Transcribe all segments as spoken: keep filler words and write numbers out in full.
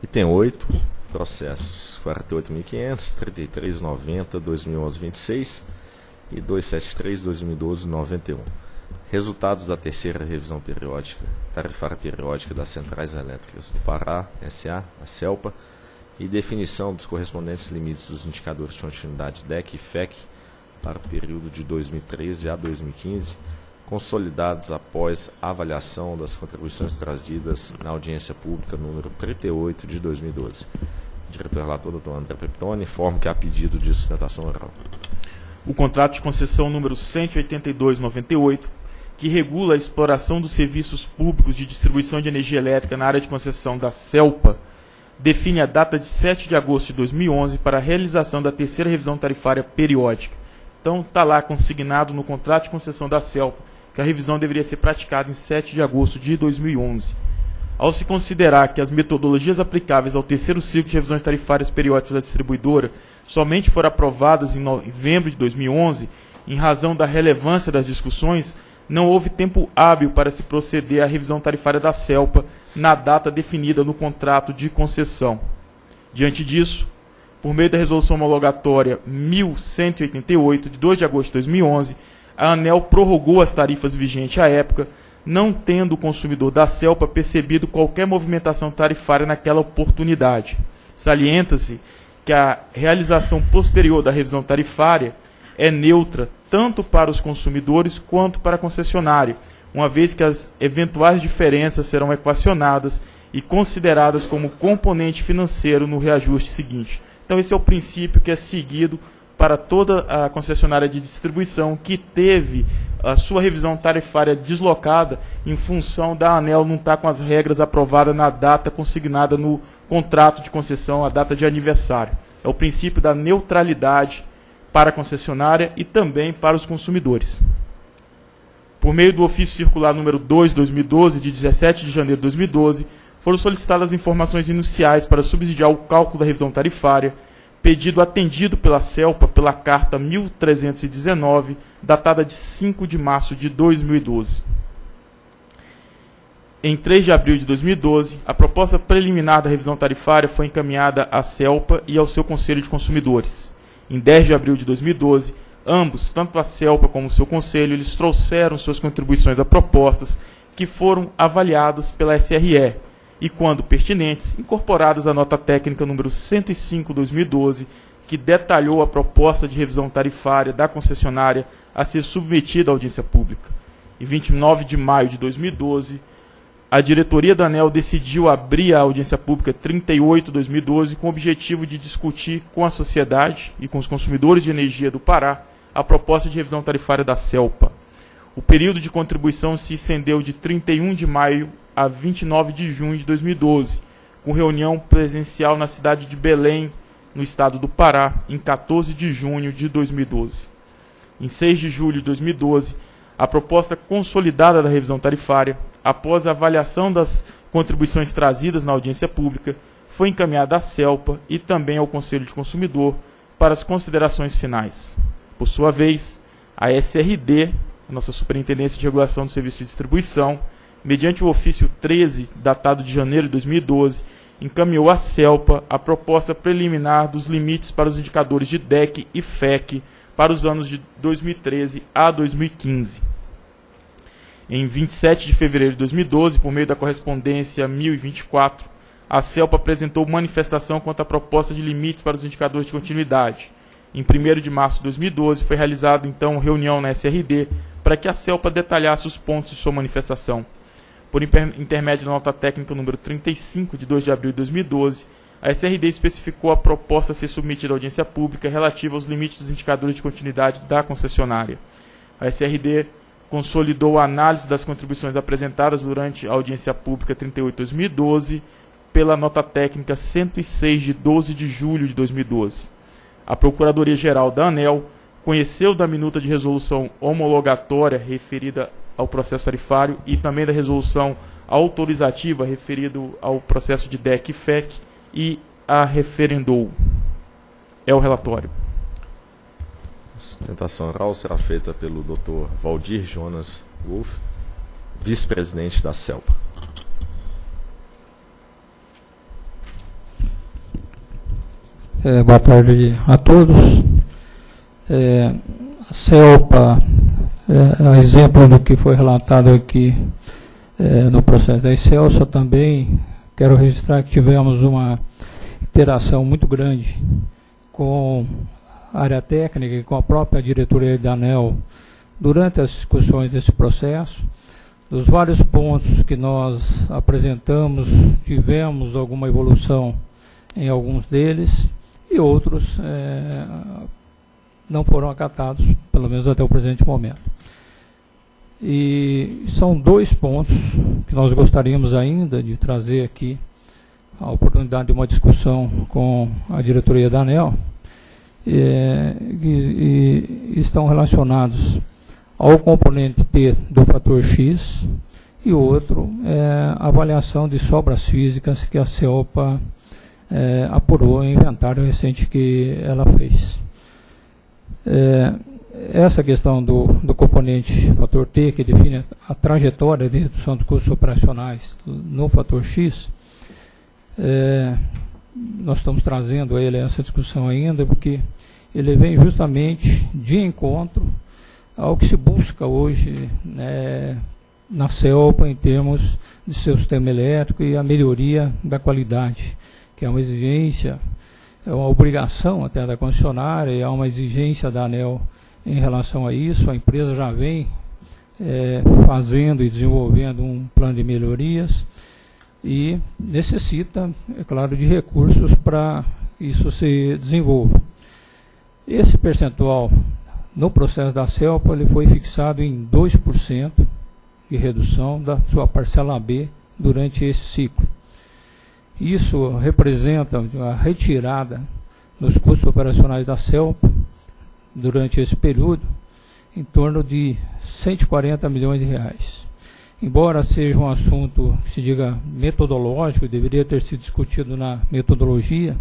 Item oito, processos quarenta e oito mil quinhentos, trinta e três noventa, dois mil e onze, vinte e seis e duzentos e setenta e três, dois mil e doze, noventa e um. Resultados da terceira revisão periódica, tarifária periódica das centrais elétricas do Pará, S A, a Celpa, e definição dos correspondentes limites dos indicadores de continuidade D E C e F E C para o período de dois mil e treze a dois mil e quinze, consolidados após avaliação das contribuições trazidas na audiência pública número trinta e oito de dois mil e doze. O diretor relator, doutor André Pepitone, informa que há pedido de sustentação oral. O contrato de concessão número cento e oitenta e dois noventa e oito, que regula a exploração dos serviços públicos de distribuição de energia elétrica na área de concessão da Celpa, define a data de sete de agosto de dois mil e onze para a realização da terceira revisão tarifária periódica. Então, está lá consignado no contrato de concessão da Celpa que a revisão deveria ser praticada em sete de agosto de dois mil e onze. Ao se considerar que as metodologias aplicáveis ao terceiro ciclo de revisões tarifárias periódicas da distribuidora somente foram aprovadas em novembro de dois mil e onze, em razão da relevância das discussões, não houve tempo hábil para se proceder à revisão tarifária da Celpa na data definida no contrato de concessão. Diante disso, por meio da resolução homologatória mil cento e oitenta e oito, de dois de agosto de dois mil e onze, a ANEEL prorrogou as tarifas vigentes à época, não tendo o consumidor da Celpa percebido qualquer movimentação tarifária naquela oportunidade. Salienta-se que a realização posterior da revisão tarifária é neutra tanto para os consumidores quanto para a concessionária, uma vez que as eventuais diferenças serão equacionadas e consideradas como componente financeiro no reajuste seguinte. Então esse é o princípio que é seguido para toda a concessionária de distribuição que teve a sua revisão tarifária deslocada em função da ANEEL não estar com as regras aprovadas na data consignada no contrato de concessão, a data de aniversário. É o princípio da neutralidade para a concessionária e também para os consumidores. Por meio do ofício circular número dois barra dois mil e doze, de dezessete de janeiro de dois mil e doze, foram solicitadas informações iniciais para subsidiar o cálculo da revisão tarifária, pedido atendido pela Celpa pela carta mil trezentos e dezenove, datada de cinco de março de dois mil e doze. Em três de abril de dois mil e doze, a proposta preliminar da revisão tarifária foi encaminhada à Celpa e ao seu Conselho de Consumidores. Em dez de abril de dois mil e doze, ambos, tanto a Celpa como o seu Conselho, eles trouxeram suas contribuições a propostas que foram avaliadas pela S R E e, quando pertinentes, incorporadas à nota técnica número cento e cinco barra dois mil e doze, que detalhou a proposta de revisão tarifária da concessionária a ser submetida à audiência pública. Em vinte e nove de maio de dois mil e doze, a diretoria da ANEEL decidiu abrir a audiência pública trinta e oito barra dois mil e doze com o objetivo de discutir com a sociedade e com os consumidores de energia do Pará a proposta de revisão tarifária da Celpa. O período de contribuição se estendeu de trinta e um de maio a vinte e nove de junho de dois mil e doze, com reunião presencial na cidade de Belém, no estado do Pará, em quatorze de junho de dois mil e doze. Em seis de julho de dois mil e doze, a proposta consolidada da revisão tarifária, após a avaliação das contribuições trazidas na audiência pública, foi encaminhada à Celpa e também ao Conselho de Consumidor para as considerações finais. Por sua vez, a S R D, a nossa Superintendência de Regulação do Serviço de Distribuição, mediante o ofício treze, datado de janeiro de dois mil e doze, encaminhou à Celpa a proposta preliminar dos limites para os indicadores de D E C e F E C para os anos de dois mil e treze a dois mil e quinze. Em vinte e sete de fevereiro de dois mil e doze, por meio da correspondência mil e vinte e quatro, a Celpa apresentou manifestação quanto à proposta de limites para os indicadores de continuidade. Em primeiro de março de dois mil e doze, foi realizada então reunião na S R D para que a Celpa detalhasse os pontos de sua manifestação. Por intermédio da nota técnica número trinta e cinco, de dois de abril de dois mil e doze, a S R D especificou a proposta a ser submetida à audiência pública relativa aos limites dos indicadores de continuidade da concessionária. A S R D consolidou a análise das contribuições apresentadas durante a audiência pública trinta e oito barra dois mil e doze pela nota técnica cento e seis, de doze de julho de dois mil e doze. A Procuradoria-Geral da ANEEL conheceu da minuta de resolução homologatória referida ao processo tarifário e também da resolução autorizativa referido ao processo de D E C e F E C, e a referendou. É o relatório. A sustentação oral será feita pelo doutor Valdir Jonas Wolff, vice-presidente da Celpa. É, boa tarde a todos. É, a Celpa, é, a exemplo do que foi relatado aqui é, no processo da Excelsa, também quero registrar que tivemos uma interação muito grande com a área técnica e com a própria diretoria da ANEEL durante as discussões desse processo. Dos vários pontos que nós apresentamos, tivemos alguma evolução em alguns deles e outros é, não foram acatados, pelo menos até o presente momento. E são dois pontos que nós gostaríamos ainda de trazer aqui a oportunidade de uma discussão com a diretoria da ANEEL, é, e, e estão relacionados ao componente T do fator X e outro é a avaliação de sobras físicas que a Celpa é, apurou em inventário recente que ela fez. É, essa questão do, do componente fator T, que define a trajetória de redução de custos operacionais no fator X, é, nós estamos trazendo ele essa discussão ainda, porque ele vem justamente de encontro ao que se busca hoje, né, na Celpa em termos de seu sistema elétrico e a melhoria da qualidade, que é uma exigência, é uma obrigação até da concessionária, e há uma exigência da ANEEL em relação a isso. A empresa já vem é, fazendo e desenvolvendo um plano de melhorias e necessita, é claro, de recursos para isso se desenvolva. Esse percentual no processo da Celpa, ele foi fixado em dois por cento de redução da sua parcela B durante esse ciclo. Isso representa a retirada dos custos operacionais da Celpa durante esse período, em torno de cento e quarenta milhões de reais. Embora seja um assunto que se diga metodológico, deveria ter sido discutido na metodologia,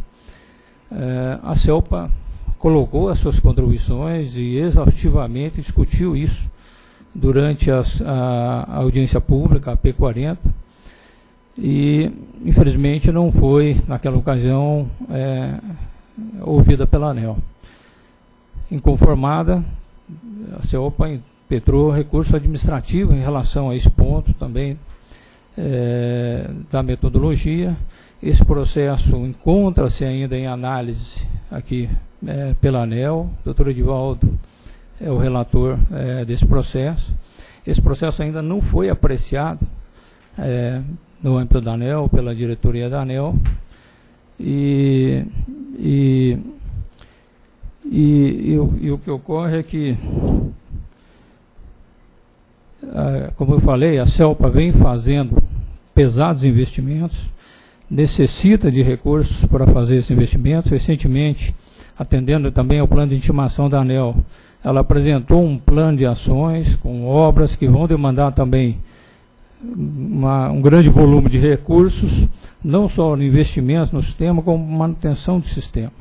eh, a Celpa colocou as suas contribuições e exaustivamente discutiu isso durante as, a, a audiência pública, a P quarenta, e infelizmente não foi, naquela ocasião, é, ouvida pela ANEEL. Inconformada, a Celpa impetrou recurso administrativo em relação a esse ponto também é, da metodologia. Esse processo encontra-se ainda em análise aqui É, pela ANEEL. O doutor Edvaldo é o relator é, desse processo. Esse processo ainda não foi apreciado é, no âmbito da ANEEL, pela diretoria da ANEEL, e, e, e, e, o, e o que ocorre é que, a, como eu falei, a Celpa vem fazendo pesados investimentos, necessita de recursos para fazer esse investimento. Recentemente, atendendo também ao plano de intimação da ANEEL, ela apresentou um plano de ações com obras que vão demandar também uma, um grande volume de recursos, não só no investimento no sistema, como manutenção do sistema.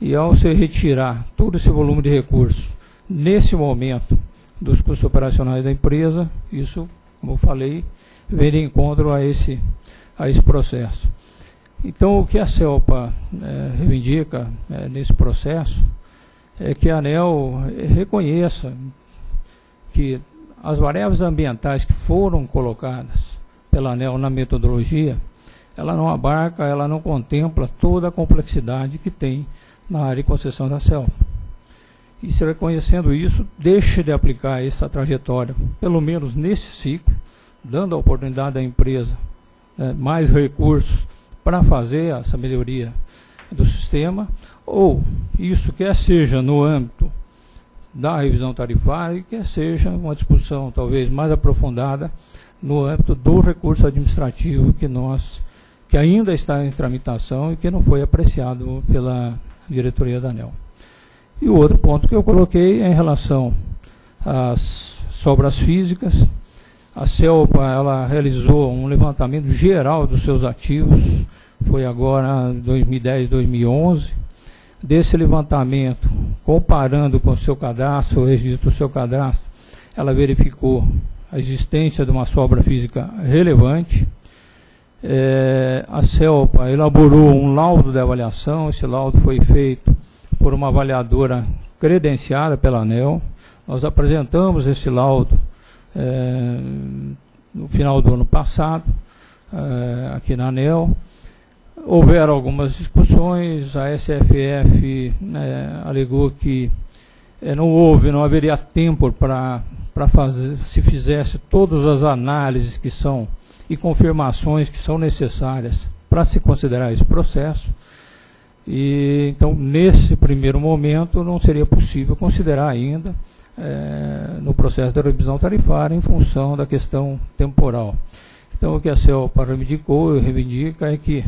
E ao se retirar todo esse volume de recursos, nesse momento, dos custos operacionais da empresa, isso, como eu falei, vem de encontro a esse, a esse processo. Então, o que a Celpa é, reivindica é, nesse processo é que a ANEEL reconheça que as variáveis ambientais que foram colocadas pela ANEEL na metodologia, ela não abarca, ela não contempla toda a complexidade que tem na área de concessão da Celpa. E se reconhecendo isso, deixe de aplicar essa trajetória, pelo menos nesse ciclo, dando a oportunidade à empresa é, mais recursos para fazer essa melhoria do sistema, ou isso quer seja no âmbito da revisão tarifária, quer seja uma discussão talvez mais aprofundada no âmbito do recurso administrativo que nós, que ainda está em tramitação e que não foi apreciado pela diretoria da ANEEL. E o outro ponto que eu coloquei é em relação às sobras físicas. A Celpa, ela realizou um levantamento geral dos seus ativos, foi agora em dois mil e dez, dois mil e onze. Desse levantamento, comparando com o seu cadastro, o registro do seu cadastro, ela verificou a existência de uma sobra física relevante. É, a Celpa elaborou um laudo de avaliação, esse laudo foi feito por uma avaliadora credenciada pela ANEEL. Nós apresentamos esse laudo é, no final do ano passado, é, aqui na ANEEL. Houveram algumas discussões, a S F F né, alegou que é, não houve, não haveria tempo para fazer, se fizesse todas as análises que são e confirmações que são necessárias para se considerar esse processo. E, então, nesse primeiro momento, não seria possível considerar ainda é, no processo da revisão tarifária em função da questão temporal. Então, o que a Celpa reivindicou e reivindica é que,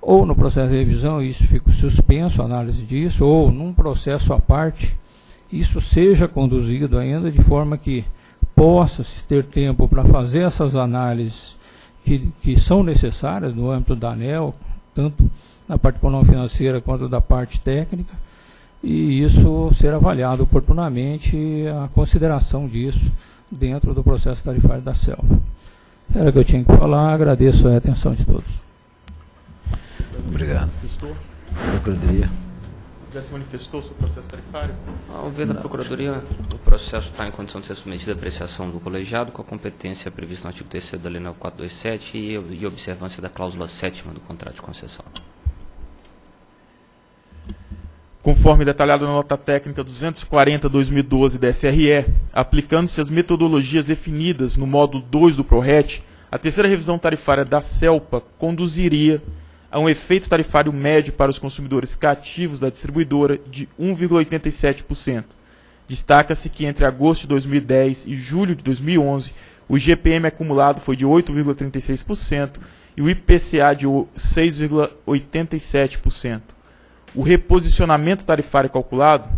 ou no processo de revisão, isso fica suspenso, a análise disso, ou num processo à parte, isso seja conduzido ainda de forma que possa-se ter tempo para fazer essas análises que, que são necessárias no âmbito da ANEEL, tanto na parte econômico-financeira quanto da parte técnica, e isso ser avaliado oportunamente, a consideração disso dentro do processo tarifário da Celpa. Era o que eu tinha que falar, agradeço a atenção de todos. Obrigado. Procuradoria. Já se manifestou sobre o processo tarifário? Ao ver da Procuradoria, o processo está em condição de ser submetido à apreciação do colegiado, com a competência prevista no artigo terceiro da Lei nove mil quatrocentos e vinte e sete e, e observância da cláusula sétima do contrato de concessão. Conforme detalhado na nota técnica duzentos e quarenta barra dois mil e doze da S R E, aplicando-se as metodologias definidas no módulo dois do ProRet, a terceira revisão tarifária da Celpa conduziria a um efeito tarifário médio para os consumidores cativos da distribuidora de um vírgula oitenta e sete por cento. Destaca-se que entre agosto de dois mil e dez e julho de dois mil e onze, o I G P M acumulado foi de oito vírgula trinta e seis por cento e o I P C A de seis vírgula oitenta e sete por cento. O reposicionamento tarifário calculado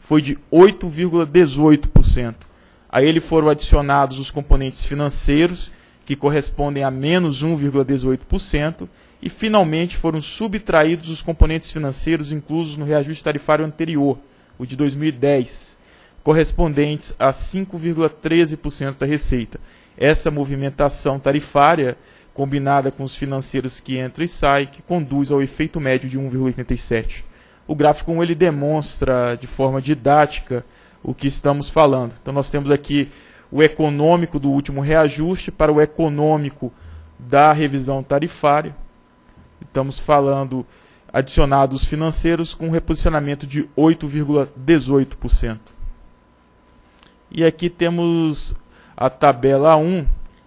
foi de oito vírgula dezoito por cento. A ele foram adicionados os componentes financeiros, que correspondem a menos um vírgula dezoito por cento, e, finalmente, foram subtraídos os componentes financeiros inclusos no reajuste tarifário anterior, o de dois mil e dez, correspondentes a cinco vírgula treze por cento da receita. Essa movimentação tarifária, combinada com os financeiros que entram e saem, que conduz ao efeito médio de um vírgula oitenta e sete. O gráfico um, ele demonstra de forma didática o que estamos falando. Então, nós temos aqui o econômico do último reajuste para o econômico da revisão tarifária. Estamos falando adicionados financeiros com reposicionamento de oito vírgula dezoito por cento. E aqui temos a tabela um,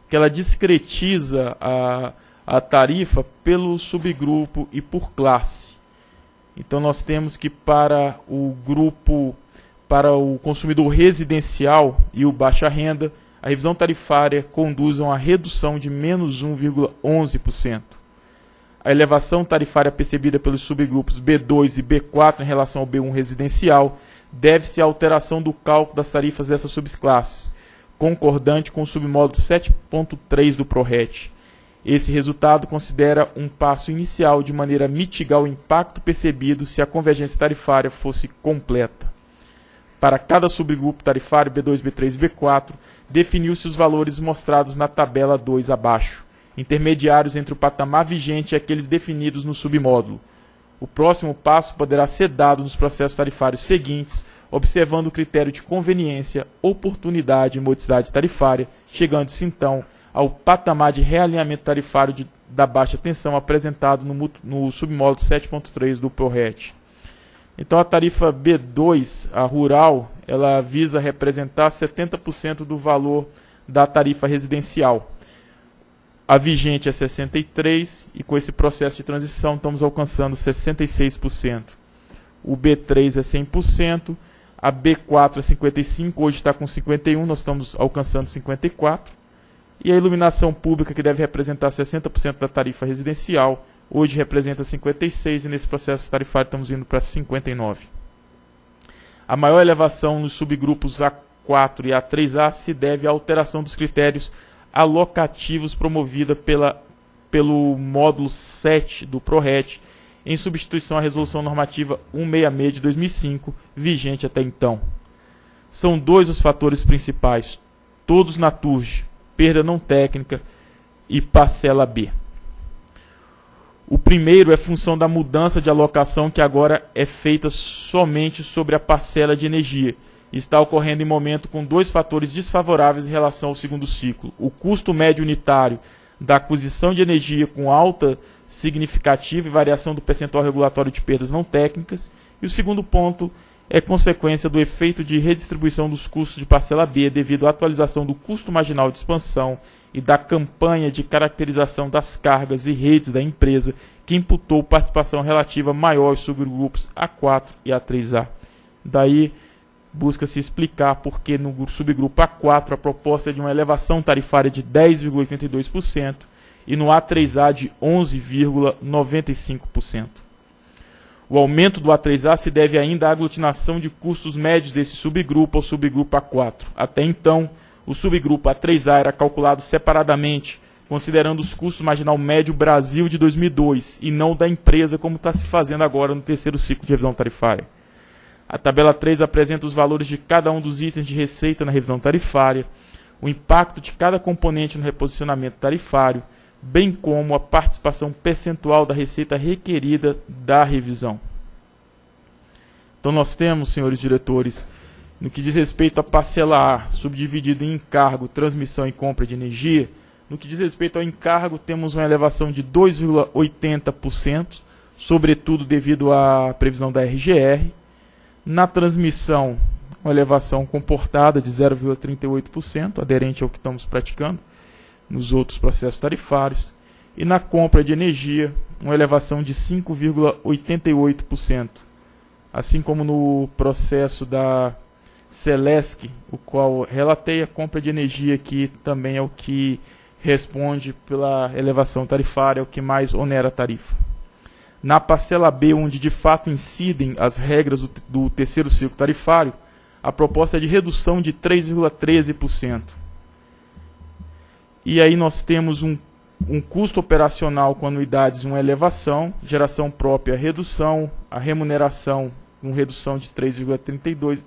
que ela discretiza a, a tarifa pelo subgrupo e por classe. Então nós temos que para o grupo, para o consumidor residencial e o baixa renda, a revisão tarifária conduz a uma redução de menos um vírgula onze por cento. A elevação tarifária percebida pelos subgrupos B dois e B quatro em relação ao B um residencial deve-se à alteração do cálculo das tarifas dessas subclasses, concordante com o submódulo sete ponto três do ProRet. Esse resultado considera um passo inicial de maneira a mitigar o impacto percebido se a convergência tarifária fosse completa. Para cada subgrupo tarifário B dois, B três e B quatro, definiu-se os valores mostrados na tabela dois abaixo, intermediários entre o patamar vigente e aqueles definidos no submódulo. O próximo passo poderá ser dado nos processos tarifários seguintes, observando o critério de conveniência, oportunidade e modicidade tarifária, chegando-se então ao patamar de realinhamento tarifário de, da baixa tensão apresentado no, no submódulo sete ponto três do ProRet. Então a tarifa B dois, a rural, ela visa representar setenta por cento do valor da tarifa residencial. A vigente é sessenta e três por cento e com esse processo de transição estamos alcançando sessenta e seis por cento. O B três é cem por cento, a B quatro é cinquenta e cinco por cento, hoje está com cinquenta e um por cento, nós estamos alcançando cinquenta e quatro por cento. E a iluminação pública, que deve representar sessenta por cento da tarifa residencial, hoje representa cinquenta e seis por cento e nesse processo tarifário estamos indo para cinquenta e nove por cento. A maior elevação nos subgrupos A quatro e A três A se deve à alteração dos critérios alocativos promovida pela, pelo módulo sete do ProRet, em substituição à Resolução Normativa cento e sessenta e seis de dois mil e cinco, vigente até então. São dois os fatores principais, todos na T U R G, perda não técnica e parcela B. O primeiro é função da mudança de alocação que agora é feita somente sobre a parcela de energia. Está ocorrendo em momento com dois fatores desfavoráveis em relação ao segundo ciclo. O custo médio unitário da aquisição de energia com alta significativa e variação do percentual regulatório de perdas não técnicas. E o segundo ponto é consequência do efeito de redistribuição dos custos de parcela B devido à atualização do custo marginal de expansão e da campanha de caracterização das cargas e redes da empresa, que imputou participação relativa maior aos subgrupos A quatro e A três A. Daí, busca-se explicar por que no subgrupo A quatro a proposta é de uma elevação tarifária de dez vírgula oitenta e dois por cento e no A três A de onze vírgula noventa e cinco por cento. O aumento do A três A se deve ainda à aglutinação de custos médios desse subgrupo ao subgrupo A quatro. Até então, o subgrupo A três A era calculado separadamente, considerando os custos marginal médio Brasil de dois mil e dois e não da empresa, como está se fazendo agora no terceiro ciclo de revisão tarifária. A tabela três apresenta os valores de cada um dos itens de receita na revisão tarifária, o impacto de cada componente no reposicionamento tarifário, bem como a participação percentual da receita requerida da revisão. Então nós temos, senhores diretores, no que diz respeito à parcela A, subdividida em encargo, transmissão e compra de energia, no que diz respeito ao encargo, temos uma elevação de dois vírgula oitenta por cento, sobretudo devido à previsão da R G R. Na transmissão, uma elevação comportada de zero vírgula trinta e oito por cento, aderente ao que estamos praticando nos outros processos tarifários, e na compra de energia, uma elevação de cinco vírgula oitenta e oito por cento, assim como no processo da Celesc, o qual relatei, a compra de energia aqui também é o que responde pela elevação tarifária, é o que mais onera a tarifa. Na parcela B, onde de fato incidem as regras do, do terceiro ciclo tarifário, a proposta é de redução de três vírgula treze por cento. E aí nós temos um, um custo operacional com anuidades, uma elevação, geração própria, redução, a remuneração, uma redução de três vírgula trinta e dois,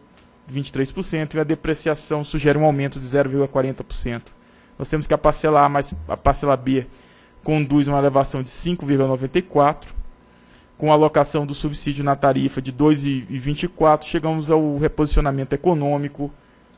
vinte e três por cento, e a depreciação sugere um aumento de zero vírgula quarenta por cento. Nós temos que a parcela A mais a parcela B conduz uma elevação de cinco vírgula noventa e quatro por cento, com a alocação do subsídio na tarifa de dois vírgula vinte e quatro por cento, chegamos ao reposicionamento econômico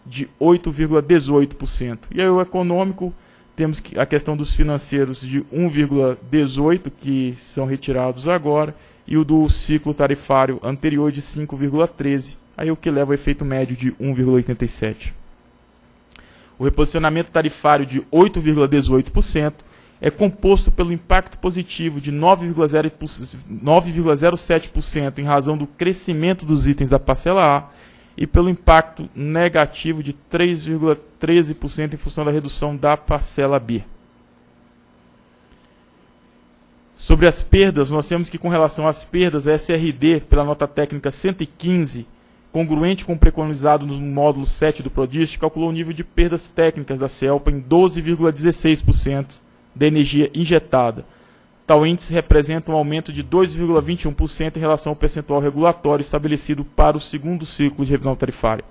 de oito vírgula dezoito por cento. E aí o econômico, temos a questão dos financeiros de um vírgula dezoito por cento, que são retirados agora, e o do ciclo tarifário anterior de cinco vírgula treze por cento, aí o que leva ao efeito médio de um vírgula oitenta e sete por cento. O reposicionamento tarifário de oito vírgula dezoito por cento é composto pelo impacto positivo de nove vírgula zero sete por cento em razão do crescimento dos itens da parcela A, e pelo impacto negativo de três vírgula treze por cento em função da redução da parcela B. Sobre as perdas, nós temos que, com relação às perdas, a S R D, pela nota técnica cento e quinze, congruente com o preconizado no módulo sete do PRODIST, calculou o nível de perdas técnicas da Celpa em doze vírgula dezesseis por cento da energia injetada. Tal índice representa um aumento de dois vírgula vinte e um por cento em relação ao percentual regulatório estabelecido para o segundo ciclo de revisão tarifária.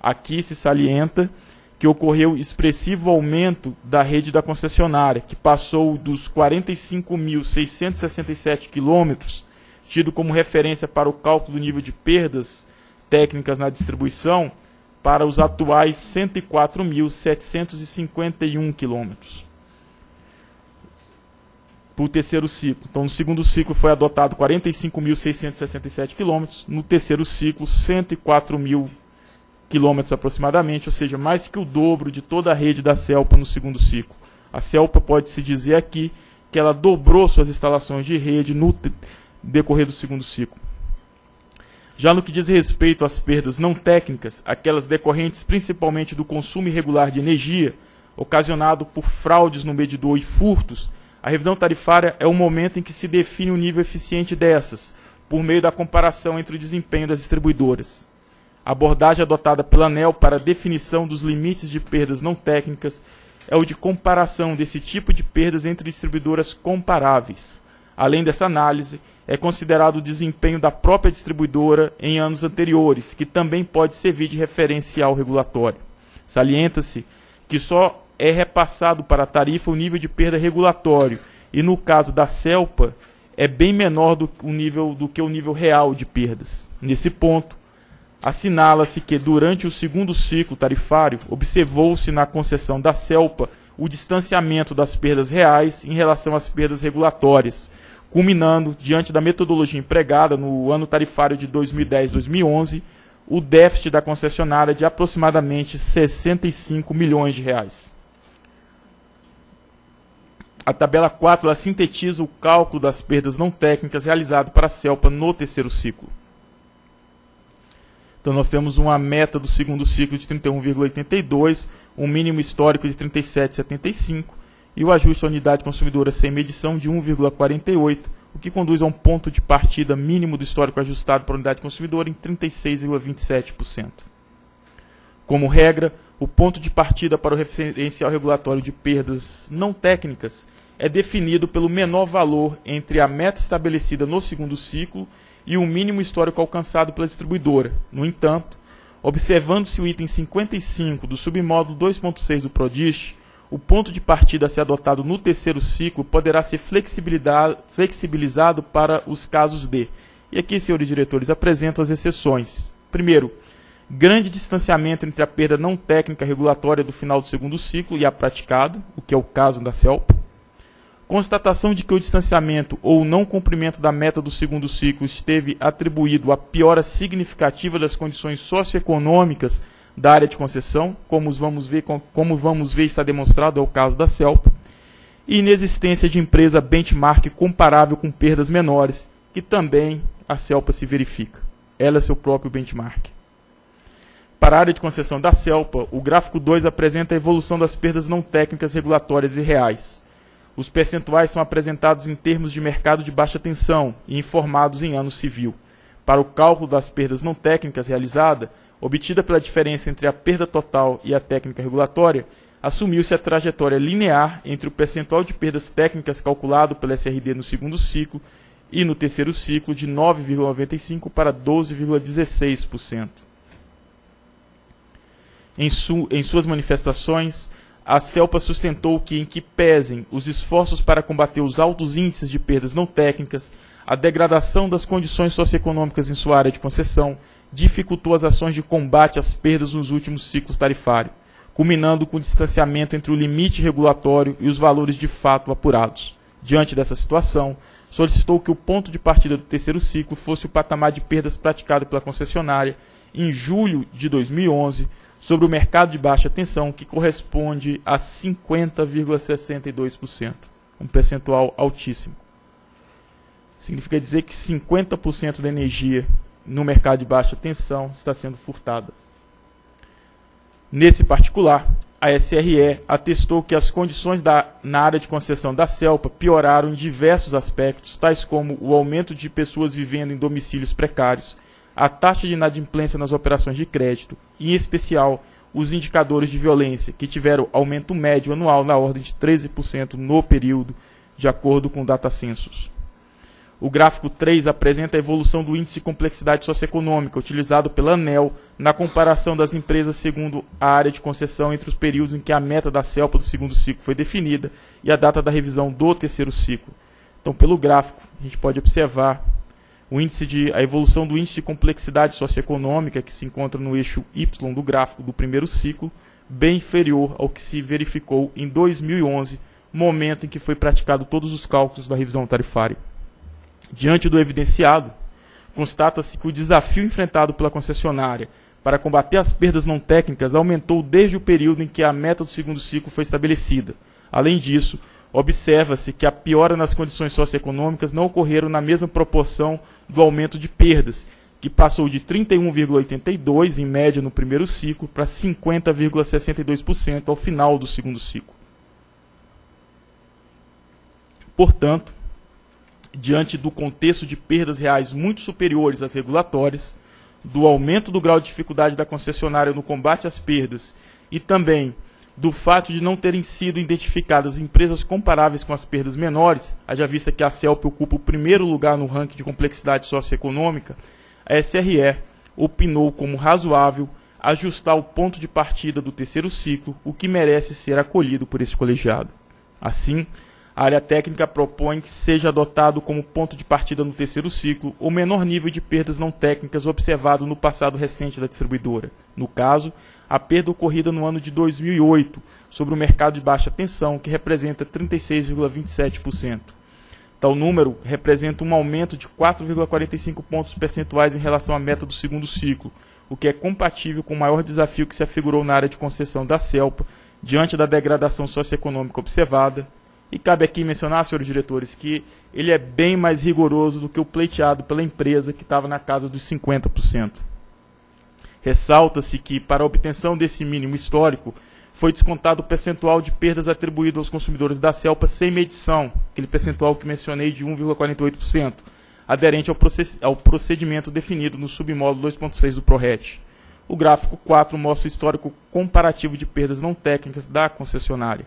Aqui se salienta que ocorreu expressivo aumento da rede da concessionária, que passou dos quarenta e cinco mil seiscentos e sessenta e sete quilômetros, tido como referência para o cálculo do nível de perdas técnicas na distribuição, para os atuais cento e quatro mil setecentos e cinquenta e um quilômetros. O terceiro ciclo. Então, no segundo ciclo foi adotado quarenta e cinco mil seiscentos e sessenta e sete quilômetros, no terceiro ciclo, cento e quatro mil quilômetros aproximadamente, ou seja, mais que o dobro de toda a rede da Celpa no segundo ciclo. A Celpa pode-se dizer aqui que ela dobrou suas instalações de rede no decorrer do segundo ciclo. Já no que diz respeito às perdas não técnicas, aquelas decorrentes principalmente do consumo irregular de energia, ocasionado por fraudes no medidor e furtos, a revisão tarifária é o momento em que se define o nível eficiente dessas, por meio da comparação entre o desempenho das distribuidoras. A abordagem adotada pela ANEEL para a definição dos limites de perdas não técnicas é o de comparação desse tipo de perdas entre distribuidoras comparáveis. Além dessa análise, é considerado o desempenho da própria distribuidora em anos anteriores, que também pode servir de referencial regulatório. Salienta-se que só é repassado para a tarifa o nível de perda regulatório, e no caso da Celpa, é bem menor do, o nível, do que o nível real de perdas. Nesse ponto, assinala-se que durante o segundo ciclo tarifário, observou-se na concessão da Celpa o distanciamento das perdas reais em relação às perdas regulatórias, culminando, diante da metodologia empregada no ano tarifário de dois mil e dez a dois mil e onze, o déficit da concessionária de aproximadamente sessenta e cinco milhões de reais. A tabela quatro ela sintetiza o cálculo das perdas não técnicas realizado para a Celpa no terceiro ciclo. Então nós temos uma meta do segundo ciclo de trinta e um vírgula oitenta e dois, um mínimo histórico de trinta e sete vírgula setenta e cinco e o ajuste à unidade consumidora sem medição de um vírgula quarenta e oito, o que conduz a um ponto de partida mínimo do histórico ajustado para a unidade consumidora em trinta e seis vírgula vinte e sete por cento. Como regra, o ponto de partida para o referencial regulatório de perdas não técnicas é definido pelo menor valor entre a meta estabelecida no segundo ciclo e o mínimo histórico alcançado pela distribuidora. No entanto, observando-se o item cinquenta e cinco do submódulo dois ponto seis do PRODIST, o ponto de partida a ser adotado no terceiro ciclo poderá ser flexibilizado para os casos de... E aqui, senhores diretores, apresento as exceções. Primeiro, grande distanciamento entre a perda não técnica regulatória do final do segundo ciclo e a praticada, o que é o caso da Celpa. Constatação de que o distanciamento ou não cumprimento da meta do segundo ciclo esteve atribuído à piora significativa das condições socioeconômicas da área de concessão, como vamos ver, como vamos ver está demonstrado, é o caso da Celpa, e inexistência de empresa benchmark comparável com perdas menores, que também a Celpa se verifica. Ela é seu próprio benchmark. Para a área de concessão da Celpa, o gráfico dois apresenta a evolução das perdas não técnicas regulatórias e reais. Os percentuais são apresentados em termos de mercado de baixa tensão e informados em ano civil. Para o cálculo das perdas não técnicas realizada, obtida pela diferença entre a perda total e a técnica regulatória, assumiu-se a trajetória linear entre o percentual de perdas técnicas calculado pela S R D no segundo ciclo e no terceiro ciclo de nove vírgula noventa e cinco por cento para doze vírgula dezesseis por cento. Em, su em suas manifestações, a Celpa sustentou que, em que pesem os esforços para combater os altos índices de perdas não técnicas, a degradação das condições socioeconômicas em sua área de concessão dificultou as ações de combate às perdas nos últimos ciclos tarifários, culminando com o distanciamento entre o limite regulatório e os valores de fato apurados. Diante dessa situação, solicitou que o ponto de partida do terceiro ciclo fosse o patamar de perdas praticado pela concessionária em julho de dois mil e onze, sobre o mercado de baixa tensão, que corresponde a cinquenta vírgula sessenta e dois por cento, um percentual altíssimo. Significa dizer que cinquenta por cento da energia no mercado de baixa tensão está sendo furtada. Nesse particular, a S R E atestou que as condições da, na área de concessão da Celpa pioraram em diversos aspectos, tais como o aumento de pessoas vivendo em domicílios precários, a taxa de inadimplência nas operações de crédito, e, em especial, os indicadores de violência, que tiveram aumento médio anual na ordem de treze por cento no período, de acordo com o DataCensus. O gráfico três apresenta a evolução do índice de complexidade socioeconômica, utilizado pela ANEEL, na comparação das empresas segundo a área de concessão entre os períodos em que a meta da Celpa do segundo ciclo foi definida e a data da revisão do terceiro ciclo. Então, pelo gráfico, a gente pode observar O índice de, a evolução do índice de complexidade socioeconômica, que se encontra no eixo Y do gráfico do primeiro ciclo, bem inferior ao que se verificou em dois mil e onze, momento em que foi praticado todos os cálculos da revisão tarifária. Diante do evidenciado, constata-se que o desafio enfrentado pela concessionária para combater as perdas não técnicas aumentou desde o período em que a meta do segundo ciclo foi estabelecida. Além disso, observa-se que a piora nas condições socioeconômicas não ocorreram na mesma proporção do aumento de perdas, que passou de trinta e um vírgula oitenta e dois por cento em média no primeiro ciclo para cinquenta vírgula sessenta e dois por cento ao final do segundo ciclo. Portanto, diante do contexto de perdas reais muito superiores às regulatórias, do aumento do grau de dificuldade da concessionária no combate às perdas e também do fato de não terem sido identificadas empresas comparáveis com as perdas menores, haja vista que a Celpa ocupa o primeiro lugar no ranking de complexidade socioeconômica, a S R E opinou como razoável ajustar o ponto de partida do terceiro ciclo, o que merece ser acolhido por esse colegiado. Assim, A área técnica propõe que seja adotado como ponto de partida no terceiro ciclo o menor nível de perdas não técnicas observado no passado recente da distribuidora. No caso, a perda ocorrida no ano de dois mil e oito sobre o mercado de baixa tensão, que representa trinta e seis vírgula vinte e sete por cento. Tal número representa um aumento de quatro vírgula quarenta e cinco pontos percentuais em relação à meta do segundo ciclo, o que é compatível com o maior desafio que se afigurou na área de concessão da Celpa, diante da degradação socioeconômica observada. E cabe aqui mencionar, senhores diretores, que ele é bem mais rigoroso do que o pleiteado pela empresa, que estava na casa dos cinquenta por cento. Ressalta-se que, para a obtenção desse mínimo histórico, foi descontado o percentual de perdas atribuído aos consumidores da Celpa sem medição, aquele percentual que mencionei de um vírgula quarenta e oito por cento, aderente ao procedimento definido no submódulo dois ponto seis do ProRet. O gráfico quatro mostra o histórico comparativo de perdas não técnicas da concessionária.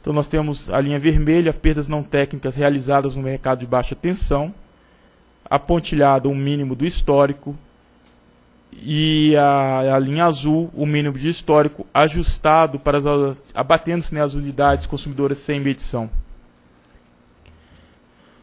Então, nós temos a linha vermelha, perdas não técnicas realizadas no mercado de baixa tensão, apontilhada o mínimo do histórico, e a, a linha azul, o mínimo de histórico, ajustado para as, abatendo-se, né, as unidades consumidoras sem medição.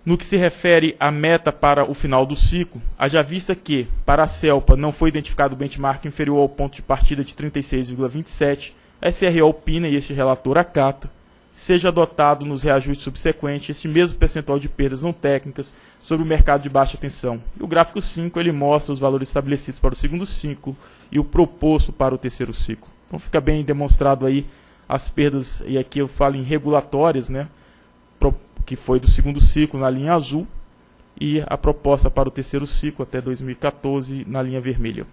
No que se refere à meta para o final do ciclo, haja vista que, para a Celpa, não foi identificado o benchmark inferior ao ponto de partida de trinta e seis vírgula vinte e sete, a S R E opina e este relator acata, seja adotado nos reajustes subsequentes este mesmo percentual de perdas não técnicas sobre o mercado de baixa tensão. E o gráfico cinco ele mostra os valores estabelecidos para o segundo ciclo e o proposto para o terceiro ciclo. Então fica bem demonstrado aí as perdas, e aqui eu falo em regulatórias, né, que foi do segundo ciclo na linha azul, e a proposta para o terceiro ciclo até dois mil e quatorze na linha vermelha.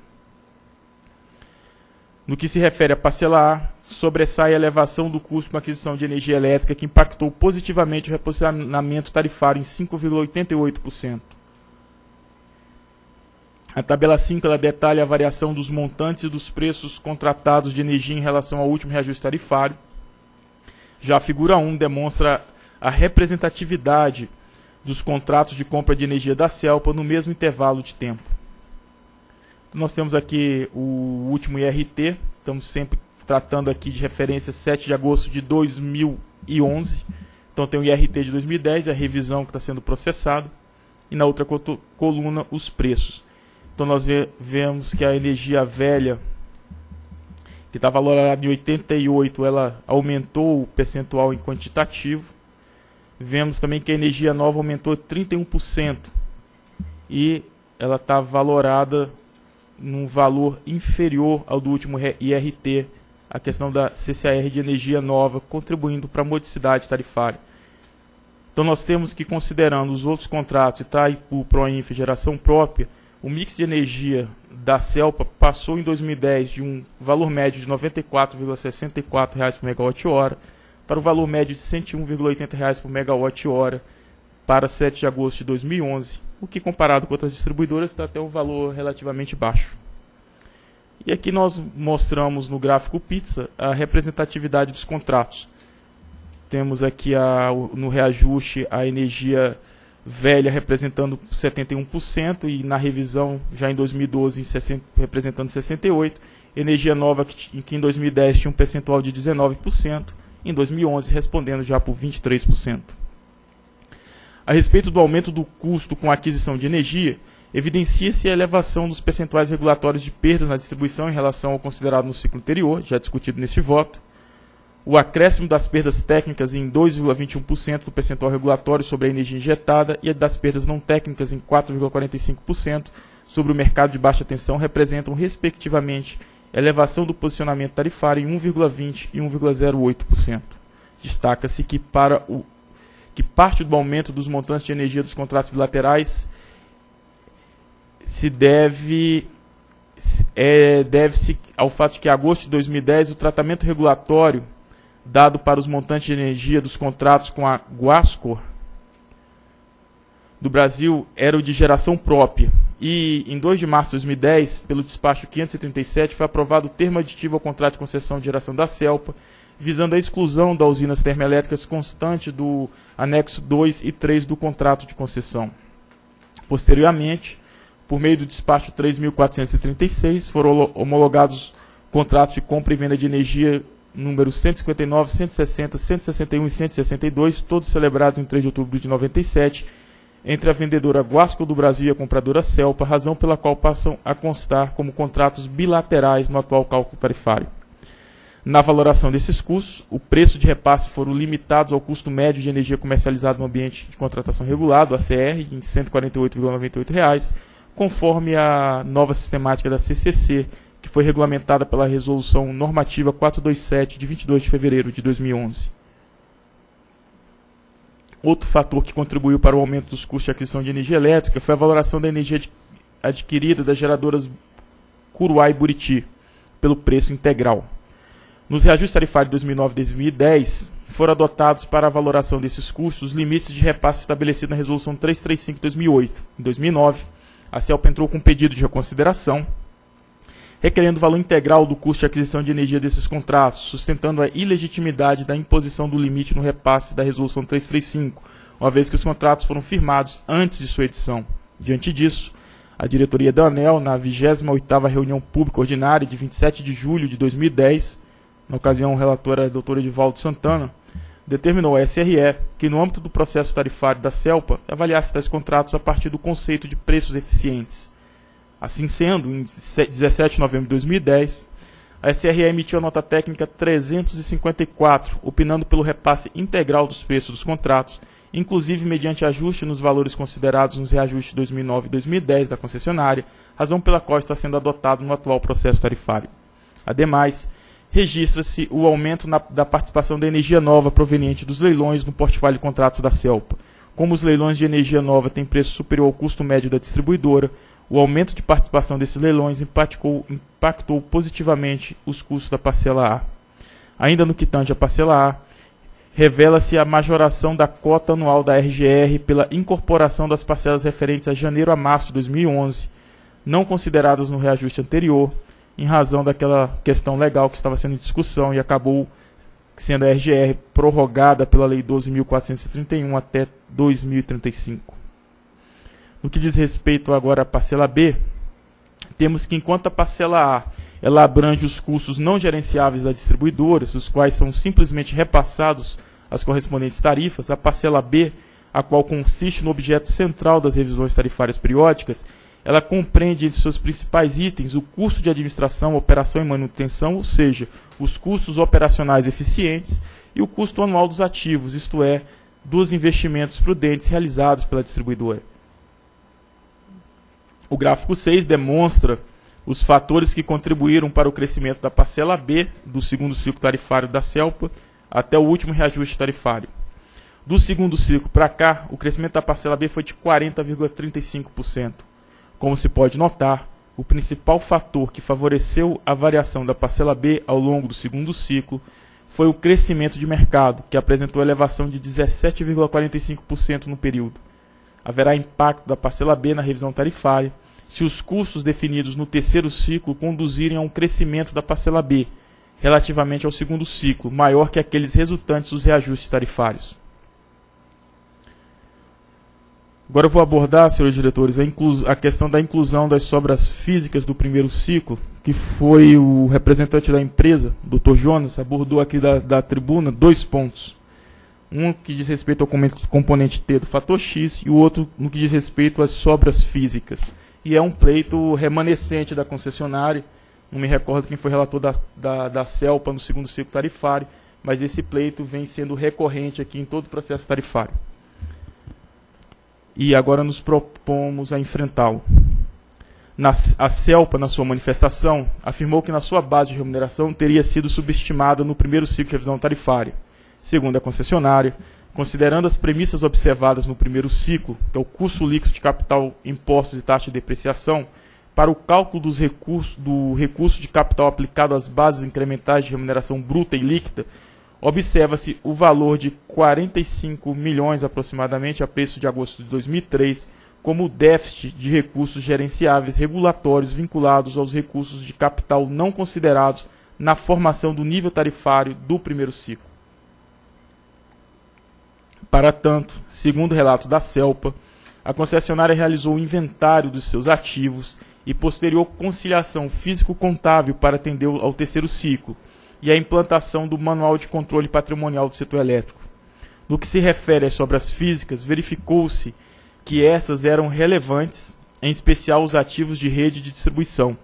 No que se refere à parcela A, sobressai a elevação do custo com a aquisição de energia elétrica, que impactou positivamente o reposicionamento tarifário em cinco vírgula oitenta e oito por cento. A tabela cinco ela detalha a variação dos montantes e dos preços contratados de energia em relação ao último reajuste tarifário. Já a figura um demonstra a representatividade dos contratos de compra de energia da Celpa no mesmo intervalo de tempo. Nós temos aqui o último I R T, estamos sempre tratando aqui de referência sete de agosto de dois mil e onze. Então tem o I R T de dois mil e dez, a revisão que está sendo processada, e na outra coluna os preços. Então nós vemos que a energia velha, que está valorada em oitenta e oito, ela aumentou o percentual em quantitativo. Vemos também que a energia nova aumentou trinta e um por cento e ela está valorada num valor inferior ao do último I R T, a questão da C C R de energia nova, contribuindo para a modicidade tarifária. Então nós temos que, considerando os outros contratos, Itaipu, Proinfa e geração própria, o mix de energia da Celpa passou em dois mil e dez de um valor médio de noventa e quatro vírgula sessenta e quatro reais por megawatt-hora para o valor médio de cento e um vírgula oitenta reais por megawatt-hora para sete de agosto de dois mil e onze, o que comparado com outras distribuidoras está até um valor relativamente baixo. E aqui nós mostramos no gráfico pizza a representatividade dos contratos. Temos aqui a, no reajuste a energia velha representando setenta e um por cento e na revisão já em dois mil e doze representando sessenta e oito por cento, energia nova que, que em dois mil e dez tinha um percentual de dezenove por cento, em dois mil e onze respondendo já por vinte e três por cento. A respeito do aumento do custo com a aquisição de energia, evidencia-se a elevação dos percentuais regulatórios de perdas na distribuição em relação ao considerado no ciclo anterior, já discutido neste voto, o acréscimo das perdas técnicas em dois vírgula vinte e um por cento do percentual regulatório sobre a energia injetada e das perdas não técnicas em quatro vírgula quarenta e cinco por cento sobre o mercado de baixa tensão representam, respectivamente, elevação do posicionamento tarifário em um vírgula vinte por cento e um vírgula zero oito por cento. Destaca-se que, para o, que parte do aumento dos montantes de energia dos contratos bilaterais se deve é, deve-se ao fato de que, em agosto de dois mil e dez, o tratamento regulatório dado para os montantes de energia dos contratos com a Guascor do Brasil era o de geração própria. E, em dois de março de dois mil e dez, pelo despacho quinhentos e trinta e sete, foi aprovado o termo aditivo ao contrato de concessão de geração da Celpa, visando a exclusão das usinas termoelétricas constante do anexo dois e três do contrato de concessão. Posteriormente, por meio do despacho três mil quatrocentos e trinta e seis, foram homologados contratos de compra e venda de energia números cento e cinquenta e nove, cento e sessenta, cento e sessenta e um e cento e sessenta e dois, todos celebrados em três de outubro de noventa e sete, entre a vendedora Guascor do Brasil e a compradora Celpa, razão pela qual passam a constar como contratos bilaterais no atual cálculo tarifário. Na valoração desses custos, o preço de repasse foram limitados ao custo médio de energia comercializado no ambiente de contratação regulado, A C R, em cento e quarenta e oito reais e noventa e oito centavos, conforme a nova sistemática da C C C, que foi regulamentada pela Resolução Normativa quatrocentos e vinte e sete, de vinte e dois de fevereiro de dois mil e onze. Outro fator que contribuiu para o aumento dos custos de aquisição de energia elétrica foi a valoração da energia adquirida das geradoras Curuá e Buriti, pelo preço integral. Nos reajustes tarifários de dois mil e nove e dois mil e dez, foram adotados para a valoração desses custos os limites de repasse estabelecidos na Resolução trezentos e trinta e cinco de dois mil e oito. Em dois mil e nove, a Celpa entrou com um pedido de reconsideração, requerendo o valor integral do custo de aquisição de energia desses contratos, sustentando a ilegitimidade da imposição do limite no repasse da Resolução trezentos e trinta e cinco, uma vez que os contratos foram firmados antes de sua edição. Diante disso, a diretoria da ANEEL, na vigésima oitava reunião pública ordinária de vinte e sete de julho de dois mil e dez, na ocasião, o relator era a doutora Edvaldo Santana, determinou a S R E que, no âmbito do processo tarifário da Celpa, avaliasse tais contratos a partir do conceito de preços eficientes. Assim sendo, em dezessete de novembro de dois mil e dez, a S R E emitiu a nota técnica trezentos e cinquenta e quatro, opinando pelo repasse integral dos preços dos contratos, inclusive mediante ajuste nos valores considerados nos reajustes dois mil e nove e dois mil e dez da concessionária, razão pela qual está sendo adotado no atual processo tarifário. Ademais, registra-se o aumento na, da participação da energia nova proveniente dos leilões no portfólio de contratos da Celpa. Como os leilões de energia nova têm preço superior ao custo médio da distribuidora, o aumento de participação desses leilões impactou, impactou positivamente os custos da parcela A. Ainda no que tange à parcela A, revela-se a majoração da cota anual da R G R pela incorporação das parcelas referentes a janeiro a março de dois mil e onze, não consideradas no reajuste anterior, em razão daquela questão legal que estava sendo em discussão e acabou sendo a R G R prorrogada pela Lei doze mil quatrocentos e trinta e um até dois mil e trinta e cinco. No que diz respeito agora à parcela B, temos que enquanto a parcela A ela abrange os custos não gerenciáveis das distribuidoras, os quais são simplesmente repassados às correspondentes tarifas, a parcela B, a qual consiste no objeto central das revisões tarifárias periódicas, ela compreende entre seus principais itens o custo de administração, operação e manutenção, ou seja, os custos operacionais eficientes e o custo anual dos ativos, isto é, dos investimentos prudentes realizados pela distribuidora. O gráfico seis demonstra os fatores que contribuíram para o crescimento da parcela B do segundo ciclo tarifário da Celpa até o último reajuste tarifário. Do segundo ciclo para cá, o crescimento da parcela B foi de quarenta vírgula trinta e cinco por cento. Como se pode notar, o principal fator que favoreceu a variação da parcela B ao longo do segundo ciclo foi o crescimento de mercado, que apresentou elevação de dezessete vírgula quarenta e cinco por cento no período. Haverá impacto da parcela B na revisão tarifária se os custos definidos no terceiro ciclo conduzirem a um crescimento da parcela B, relativamente ao segundo ciclo, maior que aqueles resultantes dos reajustes tarifários. Agora eu vou abordar, senhores diretores, a, a questão da inclusão das sobras físicas do primeiro ciclo, que foi o representante da empresa, doutor Jonas, abordou aqui da, da tribuna dois pontos. Um que diz respeito ao componente T do fator X e o outro no que diz respeito às sobras físicas. E é um pleito remanescente da concessionária, não me recordo quem foi relator da, da, da Celpa no segundo ciclo tarifário, mas esse pleito vem sendo recorrente aqui em todo o processo tarifário. E agora nos propomos a enfrentá-lo. A Celpa, na sua manifestação, afirmou que na sua base de remuneração teria sido subestimada no primeiro ciclo de revisão tarifária. Segundo a concessionária, considerando as premissas observadas no primeiro ciclo, que é o custo líquido de capital, impostos e taxa de depreciação, para o cálculo dos recursos, do recurso de capital aplicado às bases incrementais de remuneração bruta e líquida, observa-se o valor de quarenta e cinco milhões aproximadamente a preço de agosto de dois mil e três como o déficit de recursos gerenciáveis regulatórios vinculados aos recursos de capital não considerados na formação do nível tarifário do primeiro ciclo. Para tanto, segundo o relato da Celpa, a concessionária realizou o inventário dos seus ativos e posterior conciliação físico-contábil para atender ao terceiro ciclo, e a implantação do Manual de Controle Patrimonial do Setor Elétrico. No que se refere às sobras físicas, verificou-se que essas eram relevantes, em especial os ativos de rede de distribuição.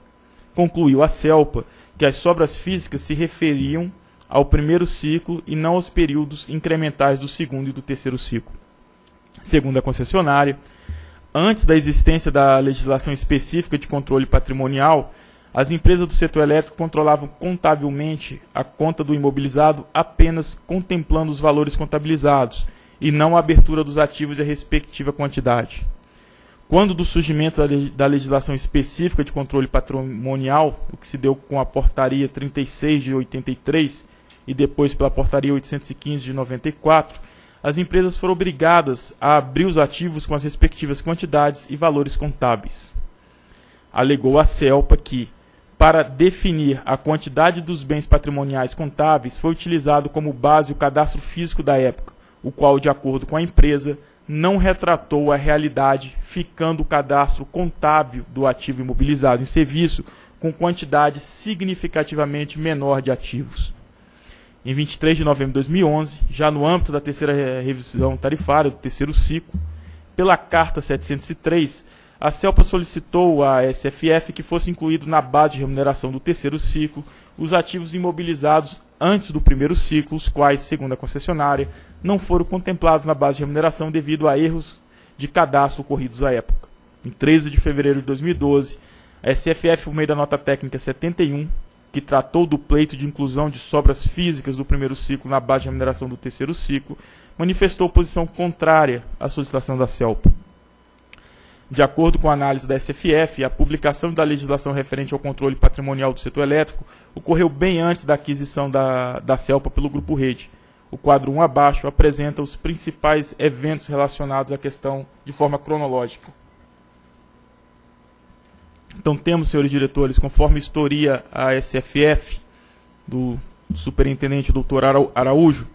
Concluiu a Celpa que as sobras físicas se referiam ao primeiro ciclo e não aos períodos incrementais do segundo e do terceiro ciclo. Segundo a concessionária, antes da existência da legislação específica de controle patrimonial, as empresas do setor elétrico controlavam contabilmente a conta do imobilizado apenas contemplando os valores contabilizados e não a abertura dos ativos e a respectiva quantidade. Quando do surgimento da legislação específica de controle patrimonial, o que se deu com a Portaria trinta e seis de oitenta e três e depois pela Portaria oitocentos e quinze de noventa e quatro, as empresas foram obrigadas a abrir os ativos com as respectivas quantidades e valores contábeis. Alegou a Celpa que, para definir a quantidade dos bens patrimoniais contábeis, foi utilizado como base o cadastro físico da época, o qual, de acordo com a empresa, não retratou a realidade, ficando o cadastro contábil do ativo imobilizado em serviço com quantidade significativamente menor de ativos. Em vinte e três de novembro de dois mil e onze, já no âmbito da terceira revisão tarifária, do terceiro ciclo, pela Carta setecentos e três, a Celpa solicitou à S F F que fosse incluído na base de remuneração do terceiro ciclo os ativos imobilizados antes do primeiro ciclo, os quais, segundo a concessionária, não foram contemplados na base de remuneração devido a erros de cadastro ocorridos à época. Em treze de fevereiro de dois mil e doze, a S F F, por meio da nota técnica setenta e um, que tratou do pleito de inclusão de sobras físicas do primeiro ciclo na base de remuneração do terceiro ciclo, manifestou posição contrária à solicitação da Celpa. De acordo com a análise da S F F, a publicação da legislação referente ao controle patrimonial do setor elétrico ocorreu bem antes da aquisição da, da Celpa pelo Grupo Rede. O quadro um abaixo apresenta os principais eventos relacionados à questão de forma cronológica. Então temos, senhores diretores, conforme historia a S F F, do superintendente doutor Araújo,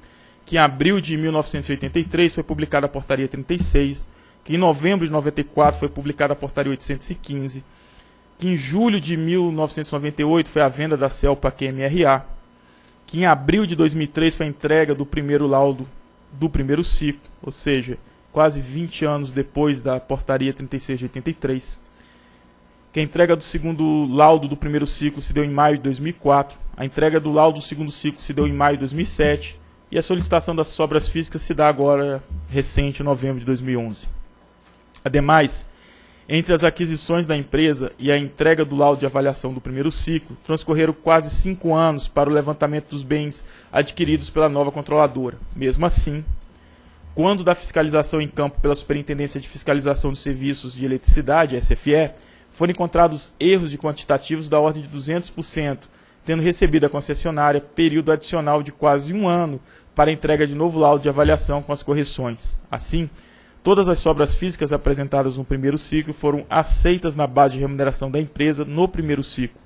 que em abril de mil novecentos e oitenta e três foi publicada a Portaria trinta e seis, que em novembro de noventa e quatro foi publicada a Portaria oitocentos e quinze, que em julho de mil novecentos e noventa e oito foi a venda da Celpa à Q M R A, que em abril de dois mil e três foi a entrega do primeiro laudo do primeiro ciclo, ou seja, quase vinte anos depois da Portaria trinta e seis de oitenta e três, que a entrega do segundo laudo do primeiro ciclo se deu em maio de dois mil e quatro, a entrega do laudo do segundo ciclo se deu em maio de dois mil e sete e a solicitação das sobras físicas se dá agora recente, em novembro de dois mil e onze. Ademais, entre as aquisições da empresa e a entrega do laudo de avaliação do primeiro ciclo, transcorreram quase cinco anos para o levantamento dos bens adquiridos pela nova controladora. Mesmo assim, quando da fiscalização em campo pela Superintendência de Fiscalização dos Serviços de Eletricidade, S F E, foram encontrados erros de quantitativos da ordem de duzentos por cento, tendo recebido a concessionária período adicional de quase um ano para a entrega de novo laudo de avaliação com as correções. Assim, todas as sobras físicas apresentadas no primeiro ciclo foram aceitas na base de remuneração da empresa no primeiro ciclo.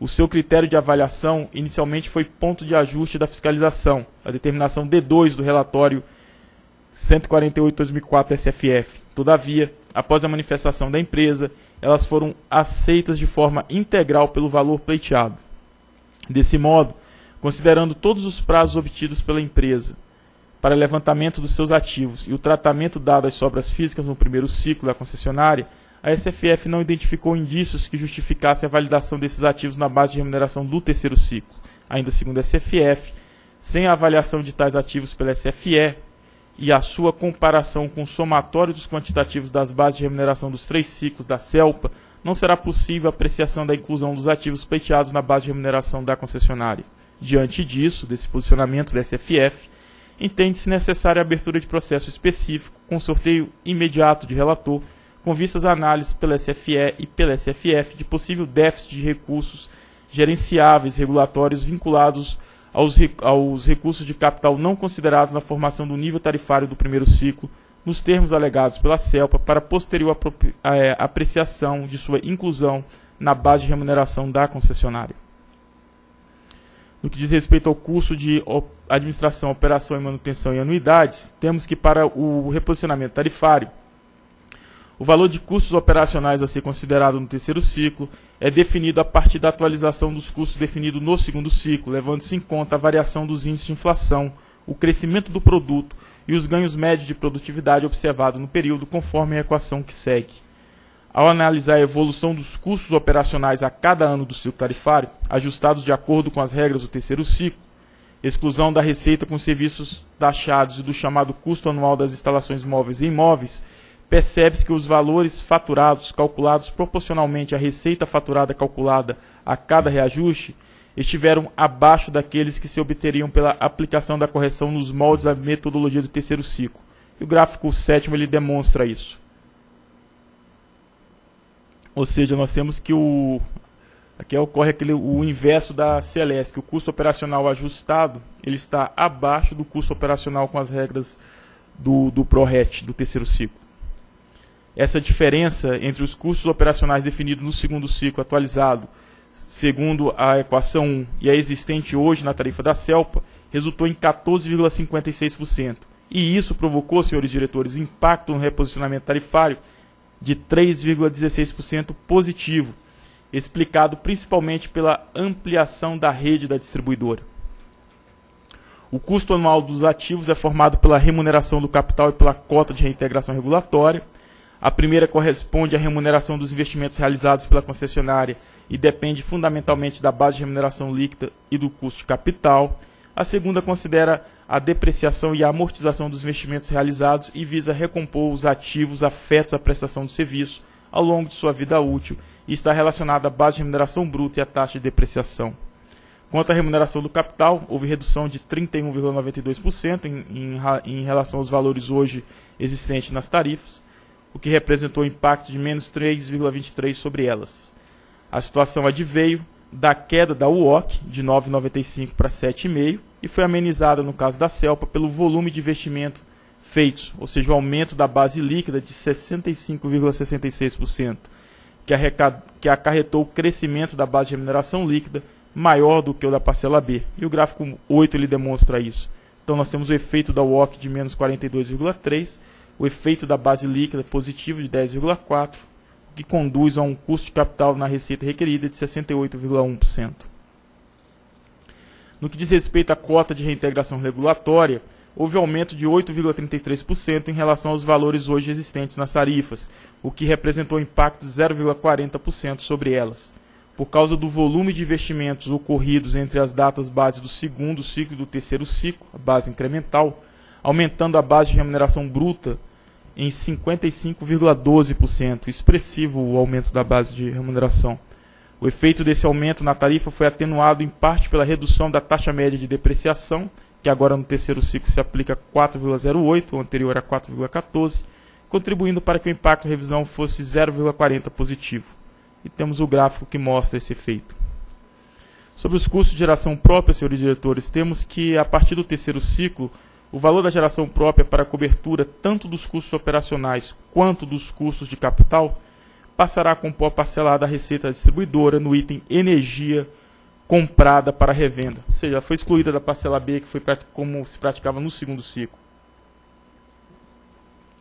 O seu critério de avaliação inicialmente foi ponto de ajuste da fiscalização, a determinação D dois do relatório cento e quarenta e oito barra dois mil e quatro S F F. Todavia, após a manifestação da empresa, elas foram aceitas de forma integral pelo valor pleiteado. Desse modo, considerando todos os prazos obtidos pela empresa para levantamento dos seus ativos e o tratamento dado às sobras físicas no primeiro ciclo da concessionária, a S F F não identificou indícios que justificassem a validação desses ativos na base de remuneração do terceiro ciclo. Ainda segundo a S F F, sem a avaliação de tais ativos pela S F E e a sua comparação com o somatório dos quantitativos das bases de remuneração dos três ciclos da Celpa, não será possível a apreciação da inclusão dos ativos pleiteados na base de remuneração da concessionária. Diante disso, desse posicionamento da S F F, entende-se necessária a abertura de processo específico, com sorteio imediato de relator, com vistas à análise pela S F E e pela S F F de possível déficit de recursos gerenciáveis regulatórios vinculados aos, aos recursos de capital não considerados na formação do nível tarifário do primeiro ciclo, nos termos alegados pela Celpa, para posterior apreciação de sua inclusão na base de remuneração da concessionária. No que diz respeito ao curso de administração, operação e manutenção e anuidades, temos que para o reposicionamento tarifário, O valor de custos operacionais a ser considerado no terceiro ciclo é definido a partir da atualização dos custos definidos no segundo ciclo, levando-se em conta a variação dos índices de inflação, o crescimento do produto e os ganhos médios de produtividade observados no período, conforme a equação que segue. Ao analisar a evolução dos custos operacionais a cada ano do ciclo tarifário, ajustados de acordo com as regras do terceiro ciclo, exclusão da receita com serviços taxados e do chamado custo anual das instalações móveis e imóveis, percebe-se que os valores faturados calculados proporcionalmente à receita faturada calculada a cada reajuste estiveram abaixo daqueles que se obteriam pela aplicação da correção nos moldes da metodologia do terceiro ciclo. E o gráfico sétimo ele demonstra isso. Ou seja, nós temos que o aqui ocorre aquele, o inverso da C L S, que o custo operacional ajustado ele está abaixo do custo operacional com as regras do, do ProRet, do terceiro ciclo. Essa diferença entre os custos operacionais definidos no segundo ciclo atualizado segundo a equação um e a existente hoje na tarifa da Celpa, resultou em quatorze vírgula cinquenta e seis por cento. E isso provocou, senhores diretores, impacto no reposicionamento tarifário de três vírgula dezesseis por cento positivo, explicado principalmente pela ampliação da rede da distribuidora. O custo anual dos ativos é formado pela remuneração do capital e pela cota de reintegração regulatória. A primeira corresponde à remuneração dos investimentos realizados pela concessionária e depende fundamentalmente da base de remuneração líquida e do custo de capital. A segunda considera a depreciação e a amortização dos investimentos realizados e visa recompor os ativos afetos à prestação do serviço ao longo de sua vida útil e está relacionada à base de remuneração bruta e à taxa de depreciação. Quanto à remuneração do capital, houve redução de trinta e um vírgula noventa e dois por cento em, em, em relação aos valores hoje existentes nas tarifas, o que representou um impacto de menos três vírgula vinte e três por cento sobre elas. A situação adveio da queda da U O C, de nove vírgula noventa e cinco por cento para sete vírgula cinco por cento, e foi amenizada, no caso da Celpa, pelo volume de investimento feitos, ou seja, o aumento da base líquida de sessenta e cinco vírgula sessenta e seis por cento, que, que acarretou o crescimento da base de remuneração líquida maior do que o da parcela B. E o gráfico oito ele demonstra isso. Então nós temos o efeito da U O C de menos quarenta e dois vírgula três por cento, o efeito da base líquida positivo de dez vírgula quatro por cento, que conduz a um custo de capital na receita requerida de sessenta e oito vírgula um por cento. No que diz respeito à cota de reintegração regulatória, houve aumento de oito vírgula trinta e três por cento em relação aos valores hoje existentes nas tarifas, o que representou um impacto de zero vírgula quarenta por cento sobre elas. Por causa do volume de investimentos ocorridos entre as datas base do segundo ciclo e do terceiro ciclo, a base incremental, aumentando a base de remuneração bruta em cinquenta e cinco vírgula doze por cento, expressivo o aumento da base de remuneração. O efeito desse aumento na tarifa foi atenuado em parte pela redução da taxa média de depreciação, que agora no terceiro ciclo se aplica quatro vírgula zero oito, o anterior a quatro vírgula quatorze, contribuindo para que o impacto da revisão fosse zero vírgula quarenta positivo. E temos o gráfico que mostra esse efeito. Sobre os custos de geração própria, senhores diretores, temos que, a partir do terceiro ciclo, o valor da geração própria para a cobertura tanto dos custos operacionais quanto dos custos de capital passará a compor a parcela da receita da distribuidora no item energia comprada para revenda. Ou seja, foi excluída da parcela B, que foi como se praticava no segundo ciclo.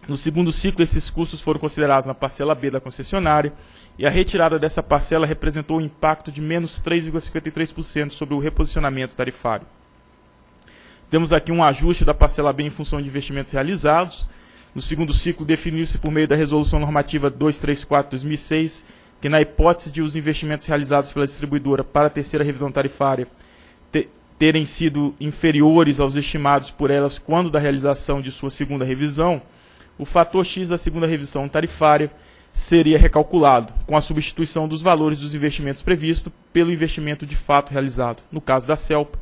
No segundo ciclo, esses custos foram considerados na parcela B da concessionária e a retirada dessa parcela representou um impacto de menos três vírgula cinquenta e três por cento sobre o reposicionamento tarifário. Temos aqui um ajuste da parcela B em função de investimentos realizados. No segundo ciclo, definiu-se por meio da Resolução Normativa duzentos e trinta e quatro barra dois mil e seis, que na hipótese de os investimentos realizados pela distribuidora para a terceira revisão tarifária te terem sido inferiores aos estimados por elas quando da realização de sua segunda revisão, o fator X da segunda revisão tarifária seria recalculado, com a substituição dos valores dos investimentos previstos pelo investimento de fato realizado. No caso da Celpa,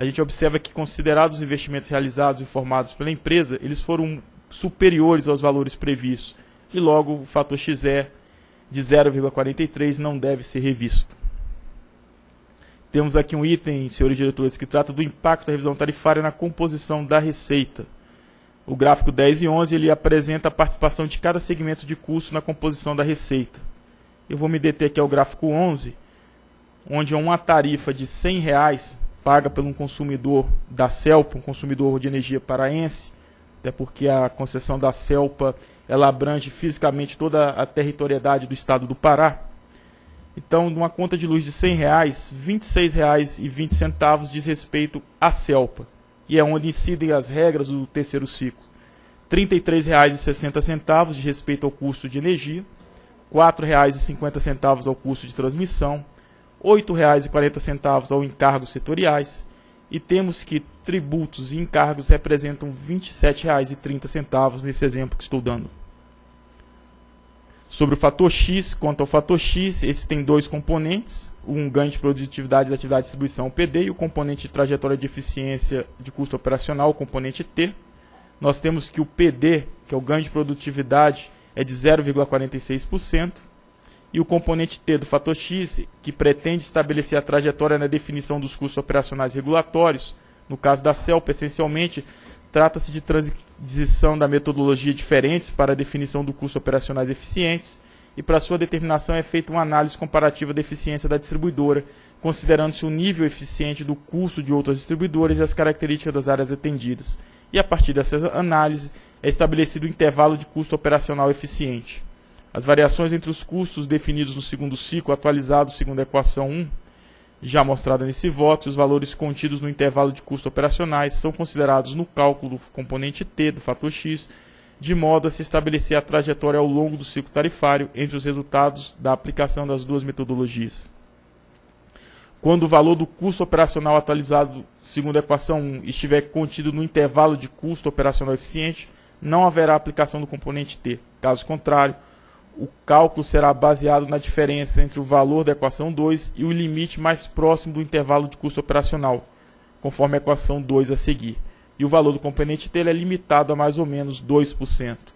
a gente observa que, considerados os investimentos realizados e informados pela empresa, eles foram superiores aos valores previstos e, logo, o fator X E de zero vírgula quarenta e três não deve ser revisto. Temos aqui um item, senhores diretores, que trata do impacto da revisão tarifária na composição da receita. O gráfico dez e onze ele apresenta a participação de cada segmento de custo na composição da receita. Eu vou me deter aqui ao gráfico onze, onde uma tarifa de cem reais paga por um consumidor da Celpa, um consumidor de energia paraense, até porque a concessão da Celpa ela abrange fisicamente toda a territorialidade do estado do Pará. Então, numa conta de luz de cem reais, vinte e seis reais e vinte centavos diz respeito à Celpa, e é onde incidem as regras do terceiro ciclo. trinta e três reais e sessenta centavos diz respeito ao custo de energia, quatro reais e cinquenta centavos ao custo de transmissão, oito reais e quarenta centavos ao encargos setoriais, e temos que tributos e encargos representam vinte e sete reais e trinta centavos nesse exemplo que estou dando. Sobre o fator X, quanto ao fator X, esse tem dois componentes, um ganho de produtividade da atividade de distribuição, o P D, e o componente de trajetória de eficiência de custo operacional, o componente T. Nós temos que o P D, que é o ganho de produtividade, é de zero vírgula quarenta e seis por cento, e o componente T do fator X, que pretende estabelecer a trajetória na definição dos custos operacionais regulatórios. No caso da Celpa, essencialmente, trata-se de transição da metodologia diferentes para a definição do custo operacionais eficientes, e para sua determinação é feita uma análise comparativa da eficiência da distribuidora, considerando-se o nível eficiente do custo de outras distribuidoras e as características das áreas atendidas. E a partir dessa análise é estabelecido o intervalo de custo operacional eficiente. As variações entre os custos definidos no segundo ciclo, atualizado segundo a equação um, já mostrada nesse voto, e os valores contidos no intervalo de custo operacionais são considerados no cálculo do componente T do fator X, de modo a se estabelecer a trajetória ao longo do ciclo tarifário entre os resultados da aplicação das duas metodologias. Quando o valor do custo operacional atualizado segundo a equação um estiver contido no intervalo de custo operacional eficiente, não haverá aplicação do componente T. Caso contrário, o cálculo será baseado na diferença entre o valor da equação dois e o limite mais próximo do intervalo de custo operacional, conforme a equação dois a seguir. E o valor do componente T é limitado a mais ou menos dois por cento.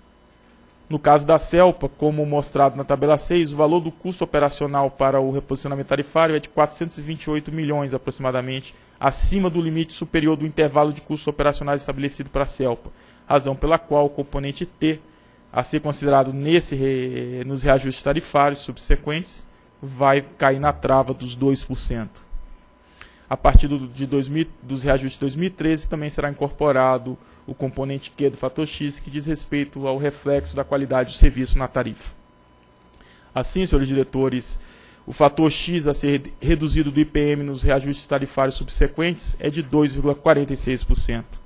No caso da Celpa, como mostrado na tabela seis, o valor do custo operacional para o reposicionamento tarifário é de quatrocentos e vinte e oito milhões aproximadamente, acima do limite superior do intervalo de custos operacionais estabelecido para a Celpa, razão pela qual o componente T, a ser considerado nesse, nos reajustes tarifários subsequentes, vai cair na trava dos dois por cento. A partir do, de dois mil, dos reajustes de dois mil e treze também será incorporado o componente Q do fator X, que diz respeito ao reflexo da qualidade do serviço na tarifa. Assim, senhores diretores, o fator X a ser reduzido do I P M nos reajustes tarifários subsequentes é de dois vírgula quarenta e seis por cento.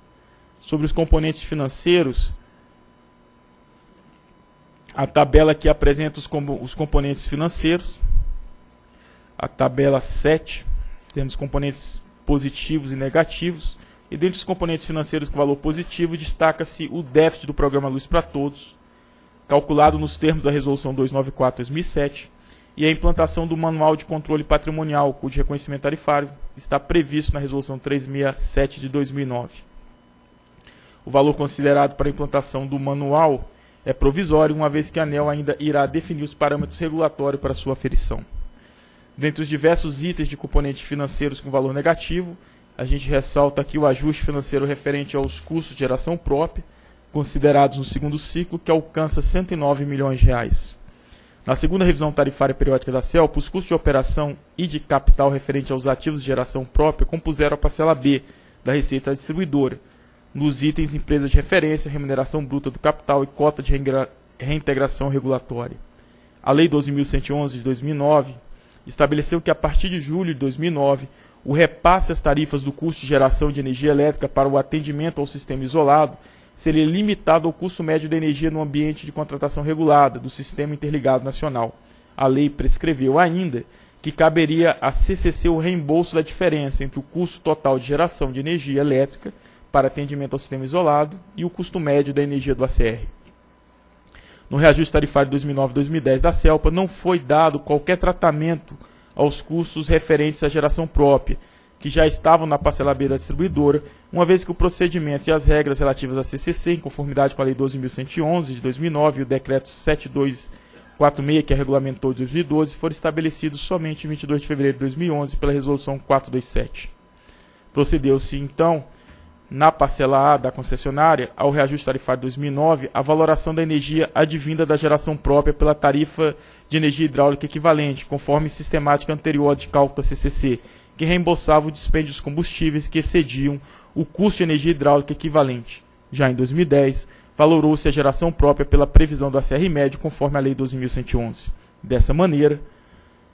Sobre os componentes financeiros, a tabela que apresenta os, com, os componentes financeiros, a tabela sete, temos componentes positivos e negativos, e dentre os componentes financeiros com valor positivo, destaca-se o déficit do programa Luz para Todos, calculado nos termos da Resolução duzentos e noventa e quatro barra dois mil e sete, e a implantação do Manual de Controle Patrimonial, cujo reconhecimento tarifário está previsto na Resolução trezentos e sessenta e sete de dois mil e nove. O valor considerado para a implantação do manual é provisório, uma vez que a ANEEL ainda irá definir os parâmetros regulatórios para sua aferição. Dentre os diversos itens de componentes financeiros com valor negativo, a gente ressalta aqui o ajuste financeiro referente aos custos de geração própria, considerados no segundo ciclo, que alcança cento e nove milhões de reais. Na segunda revisão tarifária periódica da Celpa, os custos de operação e de capital referente aos ativos de geração própria compuseram a parcela B da receita da distribuidora, nos itens empresa de referência, remuneração bruta do capital e cota de reintegração regulatória. A Lei doze mil cento e onze de dois mil e nove, estabeleceu que, a partir de julho de dois mil e nove, o repasse às tarifas do custo de geração de energia elétrica para o atendimento ao sistema isolado seria limitado ao custo médio da energia no ambiente de contratação regulada do Sistema Interligado Nacional. A lei prescreveu ainda que caberia à C C C o reembolso da diferença entre o custo total de geração de energia elétrica para atendimento ao sistema isolado e o custo médio da energia do A C R. No reajuste tarifário dois mil e nove a dois mil e dez da Celpa, não foi dado qualquer tratamento aos custos referentes à geração própria, que já estavam na parcela B da distribuidora, uma vez que o procedimento e as regras relativas à C C C, em conformidade com a Lei doze mil cento e onze de dois mil e nove e o Decreto sete mil duzentos e quarenta e seis, que a regulamentou de dois mil e doze, foram estabelecidos somente em vinte e dois de fevereiro de dois mil e onze pela Resolução quatrocentos e vinte e sete. Procedeu-se, então, na parcela A da concessionária, ao reajuste tarifário dois mil e nove, a valoração da energia advinda da geração própria pela tarifa de energia hidráulica equivalente, conforme sistemática anterior de cálculo da C C C, que reembolsava o dispêndio dos combustíveis que excediam o custo de energia hidráulica equivalente. Já em dois mil e dez, valorou-se a geração própria pela previsão do A C R médio conforme a Lei doze mil cento e onze. Dessa maneira,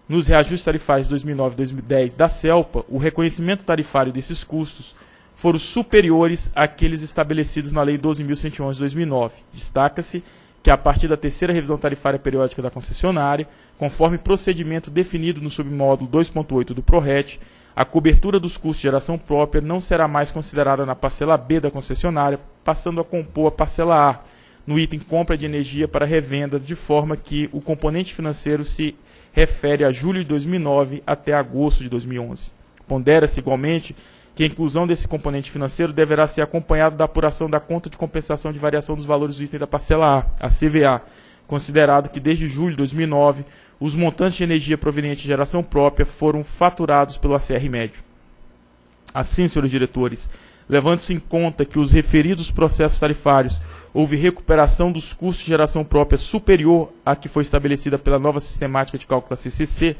nos reajustes tarifários dois mil e nove e dois mil e dez da Celpa, o reconhecimento tarifário desses custos foram superiores àqueles estabelecidos na Lei doze mil cento e onze de dois mil e nove. Destaca-se que, a partir da terceira revisão tarifária periódica da concessionária, conforme procedimento definido no submódulo dois ponto oito do ProRet, a cobertura dos custos de geração própria não será mais considerada na parcela B da concessionária, passando a compor a parcela A, no item compra de energia para revenda, de forma que o componente financeiro se refere a julho de dois mil e nove até agosto de dois mil e onze. Pondera-se igualmente que a inclusão desse componente financeiro deverá ser acompanhada da apuração da conta de compensação de variação dos valores do item da parcela A, a C V A, considerado que desde julho de dois mil e nove os montantes de energia proveniente de geração própria foram faturados pelo A C R médio. Assim, senhores diretores, levando-se em conta que os referidos processos tarifários houve recuperação dos custos de geração própria superior à que foi estabelecida pela nova sistemática de cálculo da C C C,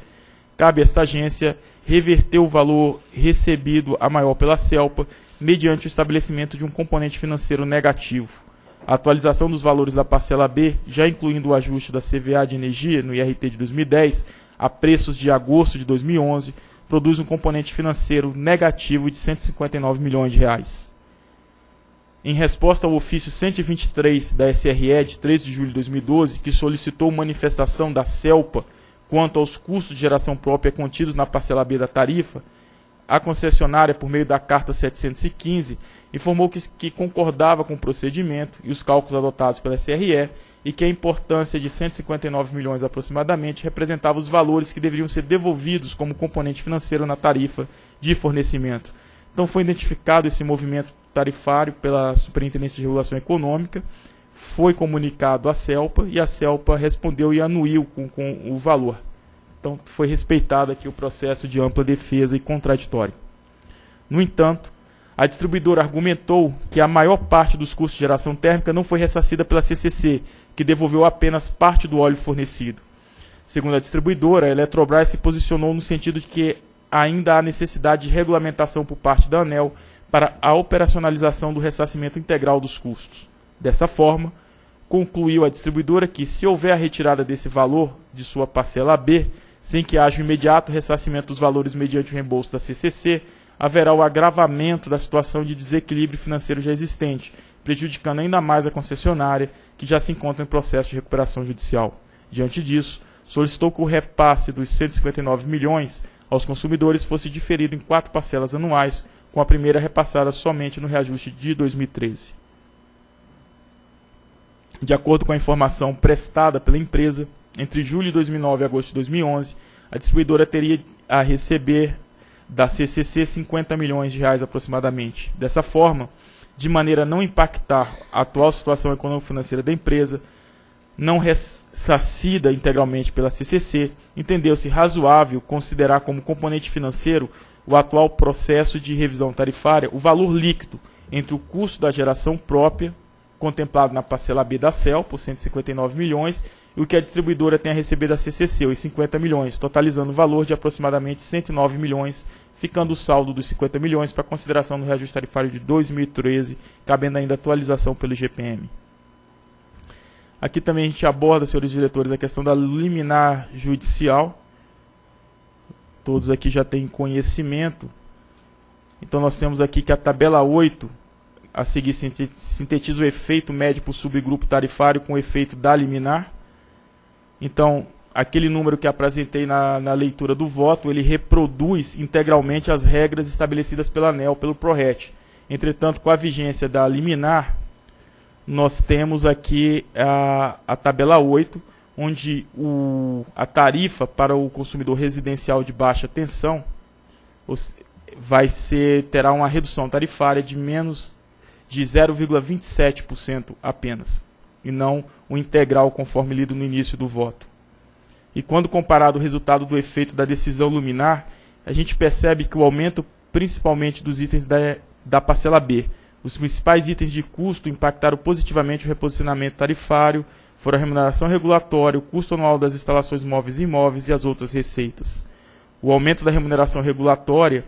cabe a esta agência reverter o valor recebido a maior pela Celpa mediante o estabelecimento de um componente financeiro negativo. A atualização dos valores da parcela B, já incluindo o ajuste da C V A de energia no I R T de dois mil e dez, a preços de agosto de dois mil e onze, produz um componente financeiro negativo de cento e cinquenta e nove milhões de reais. Em resposta ao ofício cento e vinte e três da S R E de treze de julho de dois mil e doze, que solicitou manifestação da Celpa quanto aos custos de geração própria contidos na parcela B da tarifa, a concessionária, por meio da Carta setecentos e quinze, informou que, que concordava com o procedimento e os cálculos adotados pela S R E e que a importância de cento e cinquenta e nove milhões aproximadamente representava os valores que deveriam ser devolvidos como componente financeiro na tarifa de fornecimento. Então foi identificado esse movimento tarifário pela Superintendência de Regulação Econômica, foi comunicado à Celpa e a Celpa respondeu e anuiu com, com o valor. Então foi respeitado aqui o processo de ampla defesa e contraditório. No entanto, a distribuidora argumentou que a maior parte dos custos de geração térmica não foi ressarcida pela C C C, que devolveu apenas parte do óleo fornecido. Segundo a distribuidora, a Eletrobras se posicionou no sentido de que ainda há necessidade de regulamentação por parte da ANEEL para a operacionalização do ressarcimento integral dos custos. Dessa forma, concluiu a distribuidora que, se houver a retirada desse valor de sua parcela B, sem que haja o imediato ressarcimento dos valores mediante o reembolso da C C C, haverá o agravamento da situação de desequilíbrio financeiro já existente, prejudicando ainda mais a concessionária, que já se encontra em processo de recuperação judicial. Diante disso, solicitou que o repasse dos cento e cinquenta e nove milhões aos consumidores fosse diferido em quatro parcelas anuais, com a primeira repassada somente no reajuste de dois mil e treze. De acordo com a informação prestada pela empresa, entre julho de dois mil e nove e agosto de dois mil e onze, a distribuidora teria a receber da C C C cinquenta milhões de reais aproximadamente. Dessa forma, de maneira a não impactar a atual situação econômico-financeira da empresa, não ressarcida integralmente pela C C C, entendeu-se razoável considerar como componente financeiro o atual processo de revisão tarifária o valor líquido entre o custo da geração própria contemplado na parcela B da Celpa, por cento e cinquenta e nove milhões, e o que a distribuidora tem a receber da C C C, os cinquenta milhões, totalizando o valor de aproximadamente cento e nove milhões, ficando o saldo dos cinquenta milhões para consideração no reajuste tarifário de dois mil e treze, cabendo ainda atualização pelo I G P M. Aqui também a gente aborda, senhores diretores, a questão da liminar judicial. Todos aqui já têm conhecimento. Então nós temos aqui que a tabela oito... a seguir sintetiza o efeito médio por subgrupo tarifário com o efeito da liminar. Então, aquele número que apresentei na, na leitura do voto, ele reproduz integralmente as regras estabelecidas pela ANEEL, pelo ProRet. Entretanto, com a vigência da liminar, nós temos aqui a, a tabela oito, onde o, a tarifa para o consumidor residencial de baixa tensão os, vai ser, terá uma redução tarifária de menos de zero vírgula vinte e sete por cento apenas, e não o integral conforme lido no início do voto. E quando comparado o resultado do efeito da decisão liminar, a gente percebe que o aumento principalmente dos itens da, da parcela B. Os principais itens de custo impactaram positivamente o reposicionamento tarifário, foram a remuneração regulatória, o custo anual das instalações móveis e imóveis e as outras receitas. O aumento da remuneração regulatória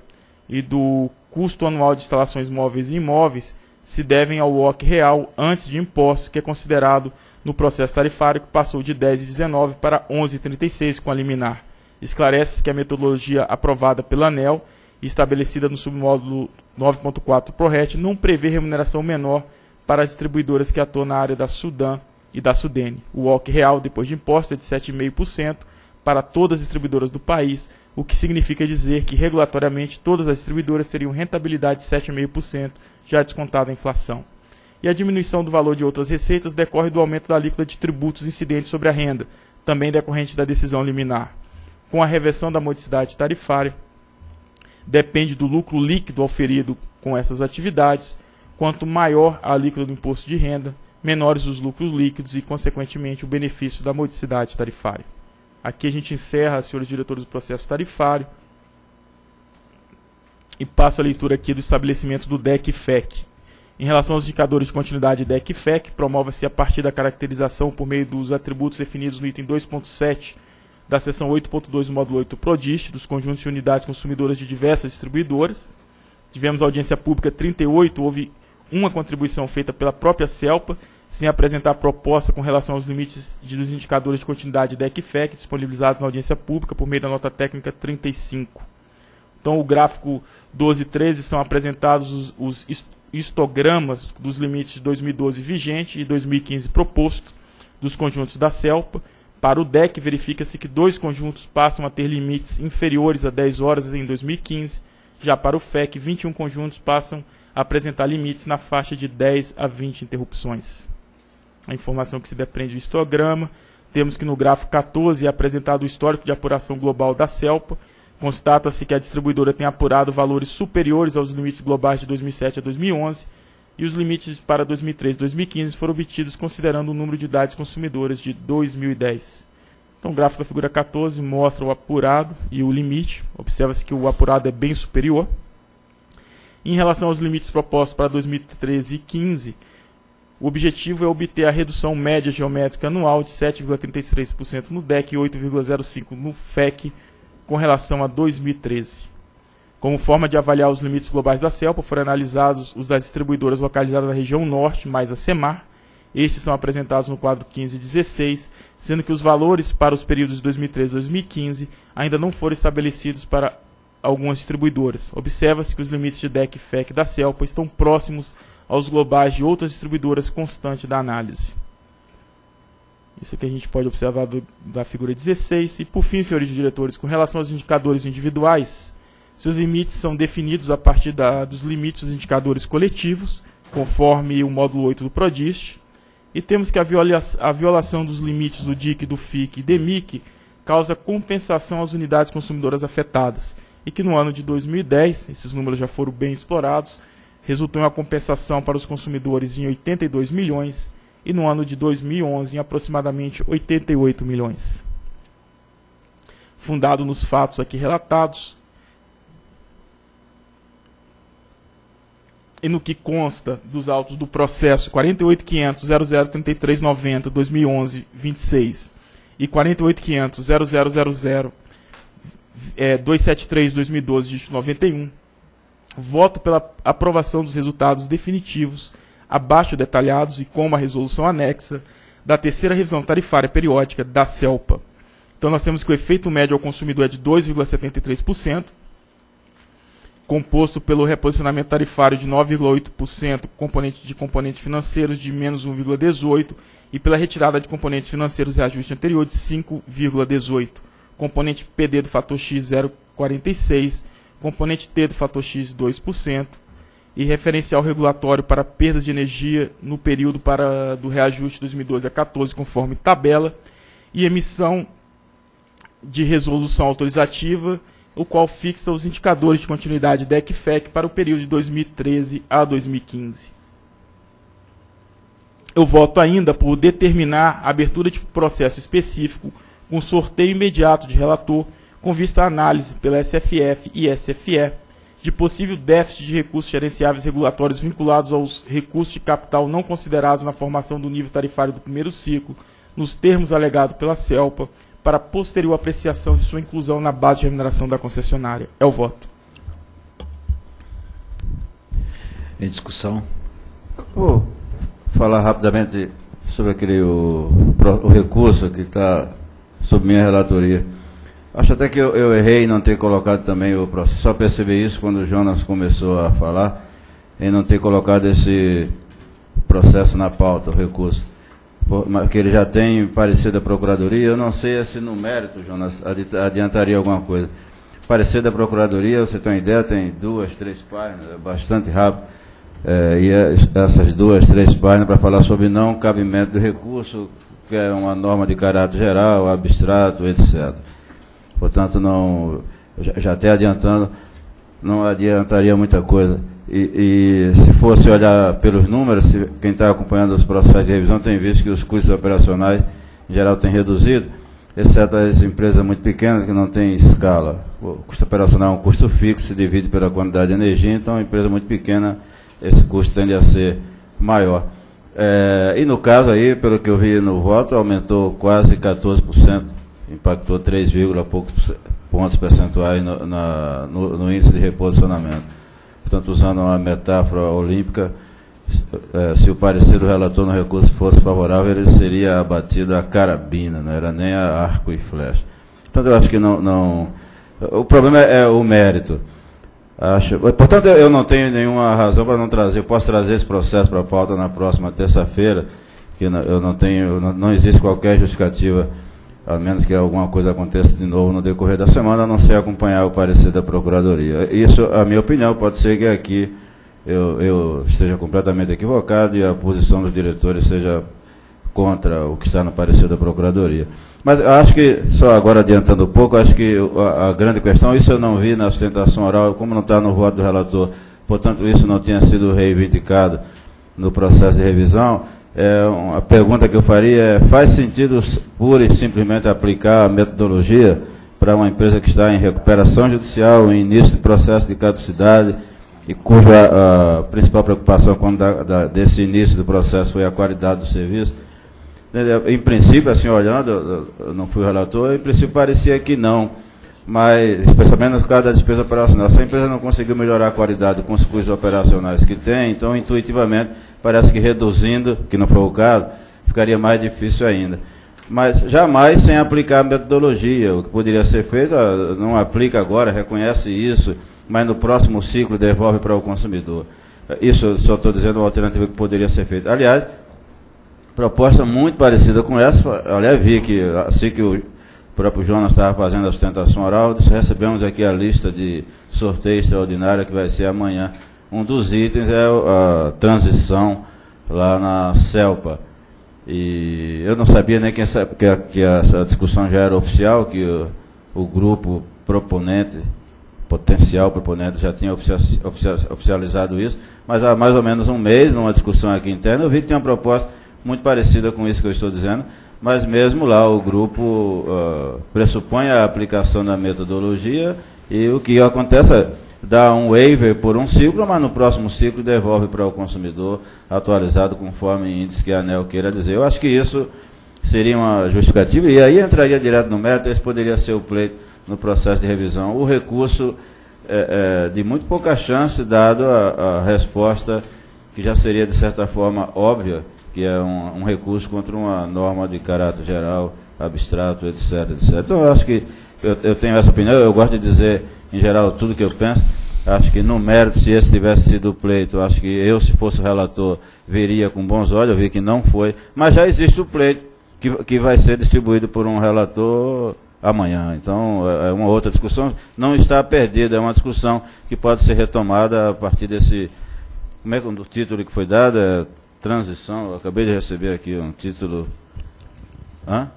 e do custo anual de instalações móveis e imóveis se devem ao W A C C real antes de impostos, que é considerado no processo tarifário, que passou de dez e dezenove para onze e trinta e seis com a liminar. Esclarece que a metodologia aprovada pela ANEEL e estabelecida no submódulo nove ponto quatro do ProRet não prevê remuneração menor para as distribuidoras que atuam na área da Sudan e da Sudene. O W A C C real, depois de impostos, é de sete vírgula cinco por cento para todas as distribuidoras do país, o que significa dizer que, regulatoriamente, todas as distribuidoras teriam rentabilidade de sete vírgula cinco por cento, já descontada a inflação. E a diminuição do valor de outras receitas decorre do aumento da alíquota de tributos incidentes sobre a renda, também decorrente da decisão liminar. Com a reversão da modicidade tarifária, depende do lucro líquido auferido com essas atividades. Quanto maior a alíquota do imposto de renda, menores os lucros líquidos e, consequentemente, o benefício da modicidade tarifária. Aqui a gente encerra, senhores diretores, do processo tarifário e passo a leitura aqui do estabelecimento do D E C e F E C. Em relação aos indicadores de continuidade D E C e F E C, promove-se a partir da caracterização por meio dos atributos definidos no item dois ponto sete da seção oito ponto dois do módulo oito do PRODIST, dos conjuntos de unidades consumidoras de diversas distribuidoras. Tivemos audiência pública trinta e oito, houve uma contribuição feita pela própria Celpa, sem apresentar proposta com relação aos limites de, dos indicadores de continuidade D E C e F E C disponibilizados na audiência pública por meio da nota técnica trinta e cinco. Então, o gráfico doze e treze são apresentados os, os histogramas dos limites de dois mil e doze vigente e dois mil e quinze proposto dos conjuntos da Celpa. Para o D E C, verifica-se que dois conjuntos passam a ter limites inferiores a dez horas em dois mil e quinze. Já para o F E C, vinte e um conjuntos passam a apresentar limites na faixa de dez a vinte interrupções. A informação que se depreende do histograma. Temos que no gráfico quatorze é apresentado o histórico de apuração global da Celpa. Constata-se que a distribuidora tem apurado valores superiores aos limites globais de dois mil e sete a dois mil e onze e os limites para dois mil e treze e dois mil e quinze foram obtidos considerando o número de unidades consumidoras de dois mil e dez. Então, o gráfico da figura quatorze mostra o apurado e o limite. Observa-se que o apurado é bem superior. Em relação aos limites propostos para dois mil e treze e dois mil e quinze, o objetivo é obter a redução média geométrica anual de sete vírgula trinta e três por cento no D E C e oito vírgula zero cinco por cento no F E C, com relação a dois mil e treze. Como forma de avaliar os limites globais da Celpa, foram analisados os das distribuidoras localizadas na região norte, mais a SEMAR. Estes são apresentados no quadro quinze e dezesseis, sendo que os valores para os períodos de dois mil e treze e dois mil e quinze ainda não foram estabelecidos para algumas distribuidoras. Observa-se que os limites de D E C e F E C da Celpa estão próximos aos globais de outras distribuidoras constante da análise. Isso que a gente pode observar do, da figura dezesseis. E por fim, senhores diretores, com relação aos indicadores individuais, seus limites são definidos a partir da, dos limites dos indicadores coletivos, conforme o módulo oito do PRODIST, e temos que a, viola, a violação dos limites do D I C, do F I C e D E M I C causa compensação às unidades consumidoras afetadas, e que no ano de dois mil e dez, esses números já foram bem explorados, resultou em uma compensação para os consumidores em oitenta e dois milhões, e no ano de dois mil e onze em aproximadamente oitenta e oito milhões. Fundado nos fatos aqui relatados e no que consta dos autos do processo quarenta e oito ponto quinhentos ponto zero zero três três nove zero ponto dois mil e onze ponto vinte e seis e quarenta e oito ponto quinhentos ponto zero zero zero zero dois sete três barra dois mil e doze barra noventa e um, voto pela aprovação dos resultados definitivos abaixo detalhados e como a resolução anexa da terceira revisão tarifária periódica da Celpa. Então, nós temos que o efeito médio ao consumidor é de dois vírgula setenta e três por cento, composto pelo reposicionamento tarifário de nove vírgula oito por cento componente de componentes financeiros de menos um vírgula dezoito por cento e pela retirada de componentes financeiros reajuste anterior de cinco vírgula dezoito por cento, componente P D do fator X zero vírgula quarenta e seis por cento, componente T do fator X dois por cento, e referencial regulatório para perdas de energia no período para, do reajuste dois mil e doze a dois mil e catorze, conforme tabela, e emissão de resolução autorizativa, o qual fixa os indicadores de continuidade D E C e F E C para o período de dois mil e treze a dois mil e quinze. Eu voto ainda por determinar a abertura de processo específico com sorteio imediato de relator, com vista à análise pela S F F e S F E, de possível déficit de recursos gerenciáveis regulatórios vinculados aos recursos de capital não considerados na formação do nível tarifário do primeiro ciclo, nos termos alegados pela Celpa, para posterior apreciação de sua inclusão na base de remuneração da concessionária. É o voto. Em discussão. Vou falar rapidamente sobre aquele o, o recurso que está sob minha relatoria. Acho até que eu, eu errei em não ter colocado também o processo. Só percebi isso quando o Jonas começou a falar, em não ter colocado esse processo na pauta, o recurso. Que ele já tem parecer da Procuradoria. Eu não sei se no mérito, Jonas, adiantaria alguma coisa. Parecer da Procuradoria, você tem uma ideia, tem duas, três páginas, é bastante rápido. É, e essas duas, três páginas para falar sobre não cabimento do recurso, que é uma norma de caráter geral, abstrato, etcétera. Portanto, não, já até adiantando, não adiantaria muita coisa. E, e se fosse olhar pelos números, se, quem está acompanhando os processos de revisão tem visto que os custos operacionais, em geral, têm reduzido, exceto as empresas muito pequenas que não têm escala. O custo operacional é um custo fixo, se divide pela quantidade de energia, então, uma empresa muito pequena, esse custo tende a ser maior. É, e no caso aí, pelo que eu vi no voto, aumentou quase quatorze por cento, impactou três vírgula poucos pontos percentuais no, na, no, no índice de reposicionamento. Portanto, usando uma metáfora olímpica, é, se o parecer do relator no recurso fosse favorável, ele seria abatido a carabina, não era nem a arco e flecha. Portanto, eu acho que não... não o problema é o mérito. Acho, portanto, eu não tenho nenhuma razão para não trazer, eu posso trazer esse processo para a pauta na próxima terça-feira, que eu não tenho, não, não existe qualquer justificativa, a menos que alguma coisa aconteça de novo no decorrer da semana, a não ser acompanhar o parecer da Procuradoria. Isso, a minha opinião, pode ser que aqui eu, eu esteja completamente equivocado e a posição dos diretores seja contra o que está no parecer da Procuradoria. Mas acho que, só agora adiantando um pouco, acho que a, a grande questão, isso eu não vi na sustentação oral, como não está no voto do relator, portanto, isso não tinha sido reivindicado no processo de revisão, é, uma, a pergunta que eu faria é, faz sentido pura e simplesmente aplicar a metodologia para uma empresa que está em recuperação judicial, em início de processo de caducidade, e cuja a, a principal preocupação quando da, da, desse início do processo foi a qualidade do serviço? Em princípio, assim, olhando, eu não fui relator, em princípio parecia que não, mas, especialmente no caso da despesa operacional, se a empresa não conseguiu melhorar a qualidade com os custos operacionais que tem, então, intuitivamente, parece que reduzindo, que não foi o caso, ficaria mais difícil ainda. Mas, jamais sem aplicar a metodologia, o que poderia ser feito, não aplica agora, reconhece isso, mas no próximo ciclo devolve para o consumidor. Isso, só estou dizendo, uma alternativa que poderia ser feita. Aliás, proposta muito parecida com essa, aliás, vi que, assim que o próprio Jonas estava fazendo a sustentação oral, recebemos aqui a lista de sorteio extraordinário que vai ser amanhã. Um dos itens é a transição lá na Celpa. E eu não sabia nem que essa, que a, que essa discussão já era oficial, que o, o grupo proponente, potencial proponente, já tinha oficializado isso, mas há mais ou menos um mês, numa discussão aqui interna, eu vi que tinha uma proposta muito parecida com isso que eu estou dizendo, mas mesmo lá o grupo uh, pressupõe a aplicação da metodologia e o que acontece é dar um waiver por um ciclo, mas no próximo ciclo devolve para o consumidor atualizado conforme índice que a ANEEL queira dizer. Eu acho que isso seria uma justificativa e aí entraria direto no mérito, esse poderia ser o pleito no processo de revisão. O recurso é, é de muito pouca chance dado a, a resposta que já seria de certa forma óbvia, que é um, um recurso contra uma norma de caráter geral, abstrato, etc, etcétera. Então, eu acho que eu, eu tenho essa opinião, eu gosto de dizer, em geral, tudo que eu penso. Acho que, no mérito, se esse tivesse sido o pleito, acho que eu, se fosse o relator, veria com bons olhos, eu vi que não foi. Mas já existe o pleito, que, que vai ser distribuído por um relator amanhã. Então, é uma outra discussão, não está perdida, é uma discussão que pode ser retomada a partir desse... Como é que o título que foi dado é... Transição, eu acabei de receber aqui um título, Hã?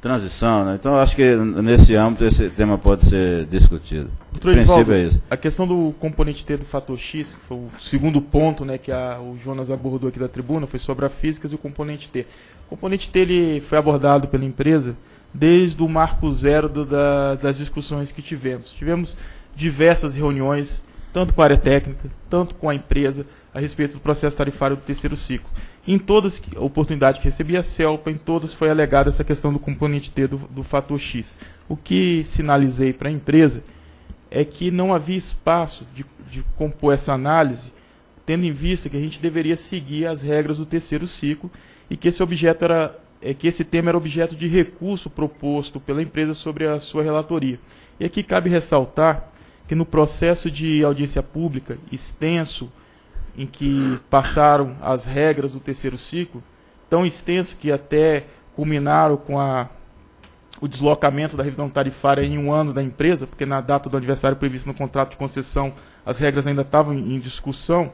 transição, né? Então acho que nesse âmbito esse tema pode ser discutido. Doutor Edvaldo, princípio é isso. A questão do componente T do fator X, que foi o segundo ponto, né, que a, o Jonas abordou aqui da tribuna, foi sobre a física e o componente T. O componente T ele foi abordado pela empresa desde o marco zero do, da, das discussões que tivemos. Tivemos diversas reuniões, tanto com a área técnica, tanto com a empresa, a respeito do processo tarifário do terceiro ciclo. Em todas a oportunidade que recebi a Celpa, em todos foi alegada essa questão do componente T do, do fator X. O que sinalizei para a empresa é que não havia espaço de, de compor essa análise tendo em vista que a gente deveria seguir as regras do terceiro ciclo e que esse objeto era, é, que esse tema era objeto de recurso proposto pela empresa sobre a sua relatoria. E aqui cabe ressaltar que no processo de audiência pública extenso, em que passaram as regras do terceiro ciclo, tão extenso que até culminaram com a, o deslocamento da revisão tarifária em um ano da empresa, porque na data do aniversário previsto no contrato de concessão as regras ainda estavam em discussão,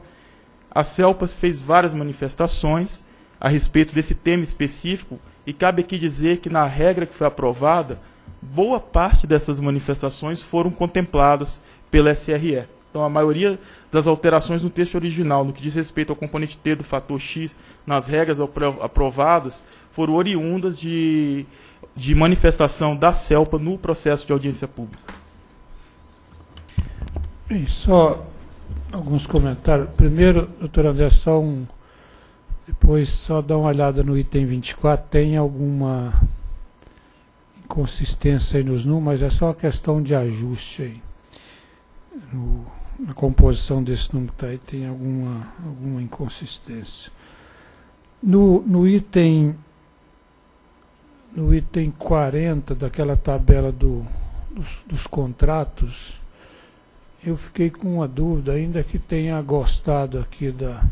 a Celpa fez várias manifestações a respeito desse tema específico, e cabe aqui dizer que na regra que foi aprovada, boa parte dessas manifestações foram contempladas pela S R E. Então, a maioria das alterações no texto original, no que diz respeito ao componente T do fator X, nas regras aprovadas, foram oriundas de, de manifestação da Celpa no processo de audiência pública. E só alguns comentários. Primeiro, doutor André, só um, depois só dá uma olhada no item vinte e quatro, tem alguma inconsistência aí nos números, é só uma questão de ajuste aí. No... A composição desse número que está aí tem alguma, alguma inconsistência. No, no, item, no item quarenta daquela tabela do, dos, dos contratos, eu fiquei com uma dúvida, ainda que tenha gostado aqui da,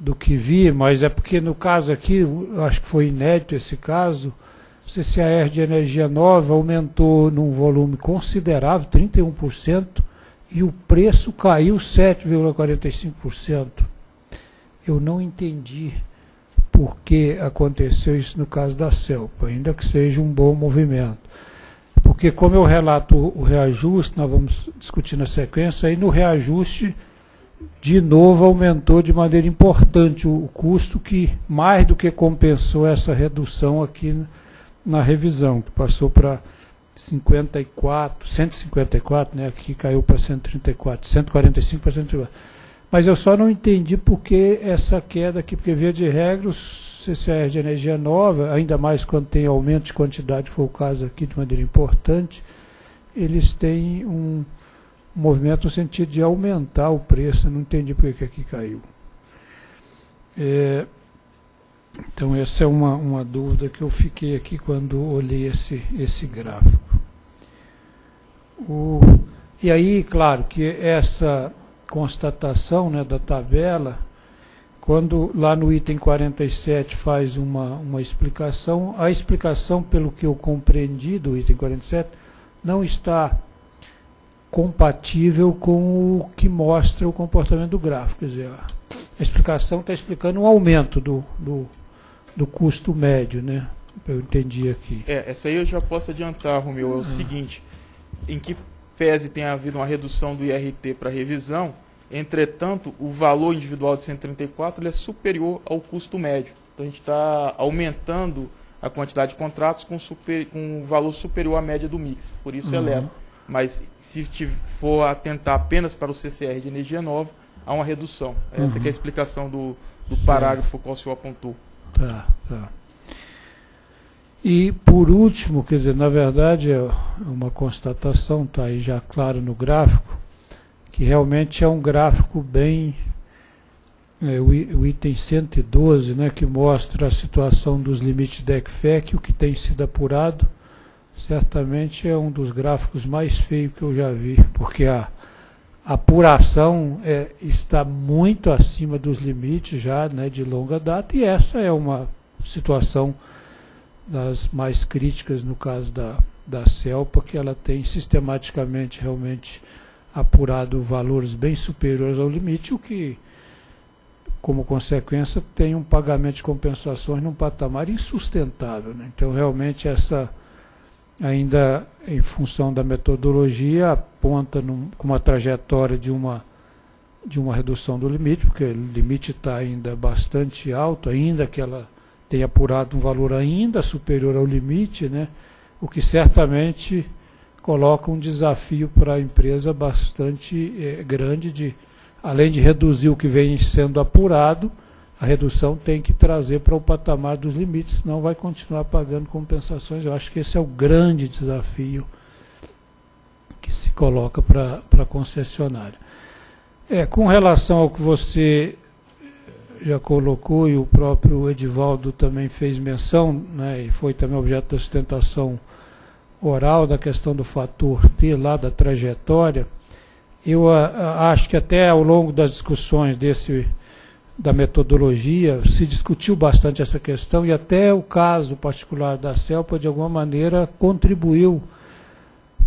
do que vi, mas é porque no caso aqui, eu acho que foi inédito esse caso, C C A R de energia nova aumentou num volume considerável, trinta e um por cento, e o preço caiu sete vírgula quarenta e cinco por cento. Eu não entendi por que aconteceu isso no caso da Celpa, ainda que seja um bom movimento. Porque como eu relato o reajuste, nós vamos discutir na sequência, aí no reajuste, de novo aumentou de maneira importante o custo, que mais do que compensou essa redução aqui na revisão, que passou para cento e cinquenta e quatro, né, que caiu para cento e trinta e quatro, cento e quarenta e cinco para cento e trinta e quatro. Mas eu só não entendi por que essa queda aqui, porque via de regra, o C C R de energia nova, ainda mais quando tem aumento de quantidade, que foi o caso aqui de maneira importante, eles têm um movimento no sentido de aumentar o preço. Eu não entendi por que aqui caiu. É... Então, essa é uma, uma dúvida que eu fiquei aqui quando olhei esse, esse gráfico. O, e aí, claro, que essa constatação, né, da tabela, quando lá no item quarenta e sete faz uma, uma explicação, a explicação, pelo que eu compreendi do item quarenta e sete, não está compatível com o que mostra o comportamento do gráfico. Quer dizer, a explicação está explicando um aumento do... do do custo médio, né? Eu entendi aqui. É, essa aí eu já posso adiantar, Romeu, é o ah. seguinte, em que pese tenha havido uma redução do I R T para revisão, entretanto, o valor individual de cento e trinta e quatro ele é superior ao custo médio. Então, a gente está aumentando a quantidade de contratos com, super, com um valor superior à média do mix, por isso uhum. eleva. Mas se for atentar apenas para o C C R de energia nova, há uma redução. Essa uhum. que é a explicação do, do parágrafo qual o senhor apontou. Tá, tá. E por último, quer dizer, na verdade é uma constatação, está aí já claro no gráfico, que realmente é um gráfico bem, é, o, o item cento e doze, né, que mostra a situação dos limites D E C F E C, o que tem sido apurado, certamente é um dos gráficos mais feios que eu já vi, porque a A apuração é, está muito acima dos limites já, né, de longa data, e essa é uma situação das mais críticas no caso da, da Celpa, que ela tem sistematicamente realmente apurado valores bem superiores ao limite, o que, como consequência, tem um pagamento de compensações num patamar insustentável, né? Então, realmente, essa... ainda em função da metodologia, aponta num, com uma trajetória de uma, de uma redução do limite, porque o limite está ainda bastante alto, ainda que ela tenha apurado um valor ainda superior ao limite, né, o que certamente coloca um desafio para a empresa bastante é, grande, de, além de reduzir o que vem sendo apurado, a redução tem que trazer para o patamar dos limites, senão vai continuar pagando compensações. Eu acho que esse é o grande desafio que se coloca para, para a concessionária. É, com relação ao que você já colocou e o próprio Edvaldo também fez menção, né, e foi também objeto da sustentação oral, da questão do fator T lá, da trajetória, eu a, a, acho que até ao longo das discussões desse, da metodologia, se discutiu bastante essa questão e até o caso particular da Celpa, de alguma maneira, contribuiu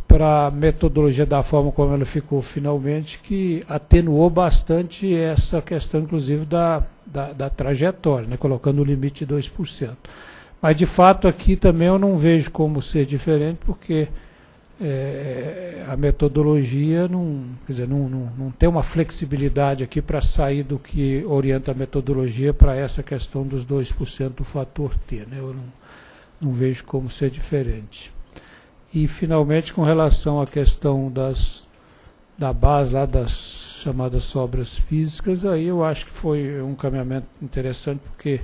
para a metodologia da forma como ela ficou finalmente, que atenuou bastante essa questão, inclusive, da, da, da trajetória, né, colocando o limite de dois por cento. Mas, de fato, aqui também eu não vejo como ser diferente, porque é, a metodologia não, quer dizer, não, não, não tem uma flexibilidade aqui para sair do que orienta a metodologia para essa questão dos dois por cento do fator T, né? Eu não, não vejo como ser diferente. E, finalmente, com relação à questão das, da base lá das chamadas sobras físicas, aí eu acho que foi um caminhamento interessante, porque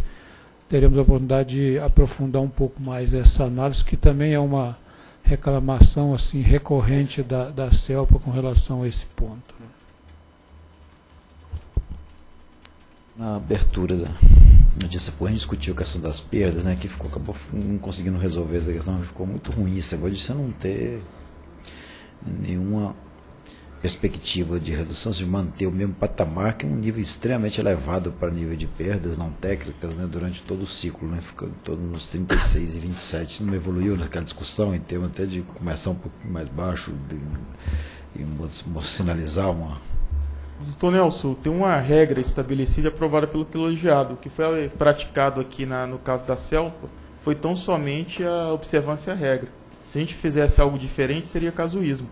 teremos a oportunidade de aprofundar um pouco mais essa análise, que também é uma reclamação assim, recorrente da, da Celpa com relação a esse ponto. Na abertura da notícia, a gente discutiu a questão das perdas, né, que ficou, acabou não conseguindo resolver essa questão, ficou muito ruim esse negócio de você não ter nenhuma perspectiva de redução, se manter o mesmo patamar, que é um nível extremamente elevado para o nível de perdas não técnicas, né, durante todo o ciclo, né, ficando todos nos trinta e seis e vinte e sete, não evoluiu naquela discussão, em termos até de começar um pouco mais baixo e sinalizar uma... Doutor Nelson, tem uma regra estabelecida e aprovada pelo colegiado, que foi praticado aqui na, no caso da Celpa, foi tão somente a observância à regra. Se a gente fizesse algo diferente, seria casuísmo.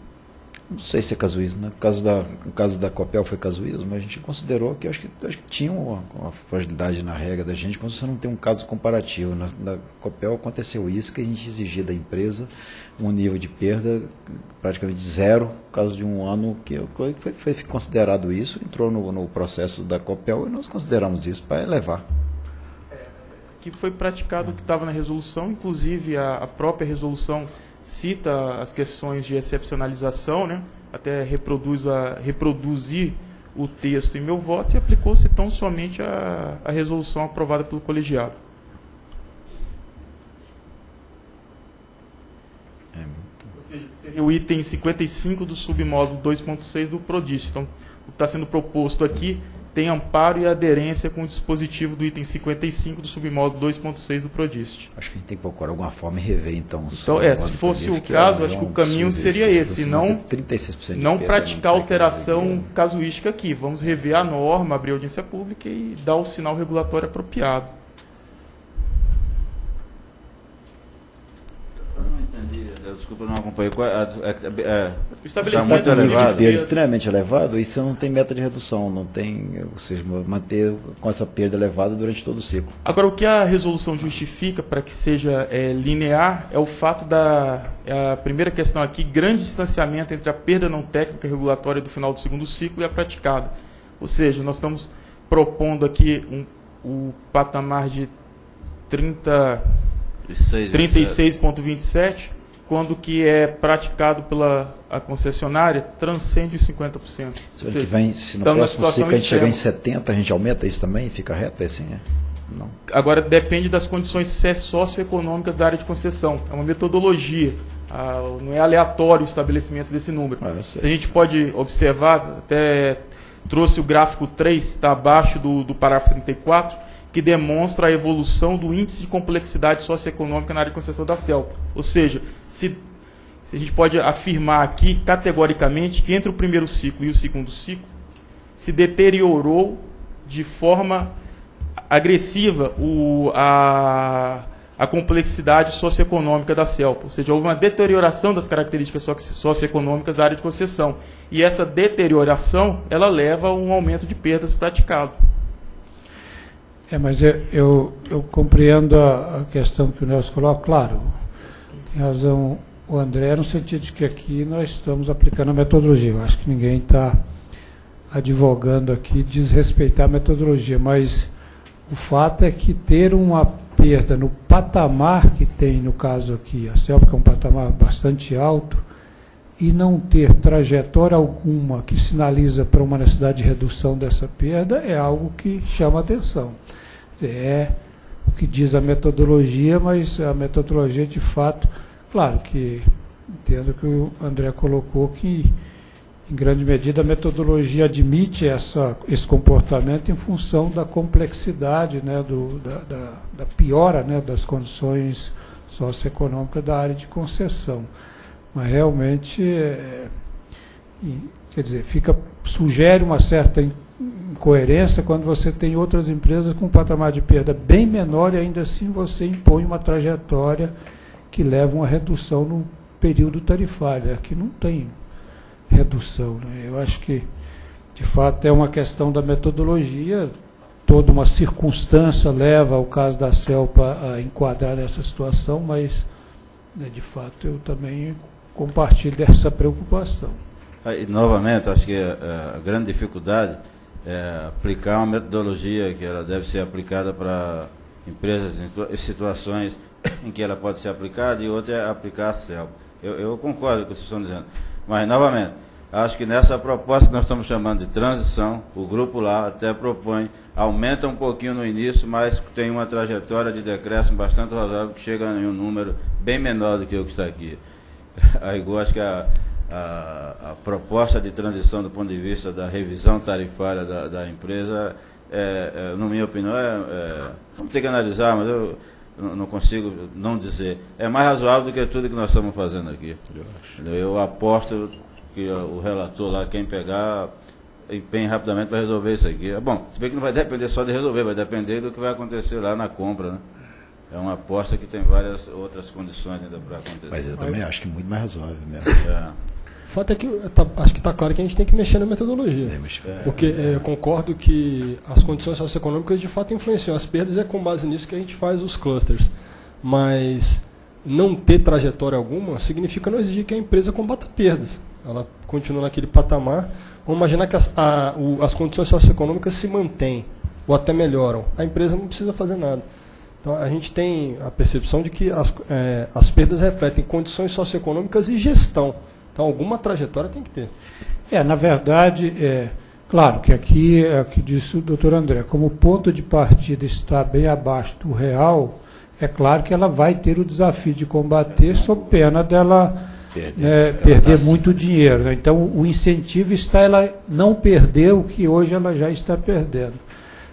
Não sei se é casuísmo, né? No caso da, no caso da Copel foi casuísmo, mas a gente considerou que, acho que, acho que tinha uma, uma fragilidade na regra da gente, quando você não tem um caso comparativo. Na, na Copel aconteceu isso, que a gente exigia da empresa um nível de perda praticamente zero, no caso de um ano que foi, foi considerado isso, entrou no, no processo da Copel e nós consideramos isso para elevar. É, que foi praticado o que estava na resolução, inclusive a, a própria resolução cita as questões de excepcionalização, né? Até reproduz a, reproduzir o texto em meu voto e aplicou-se tão somente a, a resolução aprovada pelo colegiado. É muito... Seria o item cinquenta e cinco do submódulo dois ponto seis do PRODIST. Então, o que está sendo proposto aqui tem amparo e aderência com o dispositivo do item cinquenta e cinco do submódulo dois ponto seis do PRODIST. Acho que a gente tem que procurar alguma forma e rever, então. Então, é, se fosse o caso, acho que o caminho seria esse, não não praticar alteração casuística aqui. Vamos rever a norma, abrir audiência pública e dar o sinal regulatório apropriado. Desculpa, não acompanhei. É, é, é, está muito elevado, de perda extremamente elevado, e você não tem meta de redução, não tem, ou seja, manter com essa perda elevada durante todo o ciclo. Agora, o que a resolução justifica para que seja é, linear é o fato da a primeira questão aqui, grande distanciamento entre a perda não técnica regulatória do final do segundo ciclo e a praticada. Ou seja, nós estamos propondo aqui um, o patamar de trinta, trinta e seis vírgula vinte e sete, quando o que é praticado pela a concessionária transcende os cinquenta por cento. Se, seja, que vem, se no próximo ciclo a gente chegar em setenta por cento, a gente aumenta isso também e fica reto assim, né? Não. Agora, depende das condições socioeconômicas da área de concessão. É uma metodologia, ah, não é aleatório o estabelecimento desse número. Ah, se a gente pode observar, até trouxe o gráfico três, está abaixo do, do parágrafo trinta e quatro, que demonstra a evolução do índice de complexidade socioeconômica na área de concessão da Celpa. Ou seja, se, se a gente pode afirmar aqui, categoricamente, que entre o primeiro ciclo e o segundo ciclo, se deteriorou de forma agressiva o, a, a complexidade socioeconômica da Celpa. Ou seja, houve uma deterioração das características socioeconômicas da área de concessão. E essa deterioração, ela leva a um aumento de perdas praticado. É, mas eu, eu, eu compreendo a, a questão que o Nelson coloca, claro, tem razão o André, no sentido de que aqui nós estamos aplicando a metodologia, eu acho que ninguém está advogando aqui desrespeitar a metodologia, mas o fato é que ter uma perda no patamar que tem, no caso aqui, a Celpa, que é um patamar bastante alto, e não ter trajetória alguma que sinaliza para uma necessidade de redução dessa perda é algo que chama atenção. É o que diz a metodologia, mas a metodologia de fato, claro que entendo que o André colocou que, em grande medida, a metodologia admite essa, esse comportamento em função da complexidade, né, do, da, da, da piora, né, das condições socioeconômicas da área de concessão. Mas realmente, é, quer dizer, fica, sugere uma certa incoerência quando você tem outras empresas com um patamar de perda bem menor e ainda assim você impõe uma trajetória que leva a uma redução no período tarifário. Aqui não tem redução, né? Eu acho que, de fato, é uma questão da metodologia, toda uma circunstância leva ao caso da Celpa a enquadrar nessa situação, mas, né, de fato, eu também compartilho dessa preocupação. E, novamente, acho que a, a grande dificuldade é aplicar uma metodologia que ela deve ser aplicada para empresas em situações em que ela pode ser aplicada e outra é aplicar a Celpa. Eu, eu concordo com o que vocês estão dizendo. Mas, novamente, acho que nessa proposta que nós estamos chamando de transição, o grupo lá até propõe, aumenta um pouquinho no início, mas tem uma trajetória de decréscimo bastante razoável, que chega em um número bem menor do que o que está aqui. Aí eu acho que a, a, a proposta de transição do ponto de vista da revisão tarifária da, da empresa, é, é, na minha opinião, é, é, vamos ter que analisar, mas eu não consigo não dizer. É mais razoável do que tudo que nós estamos fazendo aqui. Eu acho. Eu aposto que o relator lá, quem pegar, bem rapidamente vai resolver isso aqui. Bom, se bem que não vai depender só de resolver, vai depender do que vai acontecer lá na compra, né? É uma aposta que tem várias outras condições ainda para acontecer. Mas eu também acho que é muito mais razoável mesmo. É. O fato é que tá, acho que está claro que a gente tem que mexer na metodologia. É, porque é, eu concordo que as condições socioeconômicas de fato influenciam. As perdas é com base nisso que a gente faz os clusters. Mas não ter trajetória alguma significa não exigir que a empresa combata perdas. Ela continua naquele patamar. Vamos imaginar que as, a, o, as condições socioeconômicas se mantêm ou até melhoram. A empresa não precisa fazer nada. Então a gente tem a percepção de que as, é, as perdas refletem condições socioeconômicas e gestão. Então, alguma trajetória tem que ter. É, na verdade, é, claro que aqui é o que disse o doutor André, como o ponto de partida está bem abaixo do real, é claro que ela vai ter o desafio de combater, sob pena dela perder, né, perder tá muito assim. dinheiro. Né? Então, o incentivo está ela não perder o que hoje ela já está perdendo.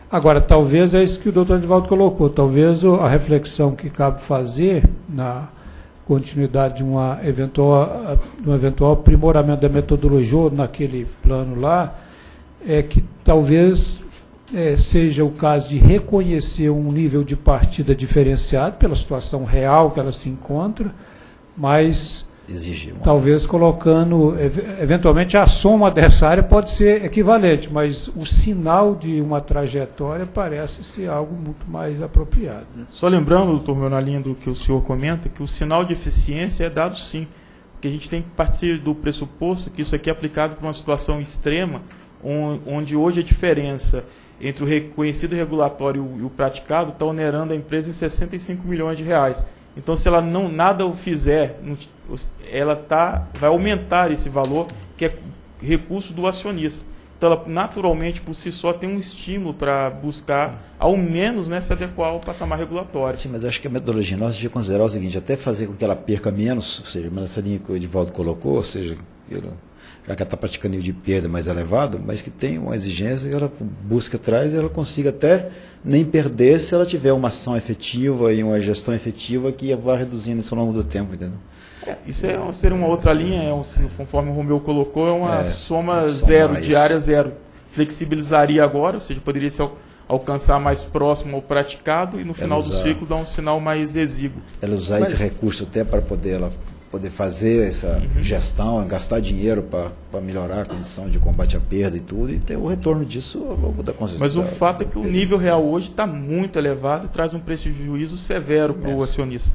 Agora, talvez é isso que o doutor Edvaldo colocou, talvez a reflexão que cabe fazer na continuidade de uma eventual, um eventual aprimoramento da metodologia ou naquele plano lá, é que talvez é, seja o caso de reconhecer um nível de partida diferenciado pela situação real que ela se encontra, mas exigir, talvez colocando, eventualmente a soma dessa área pode ser equivalente, mas o sinal de uma trajetória parece ser algo muito mais apropriado. Né? Só lembrando, doutor Meu, na linha do que o senhor comenta, que o sinal de eficiência é dado sim, porque a gente tem que partir do pressuposto que isso aqui é aplicado para uma situação extrema, onde hoje a diferença entre o reconhecido regulatório e o praticado está onerando a empresa em sessenta e cinco milhões de reais. Então, se ela não nada o fizer, ela tá, vai aumentar esse valor, que é recurso do acionista. Então, ela naturalmente, por si só, tem um estímulo para buscar, ao menos, né, se adequar ao patamar regulatório. Sim, mas eu acho que a metodologia nossa devia considerar o seguinte, até fazer com que ela perca menos, ou seja, nessa linha que o Edvaldo colocou, ou seja, já que ela está praticando nível de perda mais elevado, mas que tem uma exigência que ela busca atrás e ela consiga até nem perder se ela tiver uma ação efetiva e uma gestão efetiva que vá reduzindo isso ao longo do tempo, entendeu? É, isso é ser uma outra linha, é um, conforme o Romeu colocou, é uma é, soma zero, diária zero. Flexibilizaria agora, ou seja, poderia se alcançar mais próximo ao praticado e no final usar, do ciclo dar um sinal mais exíguo. Ela usar mas, esse recurso até para poder... Ela, poder fazer essa uhum. gestão, gastar dinheiro para melhorar a condição de combate à perda e tudo, e ter o retorno disso ao longo da concessão. Mas o fato é que o nível real hoje está muito elevado e traz um prejuízo severo para o acionista.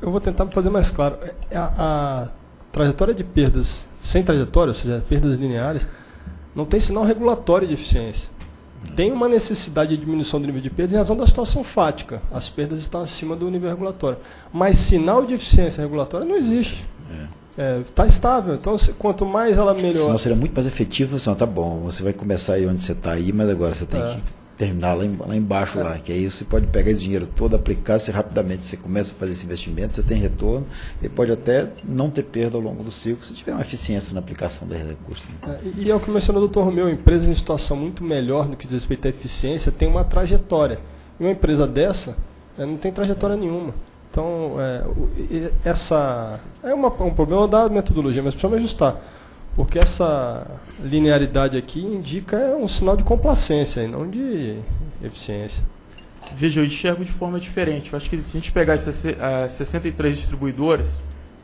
Eu vou tentar fazer mais claro. A, a trajetória de perdas, sem trajetória, ou seja, perdas lineares, não tem sinal regulatório de eficiência. Tem uma necessidade de diminuição do nível de perdas em razão da situação fática. As perdas estão acima do nível regulatório. Mas sinal de eficiência regulatória não existe. É. está é, estável. Então, se, quanto mais ela melhora... Senão seria muito mais efetivo, assim, ó, tá bom, você vai começar aí onde você está aí, mas agora você tem é. que terminar lá, em, lá embaixo, é. lá, que aí você pode pegar esse dinheiro todo, aplicar, você rapidamente você começa a fazer esse investimento, você tem retorno, e pode até não ter perda ao longo do ciclo, se tiver uma eficiência na aplicação dos recursos. Né? É, e é o que mencionou o doutor Romeu, empresas em situação muito melhor no que diz respeito à eficiência, tem uma trajetória. E uma empresa dessa é, não tem trajetória nenhuma. Então, é, essa é uma, um problema da metodologia, mas precisamos ajustar. Porque essa linearidade aqui indica um sinal de complacência e não de eficiência. Veja, eu enxergo de forma diferente. Eu acho que se a gente pegar as sessenta e três distribuidoras,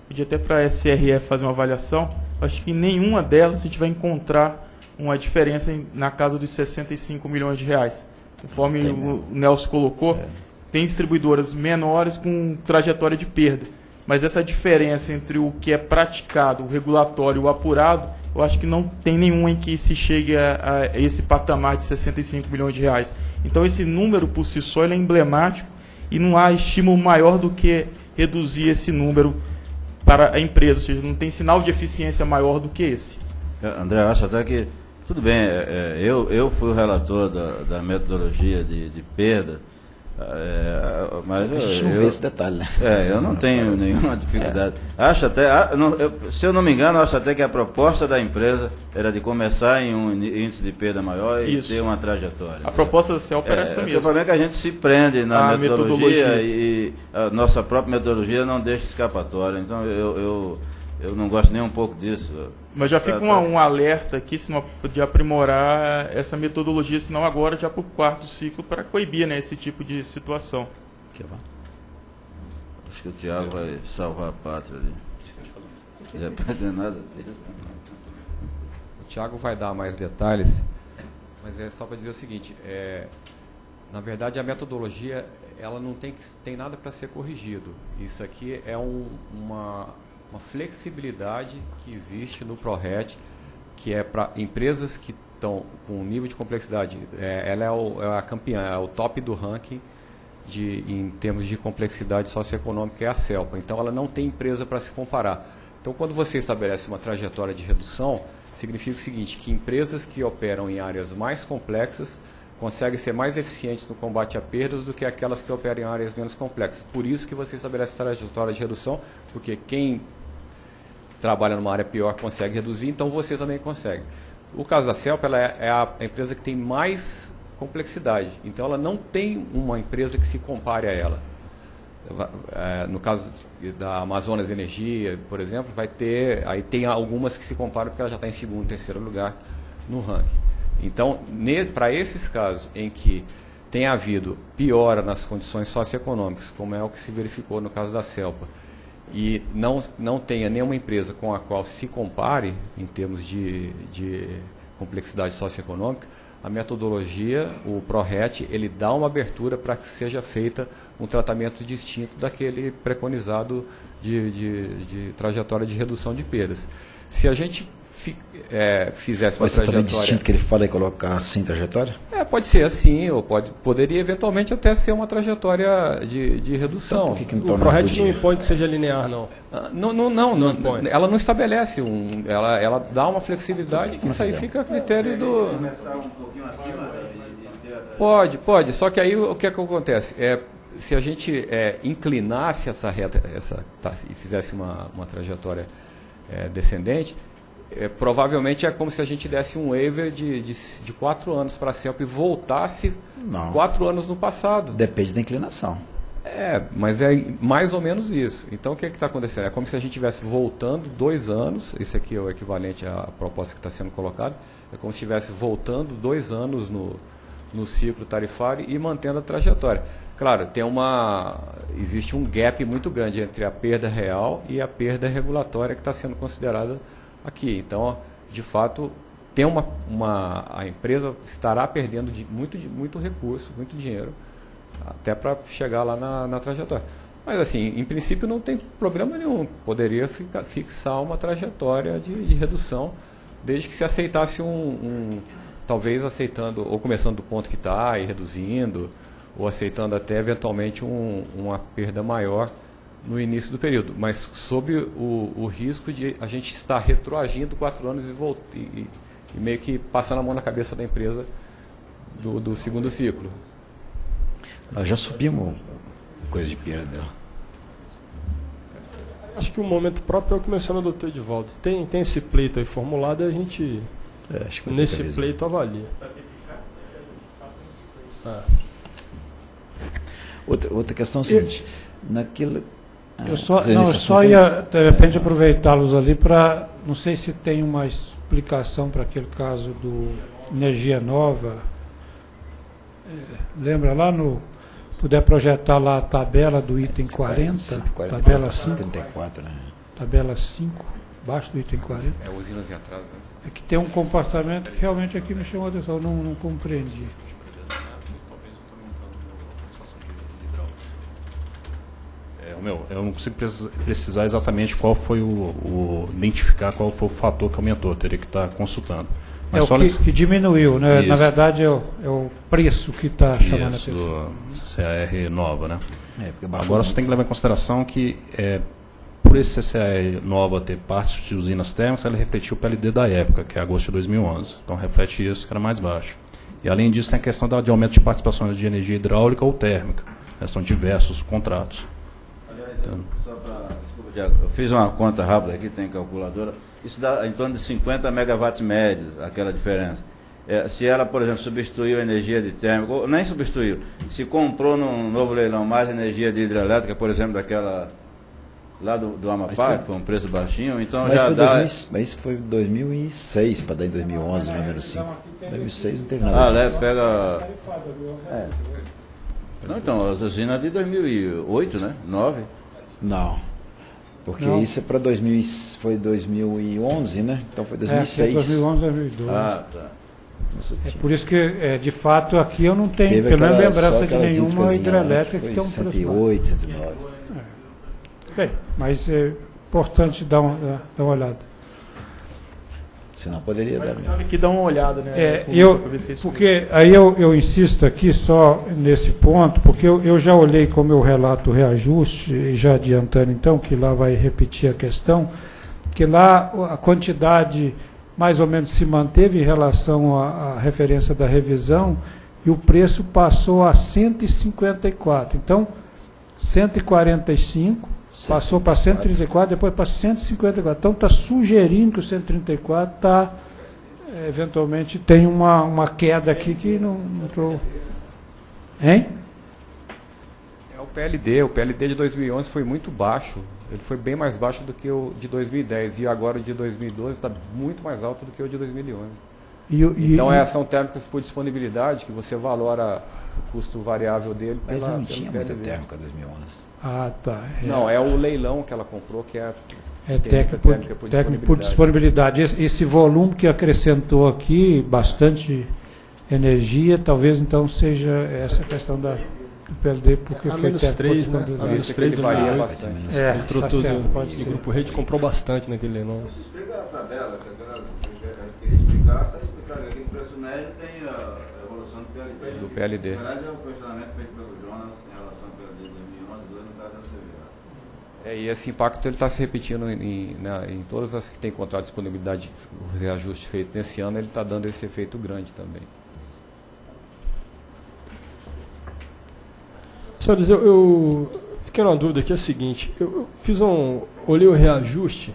pedir até para a S R E fazer uma avaliação, acho que em nenhuma delas a gente vai encontrar uma diferença em, na casa dos sessenta e cinco milhões de reais. Conforme tem, né? o Nelson colocou... É. Tem distribuidoras menores com trajetória de perda. Mas essa diferença entre o que é praticado, o regulatório e o apurado, eu acho que não tem nenhuma em que se chegue a, a esse patamar de sessenta e cinco milhões de reais. Então esse número por si só ele é emblemático e não há estímulo maior do que reduzir esse número para a empresa. Ou seja, não tem sinal de eficiência maior do que esse. André, eu acho até que... Tudo bem, é, eu, eu fui o relator da, da metodologia de, de perda. É, mas eu, Deixa eu ver eu, esse detalhe, né? É, eu não tenho nenhuma dificuldade. É. Acho até, ah, não, eu, se eu não me engano, acho até que a proposta da empresa era de começar em um índice de perda maior e Isso. ter uma trajetória. A é. proposta da Celpa era essa mesmo. O problema é que a gente se prende na metodologia, metodologia e a nossa própria metodologia não deixa escapatória. Então eu, eu, eu não gosto nem um pouco disso. Mas já fica um, um alerta aqui, se não de aprimorar essa metodologia, senão agora já para o quarto ciclo, para coibir, né, esse tipo de situação. Acho que o Thiago vai salvar a pátria ali. Não vai perder nada disso. O Thiago vai dar mais detalhes, mas é só para dizer o seguinte, é, na verdade a metodologia ela não tem, tem nada para ser corrigido. Isso aqui é um, uma... uma flexibilidade que existe no ProRet, que é para empresas que estão com um nível de complexidade, é, ela é, o, é a campeã, é o top do ranking de, em termos de complexidade socioeconômica, é a Celpa. Então ela não tem empresa para se comparar. Então quando você estabelece uma trajetória de redução, significa o seguinte, que empresas que operam em áreas mais complexas conseguem ser mais eficientes no combate a perdas do que aquelas que operam em áreas menos complexas. Por isso que você estabelece trajetória de redução, porque quem trabalha numa área pior consegue reduzir, então você também consegue. O caso da Celpa, ela é a empresa que tem mais complexidade, então ela não tem uma empresa que se compare a ela. No caso da Amazonas Energia, por exemplo, vai ter, aí tem algumas que se comparam porque ela já está em segundo, terceiro lugar no ranking. Então, para esses casos em que tem havido piora nas condições socioeconômicas, como é o que se verificou no caso da Celpa, e não, não tenha nenhuma empresa com a qual se compare em termos de, de complexidade socioeconômica, a metodologia, o ProRet, ele dá uma abertura para que seja feita um tratamento distinto daquele preconizado de, de, de trajetória de redução de perdas. Se a gente É, fizesse uma trajetória... Pode ser também distinto que ele fala e colocar assim trajetória? É, pode ser assim, ou pode, poderia eventualmente até ser uma trajetória de, de redução. Então, por que que o ProRet não impõe que seja linear, não? Não, não, não, não, não ela não estabelece, um, ela, ela dá uma flexibilidade que isso aí fica a critério do... Pode, pode, só que aí o que é que acontece? É, se a gente é, inclinasse essa reta essa, tá, e fizesse uma, uma trajetória é, descendente... É, provavelmente é como se a gente desse um waiver de, de, de quatro anos para sempre e voltasse Não. quatro anos no passado. Depende da inclinação. É, mas é mais ou menos isso. Então o que é que está acontecendo? É como se a gente estivesse voltando dois anos, isso aqui é o equivalente à proposta que está sendo colocada, é como se estivesse voltando dois anos no, no ciclo tarifário e mantendo a trajetória. Claro, tem uma, existe um gap muito grande entre a perda real e a perda regulatória que está sendo considerada aqui. Então, de fato, tem uma, uma, a empresa estará perdendo de, muito, de, muito recurso, muito dinheiro, até para chegar lá na, na trajetória. Mas, assim, em princípio, não tem problema nenhum. Poderia ficar, fixar uma trajetória de, de redução, desde que se aceitasse um, um... Talvez aceitando, ou começando do ponto que está e reduzindo, ou aceitando até, eventualmente, um, uma perda maior no início do período, mas sob o, o risco de a gente estar retroagindo quatro anos e, volta, e, e meio que passando a mão na cabeça da empresa do, do segundo ciclo. Nós já subimos coisa de perda. Acho que o momento próprio é o que menciona o doutor Edvaldo. Tem, tem esse pleito aí formulado e a gente, é, acho que nesse pleito, avalia. Ah. Outra, outra questão é o seguinte, eu, naquilo... Ah, eu só, não, eu só ia, de repente, é, aproveitá-los ali para... Não sei se tem uma explicação para aquele caso do Energia Nova. É, lembra lá no... Puder projetar lá a tabela do item cento e quarenta, tabela cinco, trinta e quatro, né? Tabela cinco, abaixo do item quarenta. É, usinas e atraso, né? É que tem um comportamento que realmente aqui me chamou a atenção, eu não, não compreendi. Meu, eu não consigo precisar exatamente qual foi o, o identificar qual foi o fator que aumentou, eu teria que estar consultando. Mas é só o que, le... que diminuiu, né? Isso. Na verdade é o, é o preço que está chamando isso, a atenção. C C R nova, né? É, agora você tem que levar em consideração que é, por esse C C R nova ter partes de usinas térmicas, ela refletiu o P L D da época, que é agosto de dois mil e onze. Então reflete isso, que era mais baixo. E além disso tem a questão da, de aumento de participações de energia hidráulica ou térmica. São diversos contratos. Só pra, desculpa, Diego, eu fiz uma conta rápida aqui, tem calculadora. Isso dá em torno de cinquenta megawatts médios, aquela diferença. É, se ela, por exemplo, substituiu a energia de térmica, ou nem substituiu, se comprou num novo leilão mais energia de hidrelétrica, por exemplo, daquela lá do, do Amapá, que foi um preço baixinho, então mas já foi dá... dois mil, mas isso foi em dois mil e seis, para dar em dois mil e onze, número cinco. dois mil e seis não teve nada. Ah, né, pega... É. Não, então, as usinas de dois mil e oito, né? dois mil e nove. Não, porque não. Isso é para dois mil, foi dois mil e onze, né? Então foi dois mil e seis. É, dois mil e onze, dois mil e doze. Ah, tá. É por isso que, é, de fato, aqui eu não tenho, pelo menos, lembrança de nenhuma hidrelétrica que tem um preço. cento e oito, cento e nove. É. Bem, mas é importante dar uma, dar uma olhada. Senão poderia mas dar. Mas tem que dar uma olhada, né? É, eu, porque aí eu, eu insisto aqui só nesse ponto, porque eu, eu já olhei como eu relato o reajuste, e já adiantando então, que lá vai repetir a questão, que lá a quantidade mais ou menos se manteve em relação à, à referência da revisão, e o preço passou a cento e cinquenta e quatro. Então, cento e quarenta e cinco... Passou para cento e trinta e quatro, depois para cento e cinquenta e quatro. Então está sugerindo que o cento e trinta e quatro está, eventualmente, tem uma, uma queda aqui que não entrou. Hein? É o P L D. O P L D de dois mil e onze foi muito baixo. Ele foi bem mais baixo do que o de dois mil e dez. E agora o de dois mil e doze está muito mais alto do que o de dois mil e onze. E, e, então é ação térmica por disponibilidade, que você valora o custo variável dele. Mas pela, não tinha muita térmica em dois mil e onze. Ah, tá. É. Não, é o leilão que ela comprou, que é, é técnica por, por disponibilidade. Por disponibilidade. Esse, esse volume que acrescentou aqui, bastante energia, talvez então seja essa questão da, do P L D, porque é, foi técnica por disponibilidade. Né? Ele varia bastante. É, é, entrou tá tudo, certo, pode ser. O grupo Rede comprou bastante naquele leilão. Se explicar a tabela, que eu queria explicar, está explicado aqui no preço médio tem a evolução do P L D. Do P L D. Na verdade é um questionamento feito pelo Jonas em relação ao P L D de É, e esse impacto está se repetindo em, na, em todas as que têm contrato de disponibilidade, o reajuste feito nesse ano, ele está dando esse efeito grande também. Senhores, eu, eu fiquei numa dúvida aqui, é a seguinte, eu, eu fiz um, olhei o reajuste,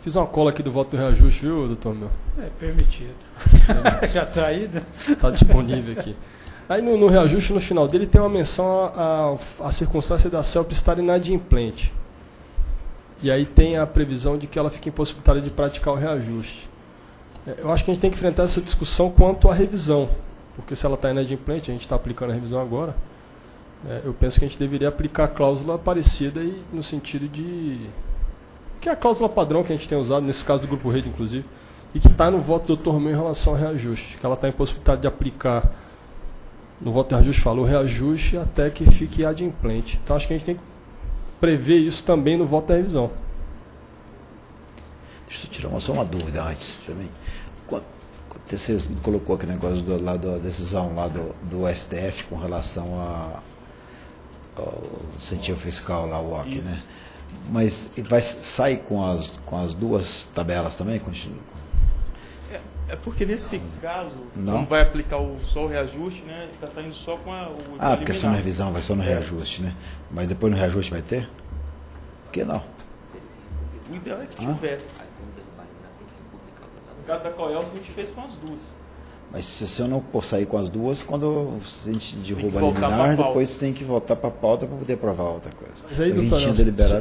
fiz uma cola aqui do voto do reajuste, viu, doutor meu? É permitido. Já está aí, né? Está disponível aqui. Aí no, no reajuste, no final dele, tem uma menção à circunstância da Celpa estar inadimplente. E aí tem a previsão de que ela fique impossibilitada de praticar o reajuste. Eu acho que a gente tem que enfrentar essa discussão quanto à revisão. Porque se ela está inadimplente, a gente está aplicando a revisão agora, é, eu penso que a gente deveria aplicar a cláusula parecida e, no sentido de... Que é a cláusula padrão que a gente tem usado, nesse caso do Grupo Rede, inclusive, e que está no voto do doutor Romeu em relação ao reajuste. Que ela está impossibilitada de aplicar... No voto de reajuste falou reajuste até que fique adimplente. Então acho que a gente tem que prever isso também no voto da revisão. Deixa eu tirar uma, só uma dúvida antes também. Você colocou aquele negócio do, lá, da decisão lá do, do S T F com relação a o incentivo fiscal lá, o W A C C, né? Mas vai sair com as, com as duas tabelas também? Continua. É porque nesse caso, não, como vai aplicar o, só o reajuste, né? Está saindo só com a... O, ah, porque é só na revisão, vai só no reajuste, né? Mas depois no reajuste vai ter? Por que não? O ideal é que tivesse. Ah? No caso da Coelce, a gente fez com as duas. Mas se, se eu não for sair com as duas, quando a gente derruba a liminar, depois tem que voltar para a pauta para poder aprovar outra coisa. Mas aí, doutor,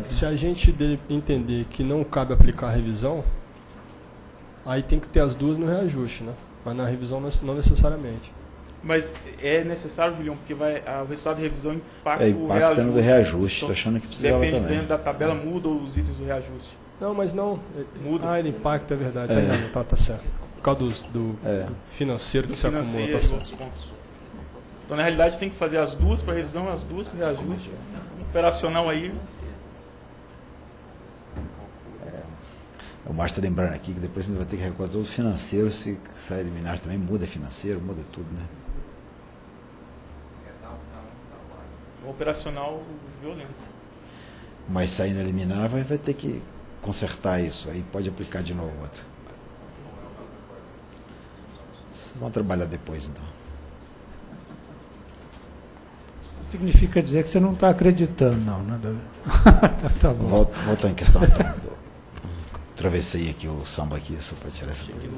se, se a gente entender que não cabe aplicar a revisão, aí tem que ter as duas no reajuste, né? Mas na revisão não necessariamente. Mas é necessário, Julião, porque vai, a, o resultado da revisão impacta, é, impacta o reajuste. Impacta no reajuste, estou achando que precisava depende também. Dependendo da tabela, muda os itens do reajuste. Não, mas não... Muda. Ah, ele impacta, é verdade. É. Né? Tá, tá certo. Por causa do, do, é. do financeiro que do se acumula, tá certo. Então, na realidade, tem que fazer as duas para revisão, as duas para reajuste. O operacional aí... O Márcio está lembrando aqui que depois você vai ter que recorrer todo o financeiro, se sair eliminar também, muda financeiro, muda tudo, né? O operacional violento. Mas saindo eliminar, vai, vai ter que consertar isso, aí pode aplicar de novo outro. Vocês vão trabalhar depois, então. Significa dizer que você não está acreditando, não, né? tá, tá bom. Volta, volta em questão do... Atravessei aqui o samba aqui, só para tirar essa dúvida.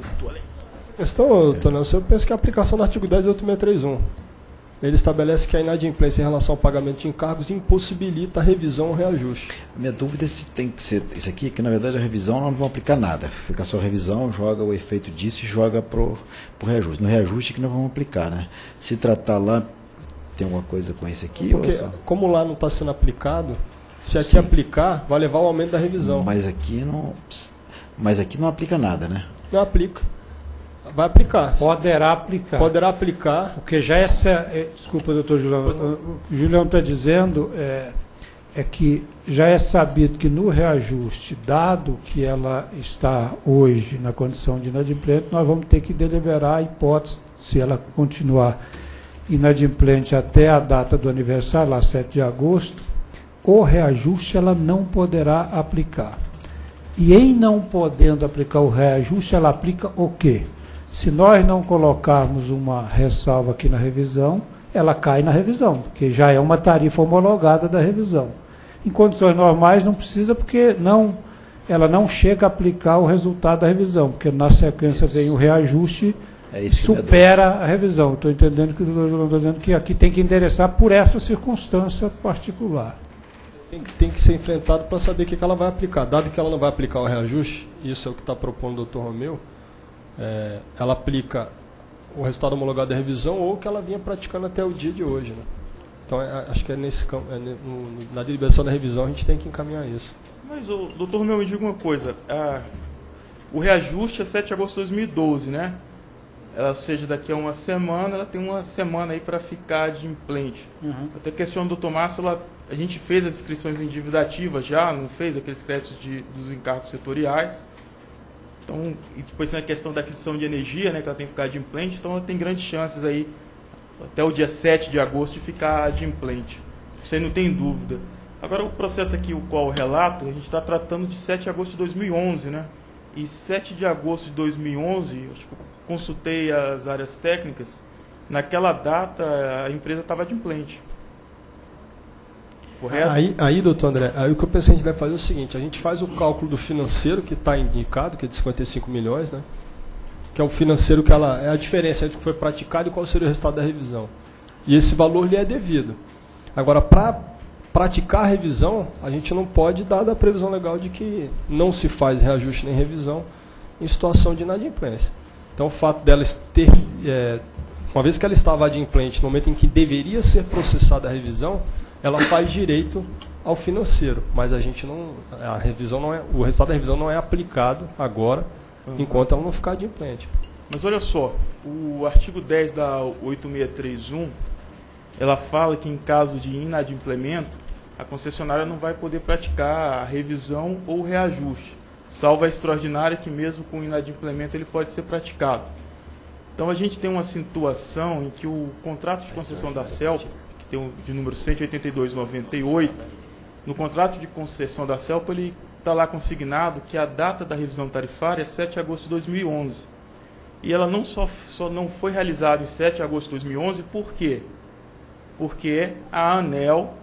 Essa questão, doutor Nelson, eu penso que a aplicação do artigo dez da oito seis três um. Ele estabelece que a inadimplência em relação ao pagamento de encargos impossibilita a revisão ou reajuste. A minha dúvida é se tem que ser isso aqui, que na verdade a revisão não vão aplicar nada. Fica só a revisão, joga o efeito disso e joga para o reajuste. No reajuste que nós vamos aplicar, né? Se tratar lá, tem alguma coisa com esse aqui? Porque, ou só... como lá não está sendo aplicado... Se aqui Sim. aplicar, vai levar ao aumento da revisão. Mas aqui não, mas aqui não aplica nada, né? Não aplica. Vai aplicar. Poderá aplicar. Poderá aplicar. Porque já essa... É, desculpa, doutor Julião. O Julião está dizendo é, é que já é sabido que no reajuste, dado que ela está hoje na condição de inadimplente, nós vamos ter que deliberar a hipótese, se ela continuar inadimplente até a data do aniversário, lá sete de agosto, o reajuste ela não poderá aplicar. E em não podendo aplicar o reajuste, ela aplica o quê? Se nós não colocarmos uma ressalva aqui na revisão, ela cai na revisão, porque já é uma tarifa homologada da revisão. Em condições normais não precisa, porque não, ela não chega a aplicar o resultado da revisão, porque na sequência isso. vem o reajuste, é supera a revisão. Estou entendendo que, tô dizendo que aqui tem que endereçar por essa circunstância particular. Tem que ser enfrentado para saber o que ela vai aplicar. Dado que ela não vai aplicar o reajuste, isso é o que está propondo o doutor Romeu, é, ela aplica o resultado homologado da revisão ou o que ela vinha praticando até o dia de hoje. Né? Então, é, acho que é nesse é, no, na deliberação da revisão a gente tem que encaminhar isso. Mas, ô, doutor Romeu, me diga uma coisa. A, o reajuste é sete de agosto de dois mil e doze, né? Ela, ou seja, daqui a uma semana, ela tem uma semana aí para ficar de implante. Uhum. Até questiono do Tomás, ela... A gente fez as inscrições em dívida ativa já, não fez aqueles créditos de, dos encargos setoriais. Então, e depois tem a questão da aquisição de energia, né, que ela tem que ficar adimplente, então ela tem grandes chances aí, até o dia sete de agosto, de ficar adimplente. Isso aí não tem dúvida. Agora, o processo aqui, o qual eu relato, a gente está tratando de sete de agosto de dois mil e onze, né? E sete de agosto de dois mil e onze, eu tipo, consultei as áreas técnicas, naquela data a empresa estava adimplente. Correto? Aí, aí, doutor André, aí o que eu pensei que a gente deve fazer é o seguinte, a gente faz o cálculo do financeiro que está indicado, que é de cinquenta e cinco milhões, né? Que é o financeiro que ela... É a diferença entre o que foi praticado e qual seria o resultado da revisão. E esse valor lhe é devido. Agora, para praticar a revisão, a gente não pode dar da previsão legal de que não se faz reajuste nem revisão em situação de inadimplência. Então, o fato dela ter... É, uma vez que ela estava adimplente, no momento em que deveria ser processada a revisão, ela faz direito ao financeiro, mas a gente não, a revisão não é, o resultado da revisão não é aplicado agora, uhum. enquanto ela não ficar adimplente. Mas olha só, o artigo dez da oito seis três um, ela fala que em caso de inadimplemento, a concessionária não vai poder praticar a revisão ou reajuste, salvo a extraordinária que mesmo com inadimplemento ele pode ser praticado. Então a gente tem uma situação em que o contrato de concessão da Celpa, um de número cento e oitenta e dois barra noventa e oito, no contrato de concessão da Celpa, ele está lá consignado que a data da revisão tarifária é sete de agosto de dois mil e onze. E ela não só, só não foi realizada em sete de agosto de dois mil e onze, por quê? Porque a ANEEL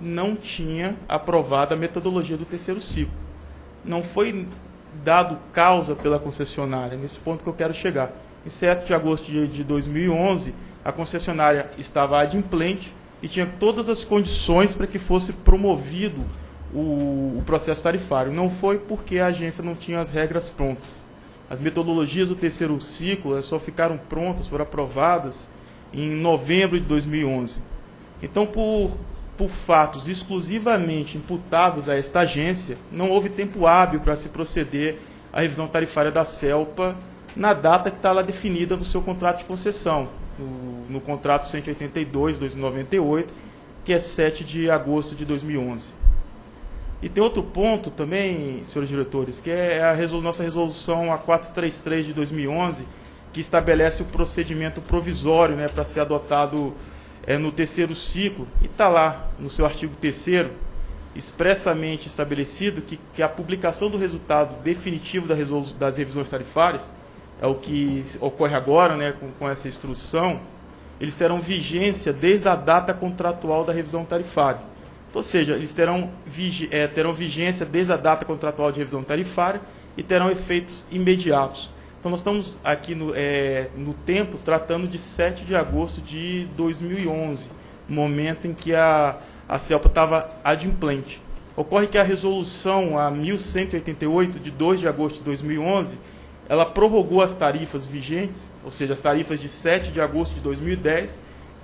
não tinha aprovado a metodologia do terceiro ciclo. Não foi dado causa pela concessionária, nesse ponto que eu quero chegar. Em sete de agosto de dois mil e onze, a concessionária estava adimplente e tinha todas as condições para que fosse promovido o, o processo tarifário. Não foi porque a agência não tinha as regras prontas. As metodologias do terceiro ciclo só ficaram prontas, foram aprovadas em novembro de dois mil e onze. Então, por, por fatos exclusivamente imputáveis a esta agência, não houve tempo hábil para se proceder à revisão tarifária da Celpa na data que está lá definida no seu contrato de concessão, no, no contrato cento e oitenta e dois barra noventa e oito, que é sete de agosto de dois mil e onze. E tem outro ponto também, senhores diretores, que é a resolu- nossa resolução A quatrocentos e trinta e três de dois mil e onze, que estabelece o procedimento provisório, né, para ser adotado é, no terceiro ciclo, e está lá no seu artigo terceiro, expressamente estabelecido que, que a publicação do resultado definitivo da resolu- das revisões tarifárias, é o que ocorre agora, né, com, com essa instrução, eles terão vigência desde a data contratual da revisão tarifária. Ou seja, eles terão, vigi- é, terão vigência desde a data contratual de revisão tarifária e terão efeitos imediatos. Então, nós estamos aqui no, é, no tempo tratando de sete de agosto de dois mil e onze, momento em que a, a Celpa estava adimplente. Ocorre que a resolução a mil cento e oitenta e oito, de dois de agosto de dois mil e onze, ela prorrogou as tarifas vigentes, ou seja, as tarifas de sete de agosto de dois mil e dez,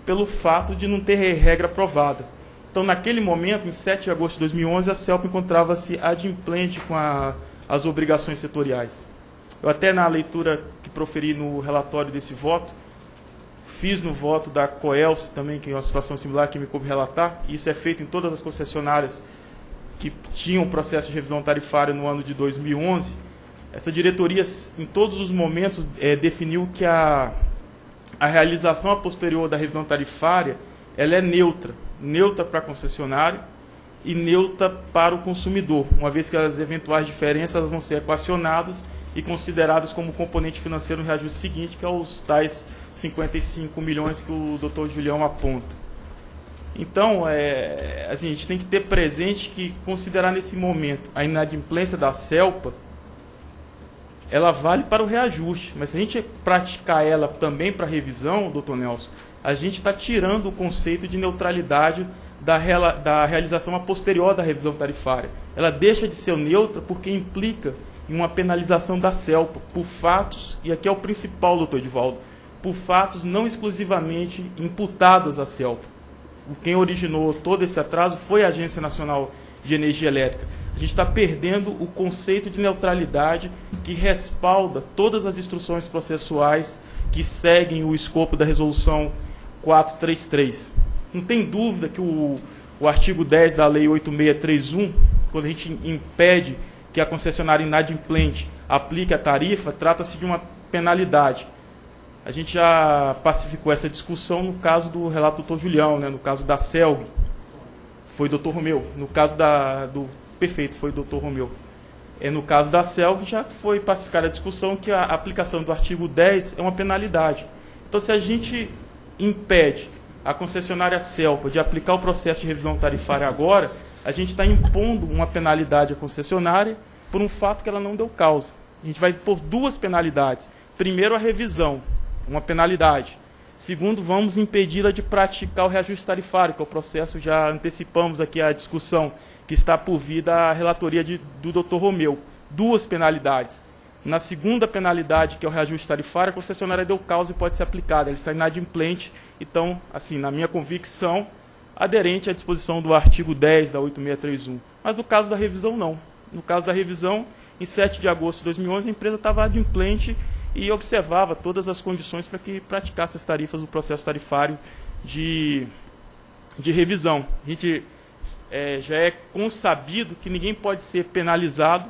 pelo fato de não ter regra aprovada. Então, naquele momento, em sete de agosto de dois mil e onze, a Celpa encontrava-se adimplente com a, as obrigações setoriais. Eu até, na leitura que proferi no relatório desse voto, fiz no voto da Coelce também, que é uma situação similar que me coube relatar, e isso é feito em todas as concessionárias que tinham o processo de revisão tarifária no ano de dois mil e onze, essa diretoria, em todos os momentos, é, definiu que a, a realização a posterior da revisão tarifária ela é neutra, neutra para a concessionária e neutra para o consumidor, uma vez que as eventuais diferenças elas vão ser equacionadas e consideradas como componente financeiro no reajuste seguinte, que é os tais cinquenta e cinco milhões que o doutor Julião aponta. Então, é, assim, a gente tem que ter presente que considerar nesse momento a inadimplência da Celpa, ela vale para o reajuste, mas se a gente praticar ela também para revisão, doutor Nelson, a gente está tirando o conceito de neutralidade da, reala, da realização a posterior da revisão tarifária. Ela deixa de ser neutra porque implica em uma penalização da Celpa por fatos, e aqui é o principal, doutor Edvaldo, por fatos não exclusivamente imputados à Celpa. Quem originou todo esse atraso foi a Agência Nacional de Energia Elétrica. A gente está perdendo o conceito de neutralidade que respalda todas as instruções processuais que seguem o escopo da resolução quatrocentos e trinta e três. Não tem dúvida que o, o artigo dez da Lei oito mil seiscentos e trinta e um, quando a gente impede que a concessionária inadimplente aplique a tarifa, trata-se de uma penalidade. A gente já pacificou essa discussão no caso do relato do doutor Julião, né, no caso da CELG, foi doutor Romeu, no caso da... do Perfeito, foi o doutor Romeu. É, no caso da CELG, já foi pacificada a discussão que a aplicação do artigo dez é uma penalidade. Então, se a gente impede a concessionária Celpa de aplicar o processo de revisão tarifária agora, a gente está impondo uma penalidade à concessionária por um fato que ela não deu causa. A gente vai impor duas penalidades. Primeiro, a revisão, uma penalidade. Segundo, vamos impedi-la de praticar o reajuste tarifário, que é o processo, já antecipamos aqui a discussão, que está por vir da relatoria de, do doutor Romeu. Duas penalidades. Na segunda penalidade, que é o reajuste tarifário, a concessionária deu causa e pode ser aplicada. Ela está inadimplente, então, assim, na minha convicção, aderente à disposição do artigo dez da oito mil seiscentos e trinta e um. Mas no caso da revisão, não. No caso da revisão, em sete de agosto de dois mil e onze, a empresa estava adimplente e observava todas as condições para que praticasse as tarifas do processo tarifário de, de revisão. A gente... É, já é consabido que ninguém pode ser penalizado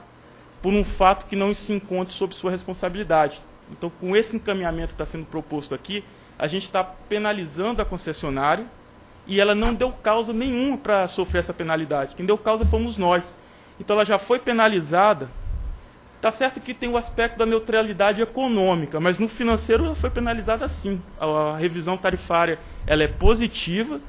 por um fato que não se encontre sob sua responsabilidade. Então, com esse encaminhamento que está sendo proposto aqui, a gente está penalizando a concessionária e ela não deu causa nenhuma para sofrer essa penalidade. Quem deu causa fomos nós. Então ela já foi penalizada. Está certo que tem o aspecto da neutralidade econômica, mas no financeiro ela foi penalizada sim. A revisão tarifária ela é positiva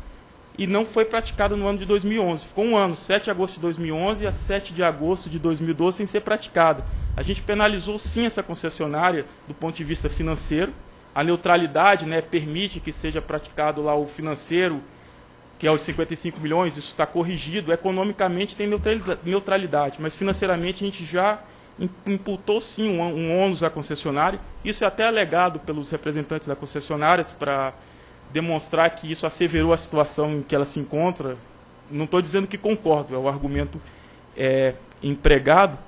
e não foi praticada no ano de dois mil e onze. Ficou um ano, sete de agosto de dois mil e onze a sete de agosto de dois mil e doze, sem ser praticada. A gente penalizou sim essa concessionária do ponto de vista financeiro. A neutralidade, né, permite que seja praticado lá o financeiro, que é os cinquenta e cinco milhões, isso está corrigido. Economicamente tem neutralidade, mas financeiramente a gente já imputou sim um, um ônus à concessionária. Isso é até alegado pelos representantes da concessionária para demonstrar que isso asseverou a situação em que ela se encontra. Não estou dizendo que concordo, é o argumento é, empregado.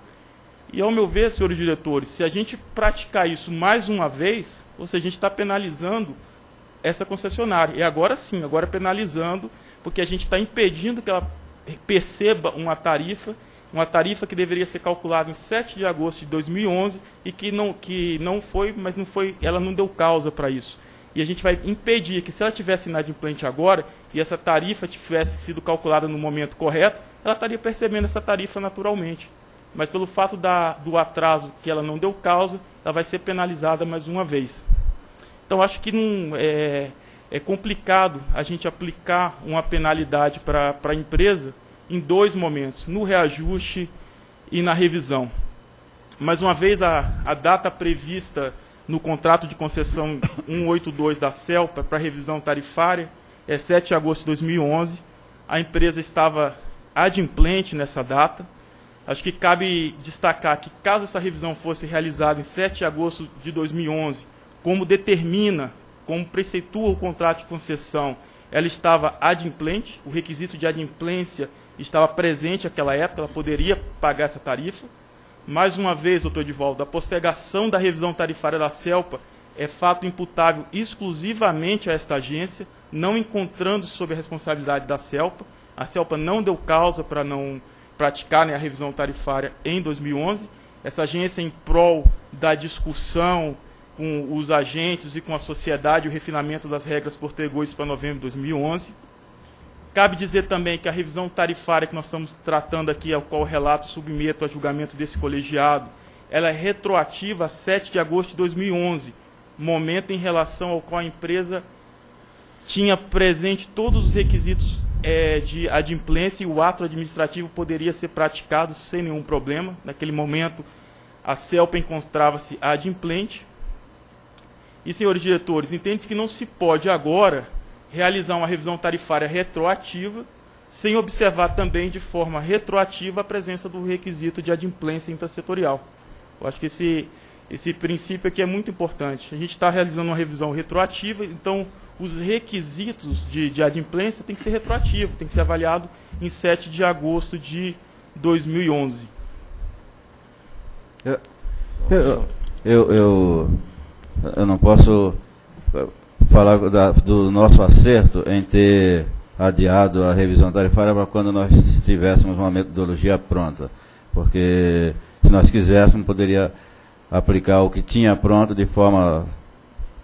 E ao meu ver, senhores diretores, se a gente praticar isso mais uma vez, ou seja, a gente está penalizando essa concessionária. E agora sim, agora penalizando, porque a gente está impedindo que ela perceba uma tarifa uma tarifa que deveria ser calculada em sete de agosto de dois mil e onze e que não, que não foi, mas não foi, ela não deu causa para isso. E a gente vai impedir que, se ela tivesse inadimplente agora e essa tarifa tivesse sido calculada no momento correto, ela estaria percebendo essa tarifa naturalmente. Mas pelo fato da, do atraso que ela não deu causa, ela vai ser penalizada mais uma vez. Então acho que não, é, é complicado a gente aplicar uma penalidade para a empresa em dois momentos, no reajuste e na revisão. Mais uma vez, a, a data prevista no contrato de concessão cento e oitenta e dois da Celpa para revisão tarifária é sete de agosto de dois mil e onze. A empresa estava adimplente nessa data. Acho que cabe destacar que, caso essa revisão fosse realizada em sete de agosto de dois mil e onze, como determina, como preceitua o contrato de concessão, ela estava adimplente, o requisito de adimplência estava presente naquela época, ela poderia pagar essa tarifa. Mais uma vez, doutor Edvaldo, a postergação da revisão tarifária da Celpa é fato imputável exclusivamente a esta agência, não encontrando-se sob a responsabilidade da Celpa. A Celpa não deu causa para não praticar, né, a revisão tarifária em dois mil e onze. Essa agência, em prol da discussão com os agentes e com a sociedade, o refinamento das regras, postergou isso para novembro de dois mil e onze. Cabe dizer também que a revisão tarifária que nós estamos tratando aqui, ao qual o relato submeto a julgamento desse colegiado, ela é retroativa a sete de agosto de dois mil e onze, momento em relação ao qual a empresa tinha presente todos os requisitos é, de adimplência e o ato administrativo poderia ser praticado sem nenhum problema. Naquele momento, a Celpa encontrava-se adimplente. E, senhores diretores, entende-se que não se pode agora realizar uma revisão tarifária retroativa, sem observar também de forma retroativa a presença do requisito de adimplência intrasetorial. Eu acho que esse, esse princípio aqui é muito importante. A gente está realizando uma revisão retroativa, então os requisitos de, de adimplência têm que ser retroativos, tem que ser avaliado em sete de agosto de dois mil e onze. Eu, eu, eu, eu, eu não posso falar da, do nosso acerto em ter adiado a revisão tarifária para quando nós tivéssemos uma metodologia pronta, porque se nós quiséssemos, poderia aplicar o que tinha pronto de forma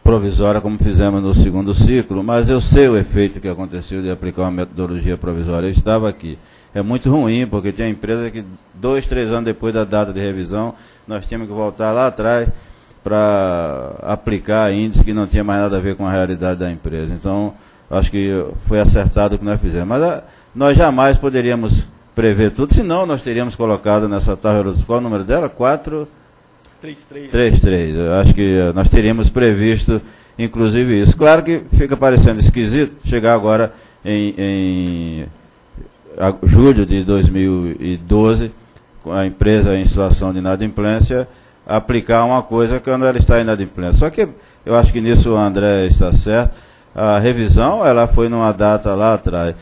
provisória, como fizemos no segundo ciclo, mas eu sei o efeito que aconteceu de aplicar uma metodologia provisória. Eu estava aqui. É muito ruim, porque tinha empresa que dois, três anos depois da data de revisão, nós tínhamos que voltar lá atrás para aplicar índice que não tinha mais nada a ver com a realidade da empresa. Então, acho que foi acertado o que nós fizemos. Mas a, nós jamais poderíamos prever tudo, senão nós teríamos colocado nessa tabela, qual o número dela? quatro... trinta e três. trinta e três. Eu acho que nós teríamos previsto, inclusive, isso. Claro que fica parecendo esquisito chegar agora em, em julho de dois mil e doze, com a empresa em situação de inadimplência, aplicar uma coisa quando ela está inadimplente. Só que eu acho que nisso o André está certo. A revisão, ela foi numa data lá atrás.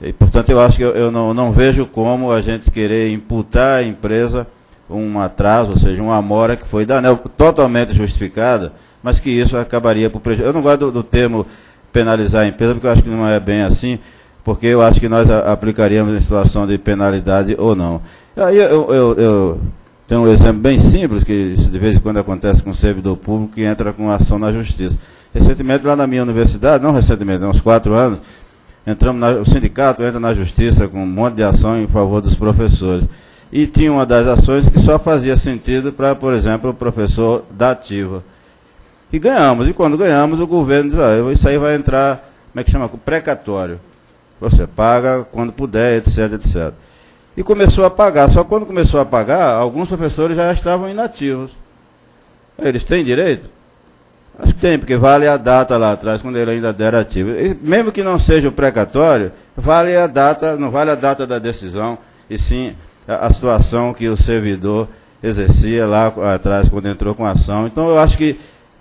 E, portanto, eu acho que eu, eu não, não vejo como a gente querer imputar à empresa um atraso, ou seja, uma amora que foi da ANEEL totalmente justificada, mas que isso acabaria por prejuízo. Eu não gosto do, do termo penalizar a empresa, porque eu acho que não é bem assim, porque eu acho que nós a, aplicaríamos em situação de penalidade ou não. Aí eu... eu, eu Tem um exemplo bem simples, que de vez em quando acontece com o servidor público que entra com ação na justiça. Recentemente, lá na minha universidade, não recentemente, há uns quatro anos, entramos na, o sindicato entra na justiça com um monte de ação em favor dos professores. E tinha uma das ações que só fazia sentido para, por exemplo, o professor da ativa. E ganhamos. E quando ganhamos, o governo diz, ah, isso aí vai entrar, como é que chama? Precatório. Você paga quando puder, etc, etcétera. E começou a pagar. Só quando começou a pagar, alguns professores já estavam inativos. Eles têm direito? Acho que tem, porque vale a data lá atrás, quando ele ainda era ativo. E mesmo que não seja o precatório, vale a data, não vale a data da decisão, e sim a, a situação que o servidor exercia lá atrás, quando entrou com a ação. Então, eu acho que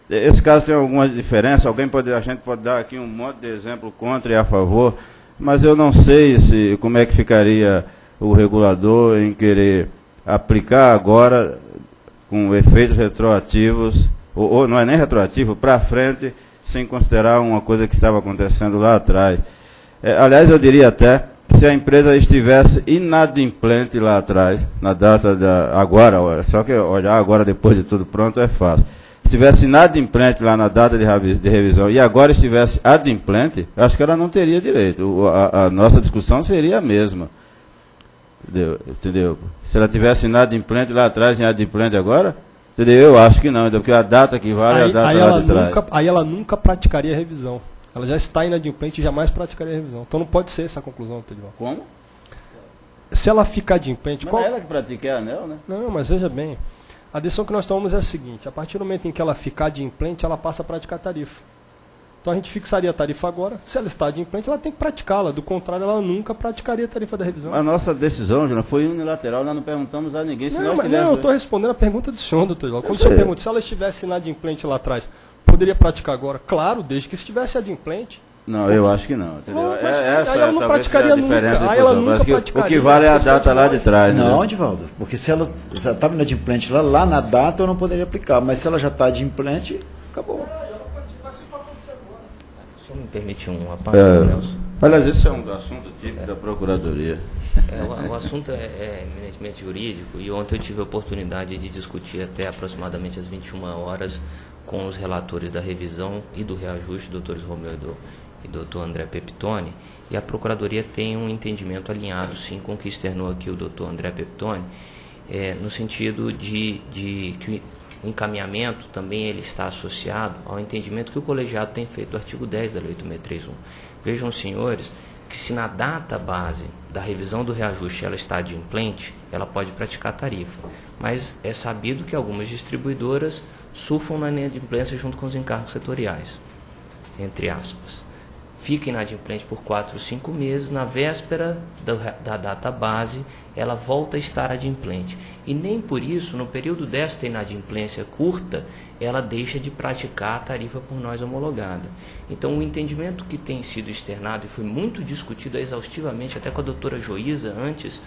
esse caso tem alguma diferença. Alguém pode, a gente pode dar aqui um monte de exemplo contra e a favor, mas eu não sei se, como é que ficaria o regulador em querer aplicar agora, com efeitos retroativos, ou, ou não é nem retroativo, para frente, sem considerar uma coisa que estava acontecendo lá atrás. É, aliás, eu diria até que se a empresa estivesse inadimplente lá atrás, na data da agora, só que olhar agora depois de tudo pronto é fácil. Se estivesse inadimplente lá na data de, de revisão e agora estivesse adimplente, acho que ela não teria direito. A, a nossa discussão seria a mesma. Entendeu? Entendeu? Se ela tivesse inadimplente lá atrás e inadimplente agora, entendeu? Eu acho que não, porque a data que vale aí, é a data aí ela lá de trás. Nunca, aí ela nunca praticaria revisão. Ela já está inadimplente e jamais praticaria revisão. Então não pode ser essa a conclusão, Edvaldo. Como? Se ela ficar adimplente... Mas qual... é ela que pratica, é a ANEEL, né? Não, mas veja bem. A decisão que nós tomamos é a seguinte. A partir do momento em que ela ficar adimplente, ela passa a praticar tarifa. Então a gente fixaria a tarifa agora. Se ela está adimplente, ela tem que praticá-la. Do contrário, ela nunca praticaria a tarifa da revisão. A nossa decisão, Julião, foi unilateral. Nós não perguntamos a ninguém. Se não, nós mas, tivermos... não, eu estou respondendo a pergunta do senhor, doutor Edvaldo. Quando o senhor pergunta, se ela estivesse inadimplente lá atrás, poderia praticar agora? Claro, desde que estivesse adimplente. Não, então, eu acho que não. Entendeu? Não, mas, é, essa aí ela não praticaria nunca. Aí ela nunca praticaria. O que vale é a data lá de trás. Não, Edvaldo. Porque se ela estava inadimplente lá, lá na data, eu não poderia aplicar. Mas se ela já está adimplente, acabou. Me permite uma parte, é, Nelson. Aliás, esse é um assunto típico é, da Procuradoria. É, o, o assunto é, é eminentemente jurídico e ontem eu tive a oportunidade de discutir até aproximadamente às vinte e uma horas com os relatores da revisão e do reajuste, doutores Romeu e doutor André Pepitone, e a Procuradoria tem um entendimento alinhado, sim, com o que externou aqui o doutor André Pepitone, é, no sentido de, de que... O encaminhamento também ele está associado ao entendimento que o colegiado tem feito do artigo dez da Lei oito mil seiscentos e trinta e um. Vejam, senhores, que se na data base da revisão do reajuste ela está adimplente, ela pode praticar tarifa. Mas é sabido que algumas distribuidoras surfam na inadimplência junto com os encargos setoriais, entre aspas. Fica inadimplente por quatro ou cinco meses, na véspera da, da data base, ela volta a estar adimplente. E nem por isso, no período desta inadimplência curta, ela deixa de praticar a tarifa por nós homologada. Então, o entendimento que tem sido externado, e foi muito discutido exaustivamente, até com a doutora Joísa antes,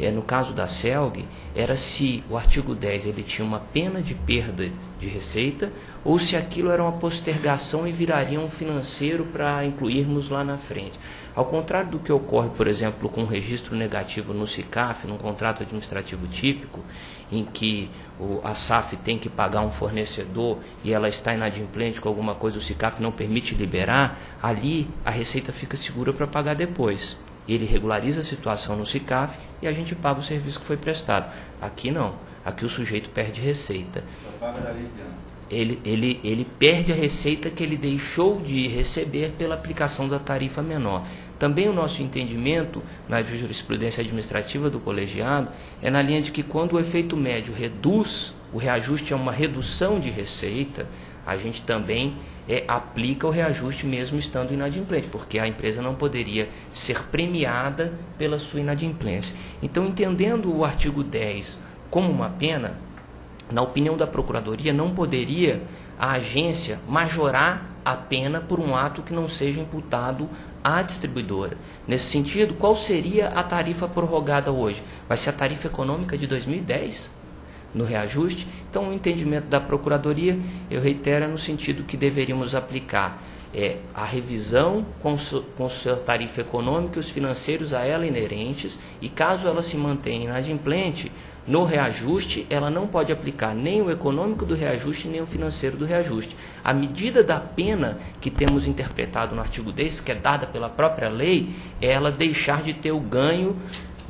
é, no caso da CELG, era se o artigo dez ele tinha uma pena de perda de receita, ou se aquilo era uma postergação e viraria um financeiro para incluirmos lá na frente. Ao contrário do que ocorre, por exemplo, com o registro negativo no SICAF, num contrato administrativo típico, em que a S A F tem que pagar um fornecedor e ela está inadimplente com alguma coisa, o SICAF não permite liberar, ali a receita fica segura para pagar depois. Ele regulariza a situação no SICAF e a gente paga o serviço que foi prestado. Aqui não. Aqui o sujeito perde receita. Só paga dali em diante. Ele, ele, ele perde a receita que ele deixou de receber pela aplicação da tarifa menor. Também o nosso entendimento na jurisprudência administrativa do colegiado é na linha de que quando o efeito médio reduz, o reajuste é uma redução de receita, a gente também é, aplica o reajuste mesmo estando inadimplente, porque a empresa não poderia ser premiada pela sua inadimplência. Então, entendendo o artigo dez como uma pena, na opinião da Procuradoria, não poderia a agência majorar a pena por um ato que não seja imputado à distribuidora. Nesse sentido, qual seria a tarifa prorrogada hoje? Vai ser a tarifa econômica de dois mil e dez no reajuste? Então, o entendimento da Procuradoria, eu reitero, é no sentido que deveríamos aplicar é a revisão com, su, com sua tarifa econômica e os financeiros a ela inerentes, e caso ela se mantenha inadimplente, no reajuste ela não pode aplicar nem o econômico do reajuste nem o financeiro do reajuste. A medida da pena que temos interpretado no artigo dez, que é dada pela própria lei, é ela deixar de ter o ganho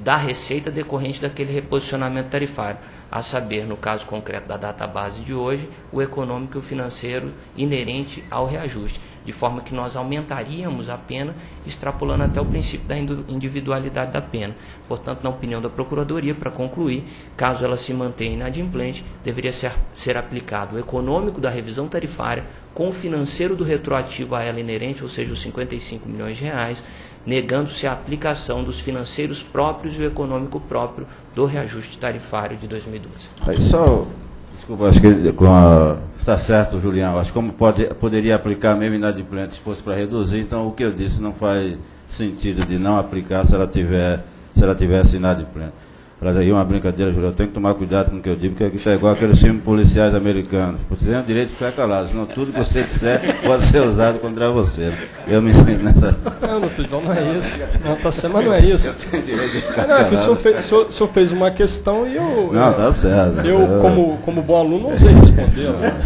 da receita decorrente daquele reposicionamento tarifário, a saber, no caso concreto da data base de hoje, o econômico e o financeiro inerente ao reajuste, de forma que nós aumentaríamos a pena, extrapolando até o princípio da individualidade da pena. Portanto, na opinião da Procuradoria, para concluir, caso ela se mantenha inadimplente, deveria ser, ser aplicado o econômico da revisão tarifária com o financeiro do retroativo a ela inerente, ou seja, os cinquenta e cinco milhões de reais, negando-se a aplicação dos financeiros próprios e o econômico próprio do reajuste tarifário de dois mil e doze. Aí só, desculpa, acho que com a, está certo, Julião, acho que como pode, poderia aplicar mesmo inadimplente se fosse para reduzir, então o que eu disse não faz sentido de não aplicar se ela, tiver, se ela tivesse inadimplente. Mas aí uma brincadeira, Julião, eu tenho que tomar cuidado com o que eu digo, porque isso é igual aqueles filmes policiais americanos. Você tem o direito de ficar calado, senão tudo que você disser pode ser usado contra você. Eu me sinto nessa... Não, doutor, não é isso. Não, tá certo, mas não é isso. Eu tenho de ficar não, é que o senhor, fez, o, senhor, o senhor fez uma questão e eu... Não, tá certo. Eu, eu como, como bom aluno, não sei responder. Né?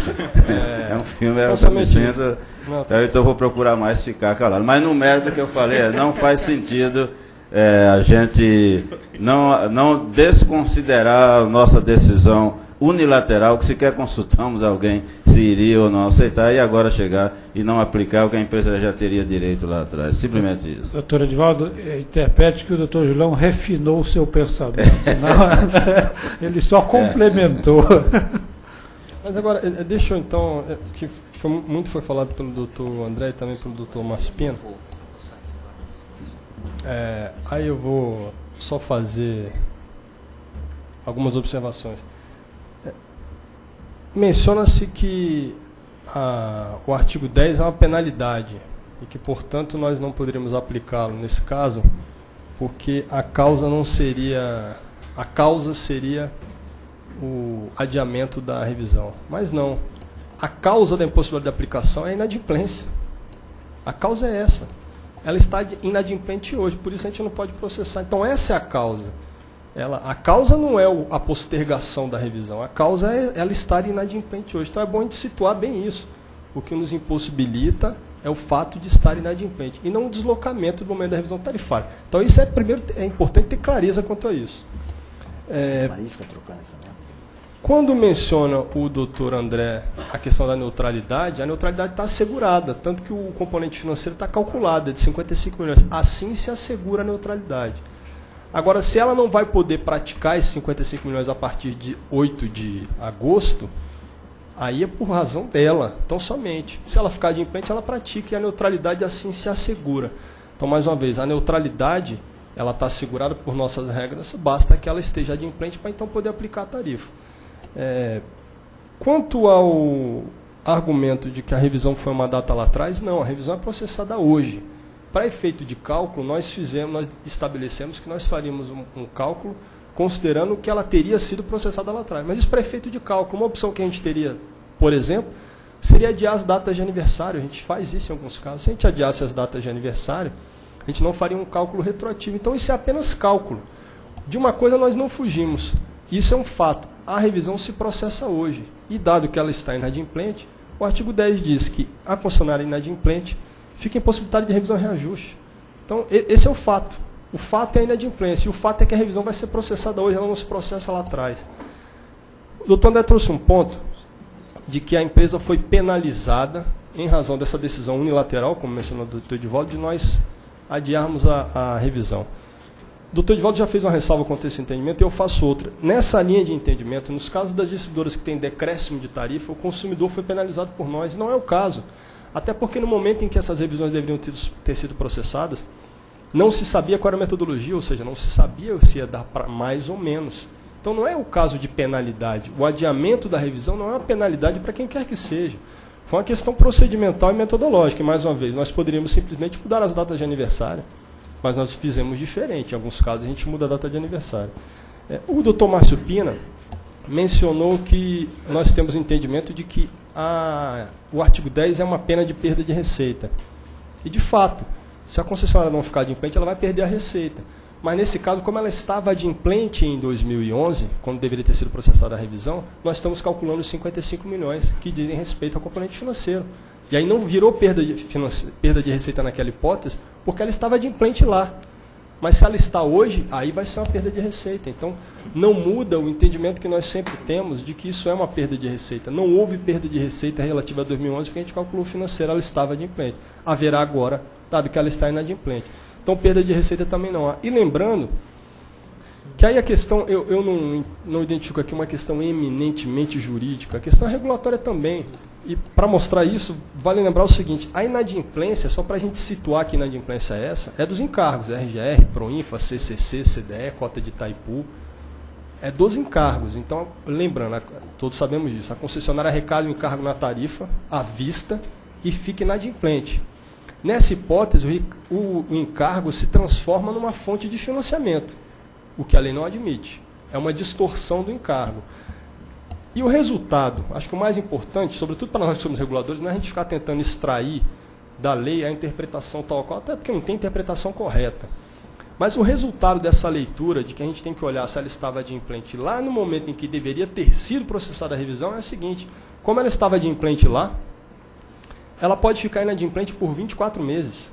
É, é um filme, é outra medida. Então eu vou procurar mais ficar calado. Mas no mérito que eu falei, não faz sentido... É, a gente não, não desconsiderar a nossa decisão unilateral, que sequer consultamos alguém se iria ou não aceitar, e agora chegar e não aplicar o que a empresa já teria direito lá atrás. Simplesmente isso. Doutor Edvaldo, interprete que o doutor Julião refinou o seu pensamento. Não, ele só complementou. Mas agora, deixa eu então, que foi, muito foi falado pelo doutor André e também pelo doutor Márcio Pino. É, aí eu vou só fazer algumas observações. É, menciona-se que a, o artigo dez é uma penalidade e que, portanto, nós não poderíamos aplicá-lo nesse caso, porque a causa não seria, a causa seria o adiamento da revisão. Mas não, a causa da impossibilidade de aplicação é a inadimplência. A causa é essa. Ela está inadimplente hoje, por isso a gente não pode processar. Então essa é a causa. Ela, a causa não é a postergação da revisão, a causa é ela estar inadimplente hoje. Então é bom a gente situar bem isso. O que nos impossibilita é o fato de estar inadimplente, e não o deslocamento do momento da revisão tarifária. Então isso é, primeiro, é importante ter clareza quanto a isso. É, quando menciona o doutor André a questão da neutralidade, a neutralidade está assegurada, tanto que o componente financeiro está calculado, é de cinquenta e cinco milhões. Assim se assegura a neutralidade. Agora, se ela não vai poder praticar esses cinquenta e cinco milhões a partir de oito de agosto, aí é por razão dela, tão somente. Se ela ficar inadimplente, ela pratica e a neutralidade assim se assegura. Então, mais uma vez, a neutralidade ela está assegurada por nossas regras, basta que ela esteja inadimplente para então poder aplicar a tarifa. É, quanto ao argumento de que a revisão foi uma data lá atrás, não, a revisão é processada hoje. Para efeito de cálculo, nós fizemos, nós estabelecemos que nós faríamos um, um cálculo considerando que ela teria sido processada lá atrás. Mas isso para efeito de cálculo, uma opção que a gente teria, por exemplo, seria adiar as datas de aniversário. A gente faz isso em alguns casos. Se a gente adiasse as datas de aniversário, a gente não faria um cálculo retroativo. Então isso é apenas cálculo. De uma coisa nós não fugimos. Isso é um fato. A revisão se processa hoje. E dado que ela está inadimplente, o artigo dez diz que a concessionária inadimplente fica impossibilitada de revisão e reajuste. Então, esse é o fato. O fato é a inadimplência. E o fato é que a revisão vai ser processada hoje, ela não se processa lá atrás. O doutor André trouxe um ponto de que a empresa foi penalizada em razão dessa decisão unilateral, como mencionou o doutor Edvaldo, de nós adiarmos a, a revisão. O doutor Edvaldo já fez uma ressalva contra esse entendimento e eu faço outra. Nessa linha de entendimento, nos casos das distribuidoras que têm decréscimo de tarifa, o consumidor foi penalizado por nós. Não é o caso. Até porque no momento em que essas revisões deveriam ter sido processadas, não se sabia qual era a metodologia, ou seja, não se sabia se ia dar para mais ou menos. Então não é o caso de penalidade. O adiamento da revisão não é uma penalidade para quem quer que seja. Foi uma questão procedimental e metodológica. E, mais uma vez, nós poderíamos simplesmente mudar as datas de aniversário. Mas nós fizemos diferente. Em alguns casos, a gente muda a data de aniversário. O doutor Márcio Pina mencionou que nós temos entendimento de que a, o artigo dez é uma pena de perda de receita. E, de fato, se a concessionária não ficar adimplente, ela vai perder a receita. Mas, nesse caso, como ela estava adimplente em dois mil e onze, quando deveria ter sido processada a revisão, nós estamos calculando os cinquenta e cinco milhões que dizem respeito ao componente financeiro. E aí não virou perda de, perda de receita naquela hipótese, porque ela estava adimplente lá. Mas se ela está hoje, aí vai ser uma perda de receita. Então, não muda o entendimento que nós sempre temos de que isso é uma perda de receita. Não houve perda de receita relativa a dois mil e onze, porque a gente calculou o financeiro, ela estava adimplente. Haverá agora, dado que ela está inadimplente. Então, perda de receita também não há. E lembrando que aí a questão, eu, eu não, não identifico aqui uma questão eminentemente jurídica, a questão é regulatória também. E para mostrar isso, vale lembrar o seguinte, a inadimplência, só para a gente situar que inadimplência é essa, é dos encargos, R G R, Proinfa, C C C, C D E, cota de Itaipu, é dos encargos. Então, lembrando, todos sabemos disso, a concessionária arrecada o encargo na tarifa, à vista, e fica inadimplente. Nessa hipótese, o encargo se transforma numa fonte de financiamento, o que a lei não admite, é uma distorção do encargo. E o resultado, acho que o mais importante, sobretudo para nós que somos reguladores, não é a gente ficar tentando extrair da lei a interpretação tal qual, até porque não tem interpretação correta. Mas o resultado dessa leitura, de que a gente tem que olhar se ela estava adimplente lá no momento em que deveria ter sido processada a revisão, é a seguinte, como ela estava adimplente lá, ela pode ficar inadimplente por vinte e quatro meses,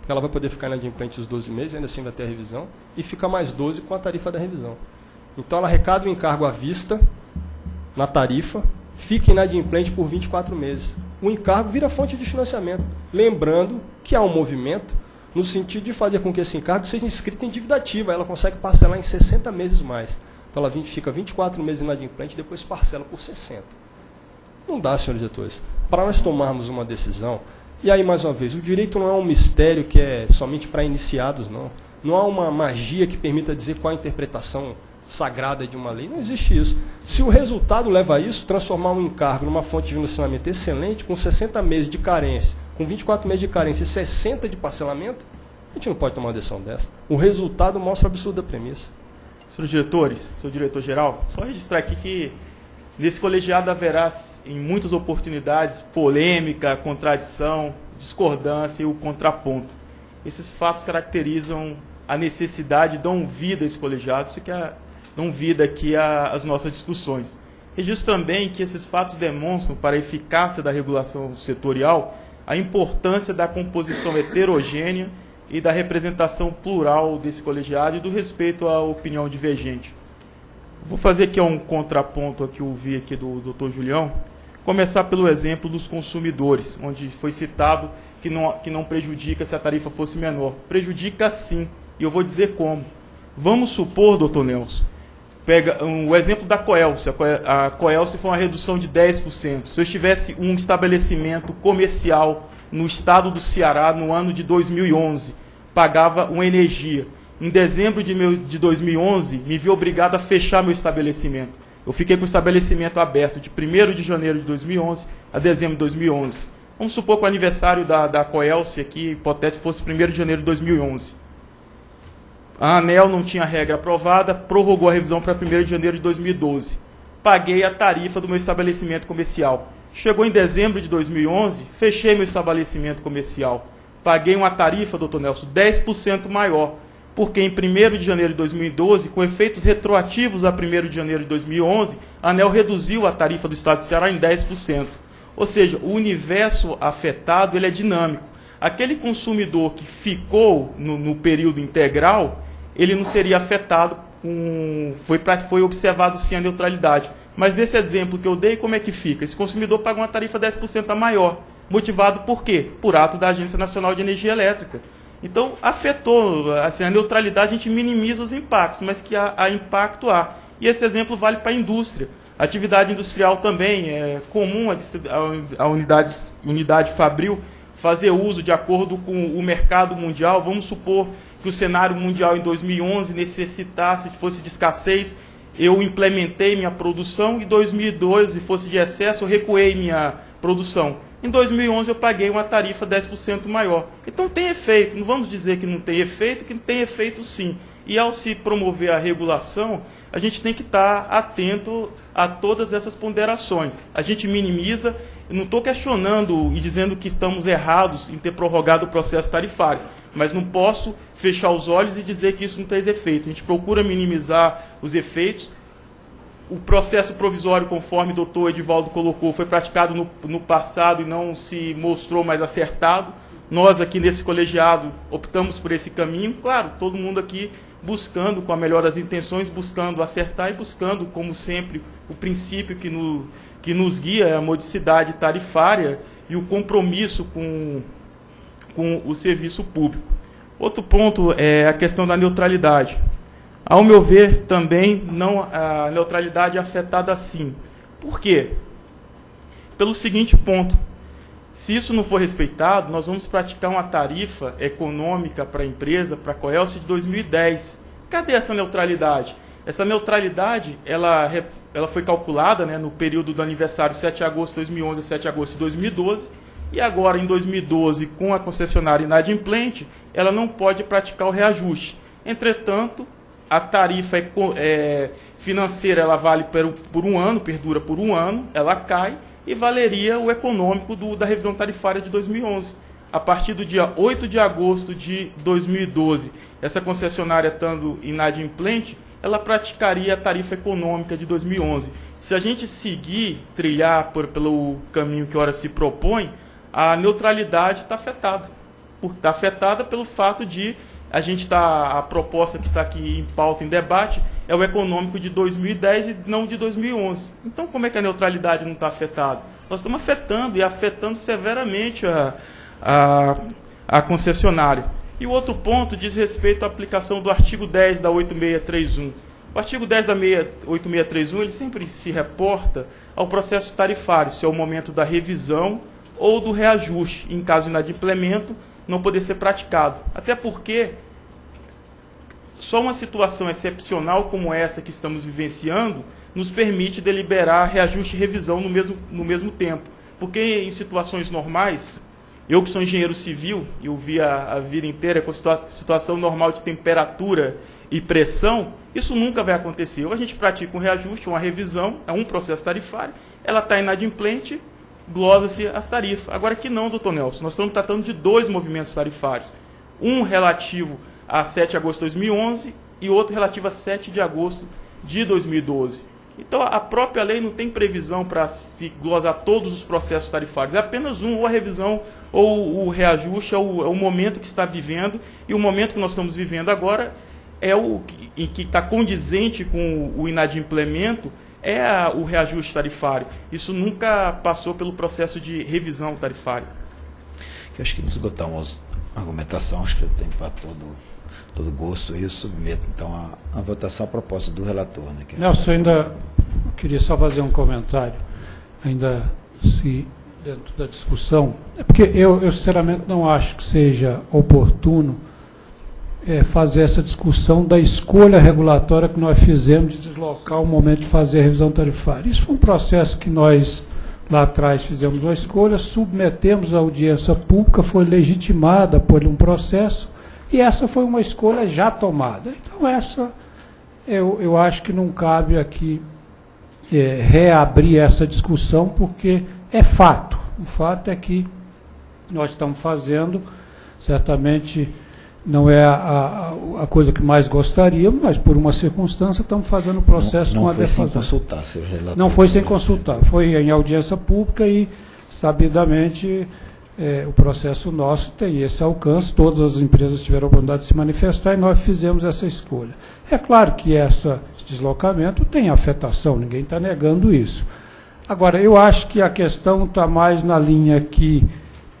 porque ela vai poder ficar inadimplente os doze meses, ainda assim vai ter a revisão, e fica mais doze com a tarifa da revisão. Então ela arrecada o encargo à vista, na tarifa, fica inadimplente por vinte e quatro meses. O encargo vira fonte de financiamento. Lembrando que há um movimento no sentido de fazer com que esse encargo seja inscrito em dívida ativa. Ela consegue parcelar em sessenta meses mais. Então ela fica vinte e quatro meses inadimplente e depois parcela por sessenta. Não dá, senhores diretores. Para nós tomarmos uma decisão, e aí mais uma vez, o direito não é um mistério que é somente para iniciados, não. Não há uma magia que permita dizer qual a interpretação sagrada de uma lei, não existe isso. Se o resultado leva a isso, transformar um encargo numa fonte de financiamento excelente, com sessenta meses de carência, com vinte e quatro meses de carência e sessenta de parcelamento, a gente não pode tomar uma decisão dessa. O resultado mostra o absurdo da premissa. Senhores diretores, senhor diretor-geral, só registrar aqui que nesse colegiado haverá, em muitas oportunidades, polêmica, contradição, discordância e o contraponto. Esses fatos caracterizam a necessidade, dão vida a esse colegiado, isso que a dão vida aqui às nossas discussões. Registro também que esses fatos demonstram, para a eficácia da regulação setorial, a importância da composição heterogênea e da representação plural desse colegiado e do respeito à opinião divergente. Vou fazer aqui um contraponto que eu vi aqui do doutor Julião, começar pelo exemplo dos consumidores, onde foi citado que não, que não prejudica se a tarifa fosse menor. Prejudica sim, e eu vou dizer como. Vamos supor, doutor Nelson, pega um, o exemplo da Coelce. A Coelce foi uma redução de dez por cento. Se eu tivesse um estabelecimento comercial no estado do Ceará no ano de dois mil e onze, pagava uma energia. Em dezembro de, meu, de dois mil e onze, me vi obrigado a fechar meu estabelecimento. Eu fiquei com o estabelecimento aberto de primeiro de janeiro de dois mil e onze a dezembro de dois mil e onze. Vamos supor que o aniversário da, da Coelce aqui, hipotético, fosse primeiro de janeiro de dois mil e onze. A ANEEL não tinha regra aprovada, prorrogou a revisão para primeiro de janeiro de dois mil e doze. Paguei a tarifa do meu estabelecimento comercial. Chegou em dezembro de dois mil e onze, fechei meu estabelecimento comercial. Paguei uma tarifa, doutor Nelson, dez por cento maior, porque em primeiro de janeiro de dois mil e doze, com efeitos retroativos a primeiro de janeiro de dois mil e onze, a ANEEL reduziu a tarifa do Estado de Ceará em dez por cento. Ou seja, o universo afetado ele é dinâmico. Aquele consumidor que ficou no, no período integral, ele não seria afetado, com, foi, pra, foi observado sim a neutralidade. Mas nesse exemplo que eu dei, como é que fica? Esse consumidor paga uma tarifa dez por cento a maior, motivado por quê? Por ato da Agência Nacional de Energia Elétrica. Então, afetou, assim, a neutralidade a gente minimiza os impactos, mas que há, há impacto há. E esse exemplo vale para a indústria. Atividade industrial também é comum, a, a unidade, unidade fabril, fazer uso de acordo com o mercado mundial. Vamos supor que o cenário mundial em dois mil e onze necessitasse, fosse de escassez, eu implementei minha produção, e em dois mil e doze fosse de excesso, eu recuei minha produção. Em dois mil e onze eu paguei uma tarifa dez por cento maior. Então tem efeito, não vamos dizer que não tem efeito, que tem efeito sim. E ao se promover a regulação, a gente tem que estar atento a todas essas ponderações. A gente minimiza, eu não estou questionando e dizendo que estamos errados em ter prorrogado o processo tarifário, mas não posso fechar os olhos e dizer que isso não traz efeito. A gente procura minimizar os efeitos. O processo provisório, conforme o doutor Edvaldo colocou, foi praticado no, no passado e não se mostrou mais acertado. Nós aqui nesse colegiado optamos por esse caminho. Claro, todo mundo aqui buscando com a melhor das intenções, buscando acertar e buscando, como sempre, o princípio que, no, que nos guia, a modicidade tarifária e o compromisso com, com o serviço público. Outro ponto é a questão da neutralidade. Ao meu ver, também não, a neutralidade é afetada assim. Por quê? Pelo seguinte ponto. Se isso não for respeitado, nós vamos praticar uma tarifa econômica para a empresa, para a Coelce, de dois mil e dez. Cadê essa neutralidade? Essa neutralidade ela, ela foi calculada, né, no período do aniversário sete de agosto de dois mil e onze a sete de agosto de dois mil e doze, e agora, em dois mil e doze, com a concessionária inadimplente, ela não pode praticar o reajuste. Entretanto, a tarifa é, é, financeira ela vale por, por um ano, perdura por um ano, ela cai, e valeria o econômico do, da revisão tarifária de dois mil e onze. A partir do dia oito de agosto de dois mil e doze, essa concessionária, estando inadimplente, ela praticaria a tarifa econômica de dois mil e onze. Se a gente seguir, trilhar por, pelo caminho que ora se propõe, a neutralidade está afetada. Está afetada pelo fato de a gente tá, a proposta que está aqui em pauta, em debate, é o econômico de dois mil e dez e não de dois mil e onze. Então, como é que a neutralidade não está afetada? Nós estamos afetando e afetando severamente a, a, a concessionária. E o outro ponto diz respeito à aplicação do artigo dez da oito mil seiscentos e trinta e um. O artigo dez da oito mil seiscentos e trinta e um ele sempre se reporta ao processo tarifário, se é o momento da revisão ou do reajuste, em caso de inadimplemento, não poder ser praticado. Até porque só uma situação excepcional como essa que estamos vivenciando nos permite deliberar reajuste e revisão no mesmo, no mesmo tempo. Porque em situações normais, eu que sou engenheiro civil, eu vi a, a vida inteira com situa situação normal de temperatura e pressão, isso nunca vai acontecer. Ou a gente pratica um reajuste, uma revisão, é um processo tarifário, ela está inadimplente, glosa-se as tarifas. Agora que não, doutor Nelson, nós estamos tratando de dois movimentos tarifários. Um relativo a sete de agosto de dois mil e onze e outro relativo a sete de agosto de dois mil e doze. Então, a própria lei não tem previsão para se glosar todos os processos tarifários. É apenas um, ou a revisão, ou o reajuste, ou, ou o momento que está vivendo. E o momento que nós estamos vivendo agora é o em que está condizente com o inadimplemento, é a, o reajuste tarifário. Isso nunca passou pelo processo de revisão tarifária. Eu acho que vamos esgotar uma argumentação, acho que eu tenho para todo, todo gosto, e eu submeto então a, a votação a proposta do relator. Né, que é... Nelson, ainda queria só fazer um comentário, ainda se dentro da discussão, é porque eu, eu sinceramente não acho que seja oportuno É fazer essa discussão da escolha regulatória que nós fizemos de deslocar o momento de fazer a revisão tarifária. Isso foi um processo que nós, lá atrás, fizemos uma escolha, submetemos à audiência pública, foi legitimada por um processo, e essa foi uma escolha já tomada. Então, essa, eu, eu acho que não cabe aqui é, reabrir essa discussão, porque é fato. O fato é que nós estamos fazendo, certamente... Não é a, a, a coisa que mais gostaríamos, mas por uma circunstância estamos fazendo o processo não, não com a defasagem. Não foi sem consultar, seu relator. Não foi sem consultar, foi em audiência pública e, sabidamente, é, o processo nosso tem esse alcance, todas as empresas tiveram a oportunidade de se manifestar e nós fizemos essa escolha. É claro que essa, esse deslocamento tem afetação, ninguém está negando isso. Agora, eu acho que a questão está mais na linha que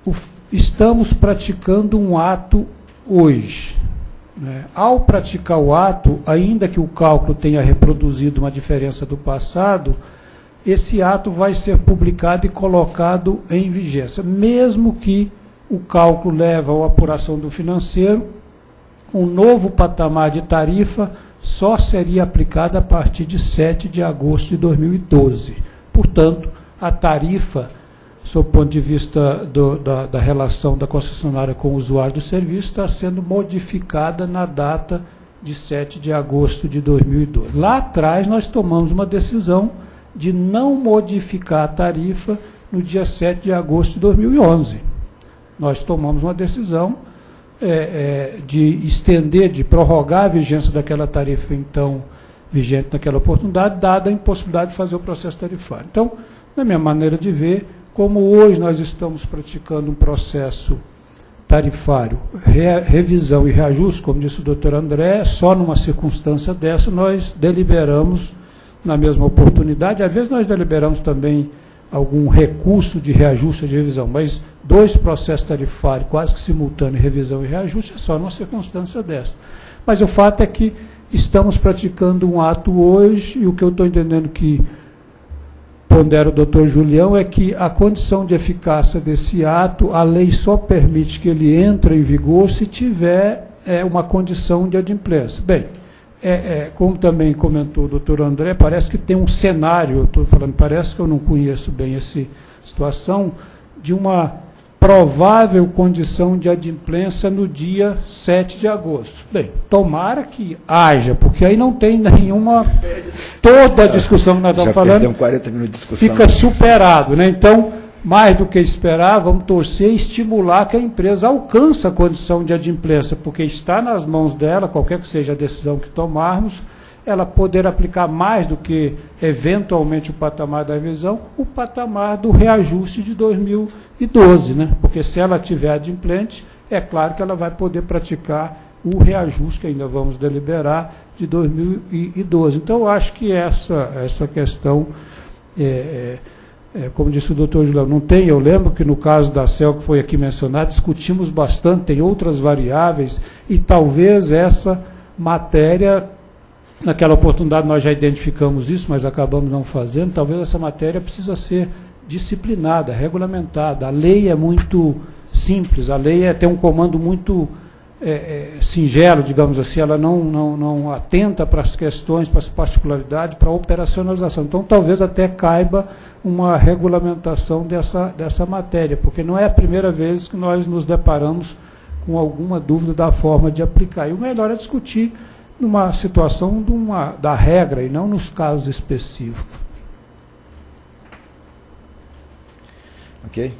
o, estamos praticando um ato hoje, né, ao praticar o ato, ainda que o cálculo tenha reproduzido uma diferença do passado, esse ato vai ser publicado e colocado em vigência, mesmo que o cálculo leve à apuração do financeiro, um novo patamar de tarifa só seria aplicado a partir de sete de agosto de dois mil e doze. Portanto, a tarifa, sob o ponto de vista do, da, da relação da concessionária com o usuário do serviço, está sendo modificada na data de sete de agosto de dois mil e dois. Lá atrás, nós tomamos uma decisão de não modificar a tarifa no dia sete de agosto de dois mil e onze. Nós tomamos uma decisão é, é, de estender, de prorrogar a vigência daquela tarifa, então, vigente naquela oportunidade, dada a impossibilidade de fazer o processo tarifário. Então, na minha maneira de ver, como hoje nós estamos praticando um processo tarifário, re, revisão e reajuste, como disse o doutor André, só numa circunstância dessa nós deliberamos na mesma oportunidade, às vezes nós deliberamos também algum recurso de reajuste ou de revisão, mas dois processos tarifários quase que simultâneos, revisão e reajuste, é só numa circunstância dessa. Mas o fato é que estamos praticando um ato hoje, e o que eu estou entendendo que pondera o doutor Julião é que a condição de eficácia desse ato, a lei só permite que ele entre em vigor se tiver é, uma condição de adimplência. Bem, é, é, como também comentou o doutor André, parece que tem um cenário, eu estou falando, parece que eu não conheço bem essa situação, de uma provável condição de adimplência no dia sete de agosto. Bem, tomara que haja, porque aí não tem nenhuma... Toda a discussão que nós estamos falando quarenta minutos de discussão. Fica superado, né? Então, mais do que esperar, vamos torcer e estimular que a empresa alcance a condição de adimplência, porque está nas mãos dela, qualquer que seja a decisão que tomarmos, ela poder aplicar mais do que, eventualmente, o patamar da revisão, o patamar do reajuste de dois mil e doze, né? Porque se ela tiver adimplente, é claro que ela vai poder praticar o reajuste, que ainda vamos deliberar, de dois mil e doze. Então, eu acho que essa, essa questão, é, é, como disse o doutor Julião, não tem, eu lembro que no caso da Celpa, que foi aqui mencionado, discutimos bastante, tem outras variáveis, e talvez essa matéria... Naquela oportunidade nós já identificamos isso, mas acabamos não fazendo. Talvez essa matéria precisa ser disciplinada, regulamentada. A lei é muito simples, a lei é, tem um comando muito é, é, singelo, digamos assim, ela não, não, não atenta para as questões, para as particularidades, para a operacionalização. Então, talvez até caiba uma regulamentação dessa, dessa matéria, porque não é a primeira vez que nós nos deparamos com alguma dúvida da forma de aplicar. E o melhor é discutir numa situação de uma, da regra e não nos casos específicos. Ok?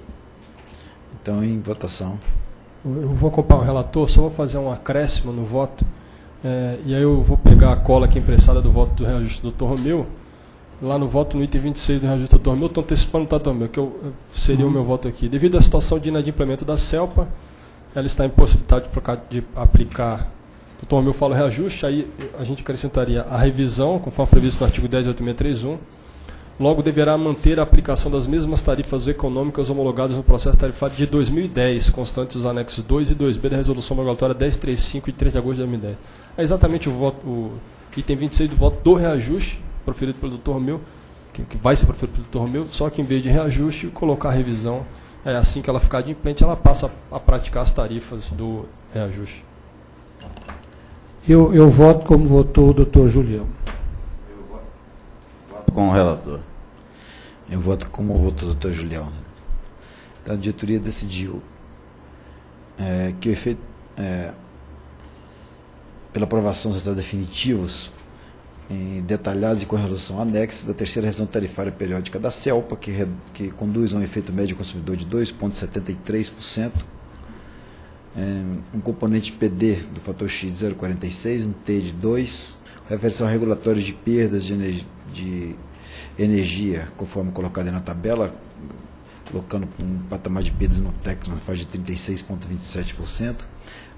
Então, em votação. Eu vou acompanhar o relator, só vou fazer um acréscimo no voto, é, e aí eu vou pegar a cola aqui emprestada do voto do reajuste do doutor Romeu, lá no voto no item vinte e seis do reajuste do doutor Romeu, estou antecipando o tá, doutor Romeu, que eu, seria uhum. o meu voto aqui. Devido à situação de inadimplemento da Celpa, ela está impossibilitada de, de aplicar... Doutor Romeu fala reajuste, aí a gente acrescentaria a revisão, conforme previsto no artigo dez da oitenta e seis trinta e um, logo deverá manter a aplicação das mesmas tarifas econômicas homologadas no processo tarifário de dois mil e dez, constantes os anexos dois e dois B da resolução regulatória dez trinta e cinco de três de agosto de dois mil e dez. É exatamente o, voto, o item vinte e seis do voto do reajuste, proferido pelo doutor Romeu, que, que vai ser proferido pelo doutor Romeu, só que em vez de reajuste, colocar a revisão, é assim que ela ficar de implante, ela passa a praticar as tarifas do reajuste. Eu, eu voto como votou o doutor Julião. Eu voto, voto com o relator. Eu voto como votou o doutor Julião. Então, a diretoria decidiu é, que o efeito, é, pela aprovação dos resultados definitivos, em detalhados e com relação à anexa da terceira revisão tarifária periódica da Celpa, que, re, que conduz a um efeito médio consumidor de dois vírgula setenta e três por cento, um componente P D do fator X de zero vírgula quarenta e seis, um T de dois, reversão regulatória de perdas de energia, de energia conforme colocado na tabela, colocando um patamar de perdas no T E C na faixa de trinta e seis vírgula vinte e sete por cento,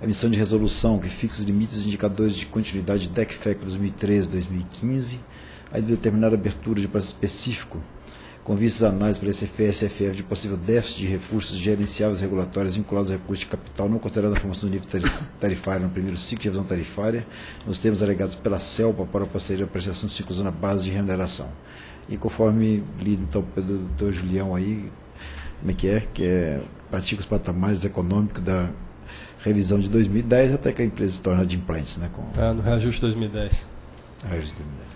a emissão de resolução que fixa os limites dos indicadores de continuidade D E C F E C dois mil e treze a dois mil e quinze, a determinada abertura de prazo específico, com vistas à análise pela S F E e S F F de possível déficit de recursos gerenciáveis regulatórios vinculados ao recurso de capital não considerado a formação do nível tarifário no primeiro ciclo de revisão tarifária, nos termos alegados pela Celpa para a posterior apreciação dos ciclos na base de remuneração. E conforme lido então pelo doutor Julião aí, como é que é, que é pratica os patamares econômicos da revisão de dois mil e dez até que a empresa se torna adimplente, né? Com... É, no reajuste de dois mil e dez. Reajuste de dois mil e dez.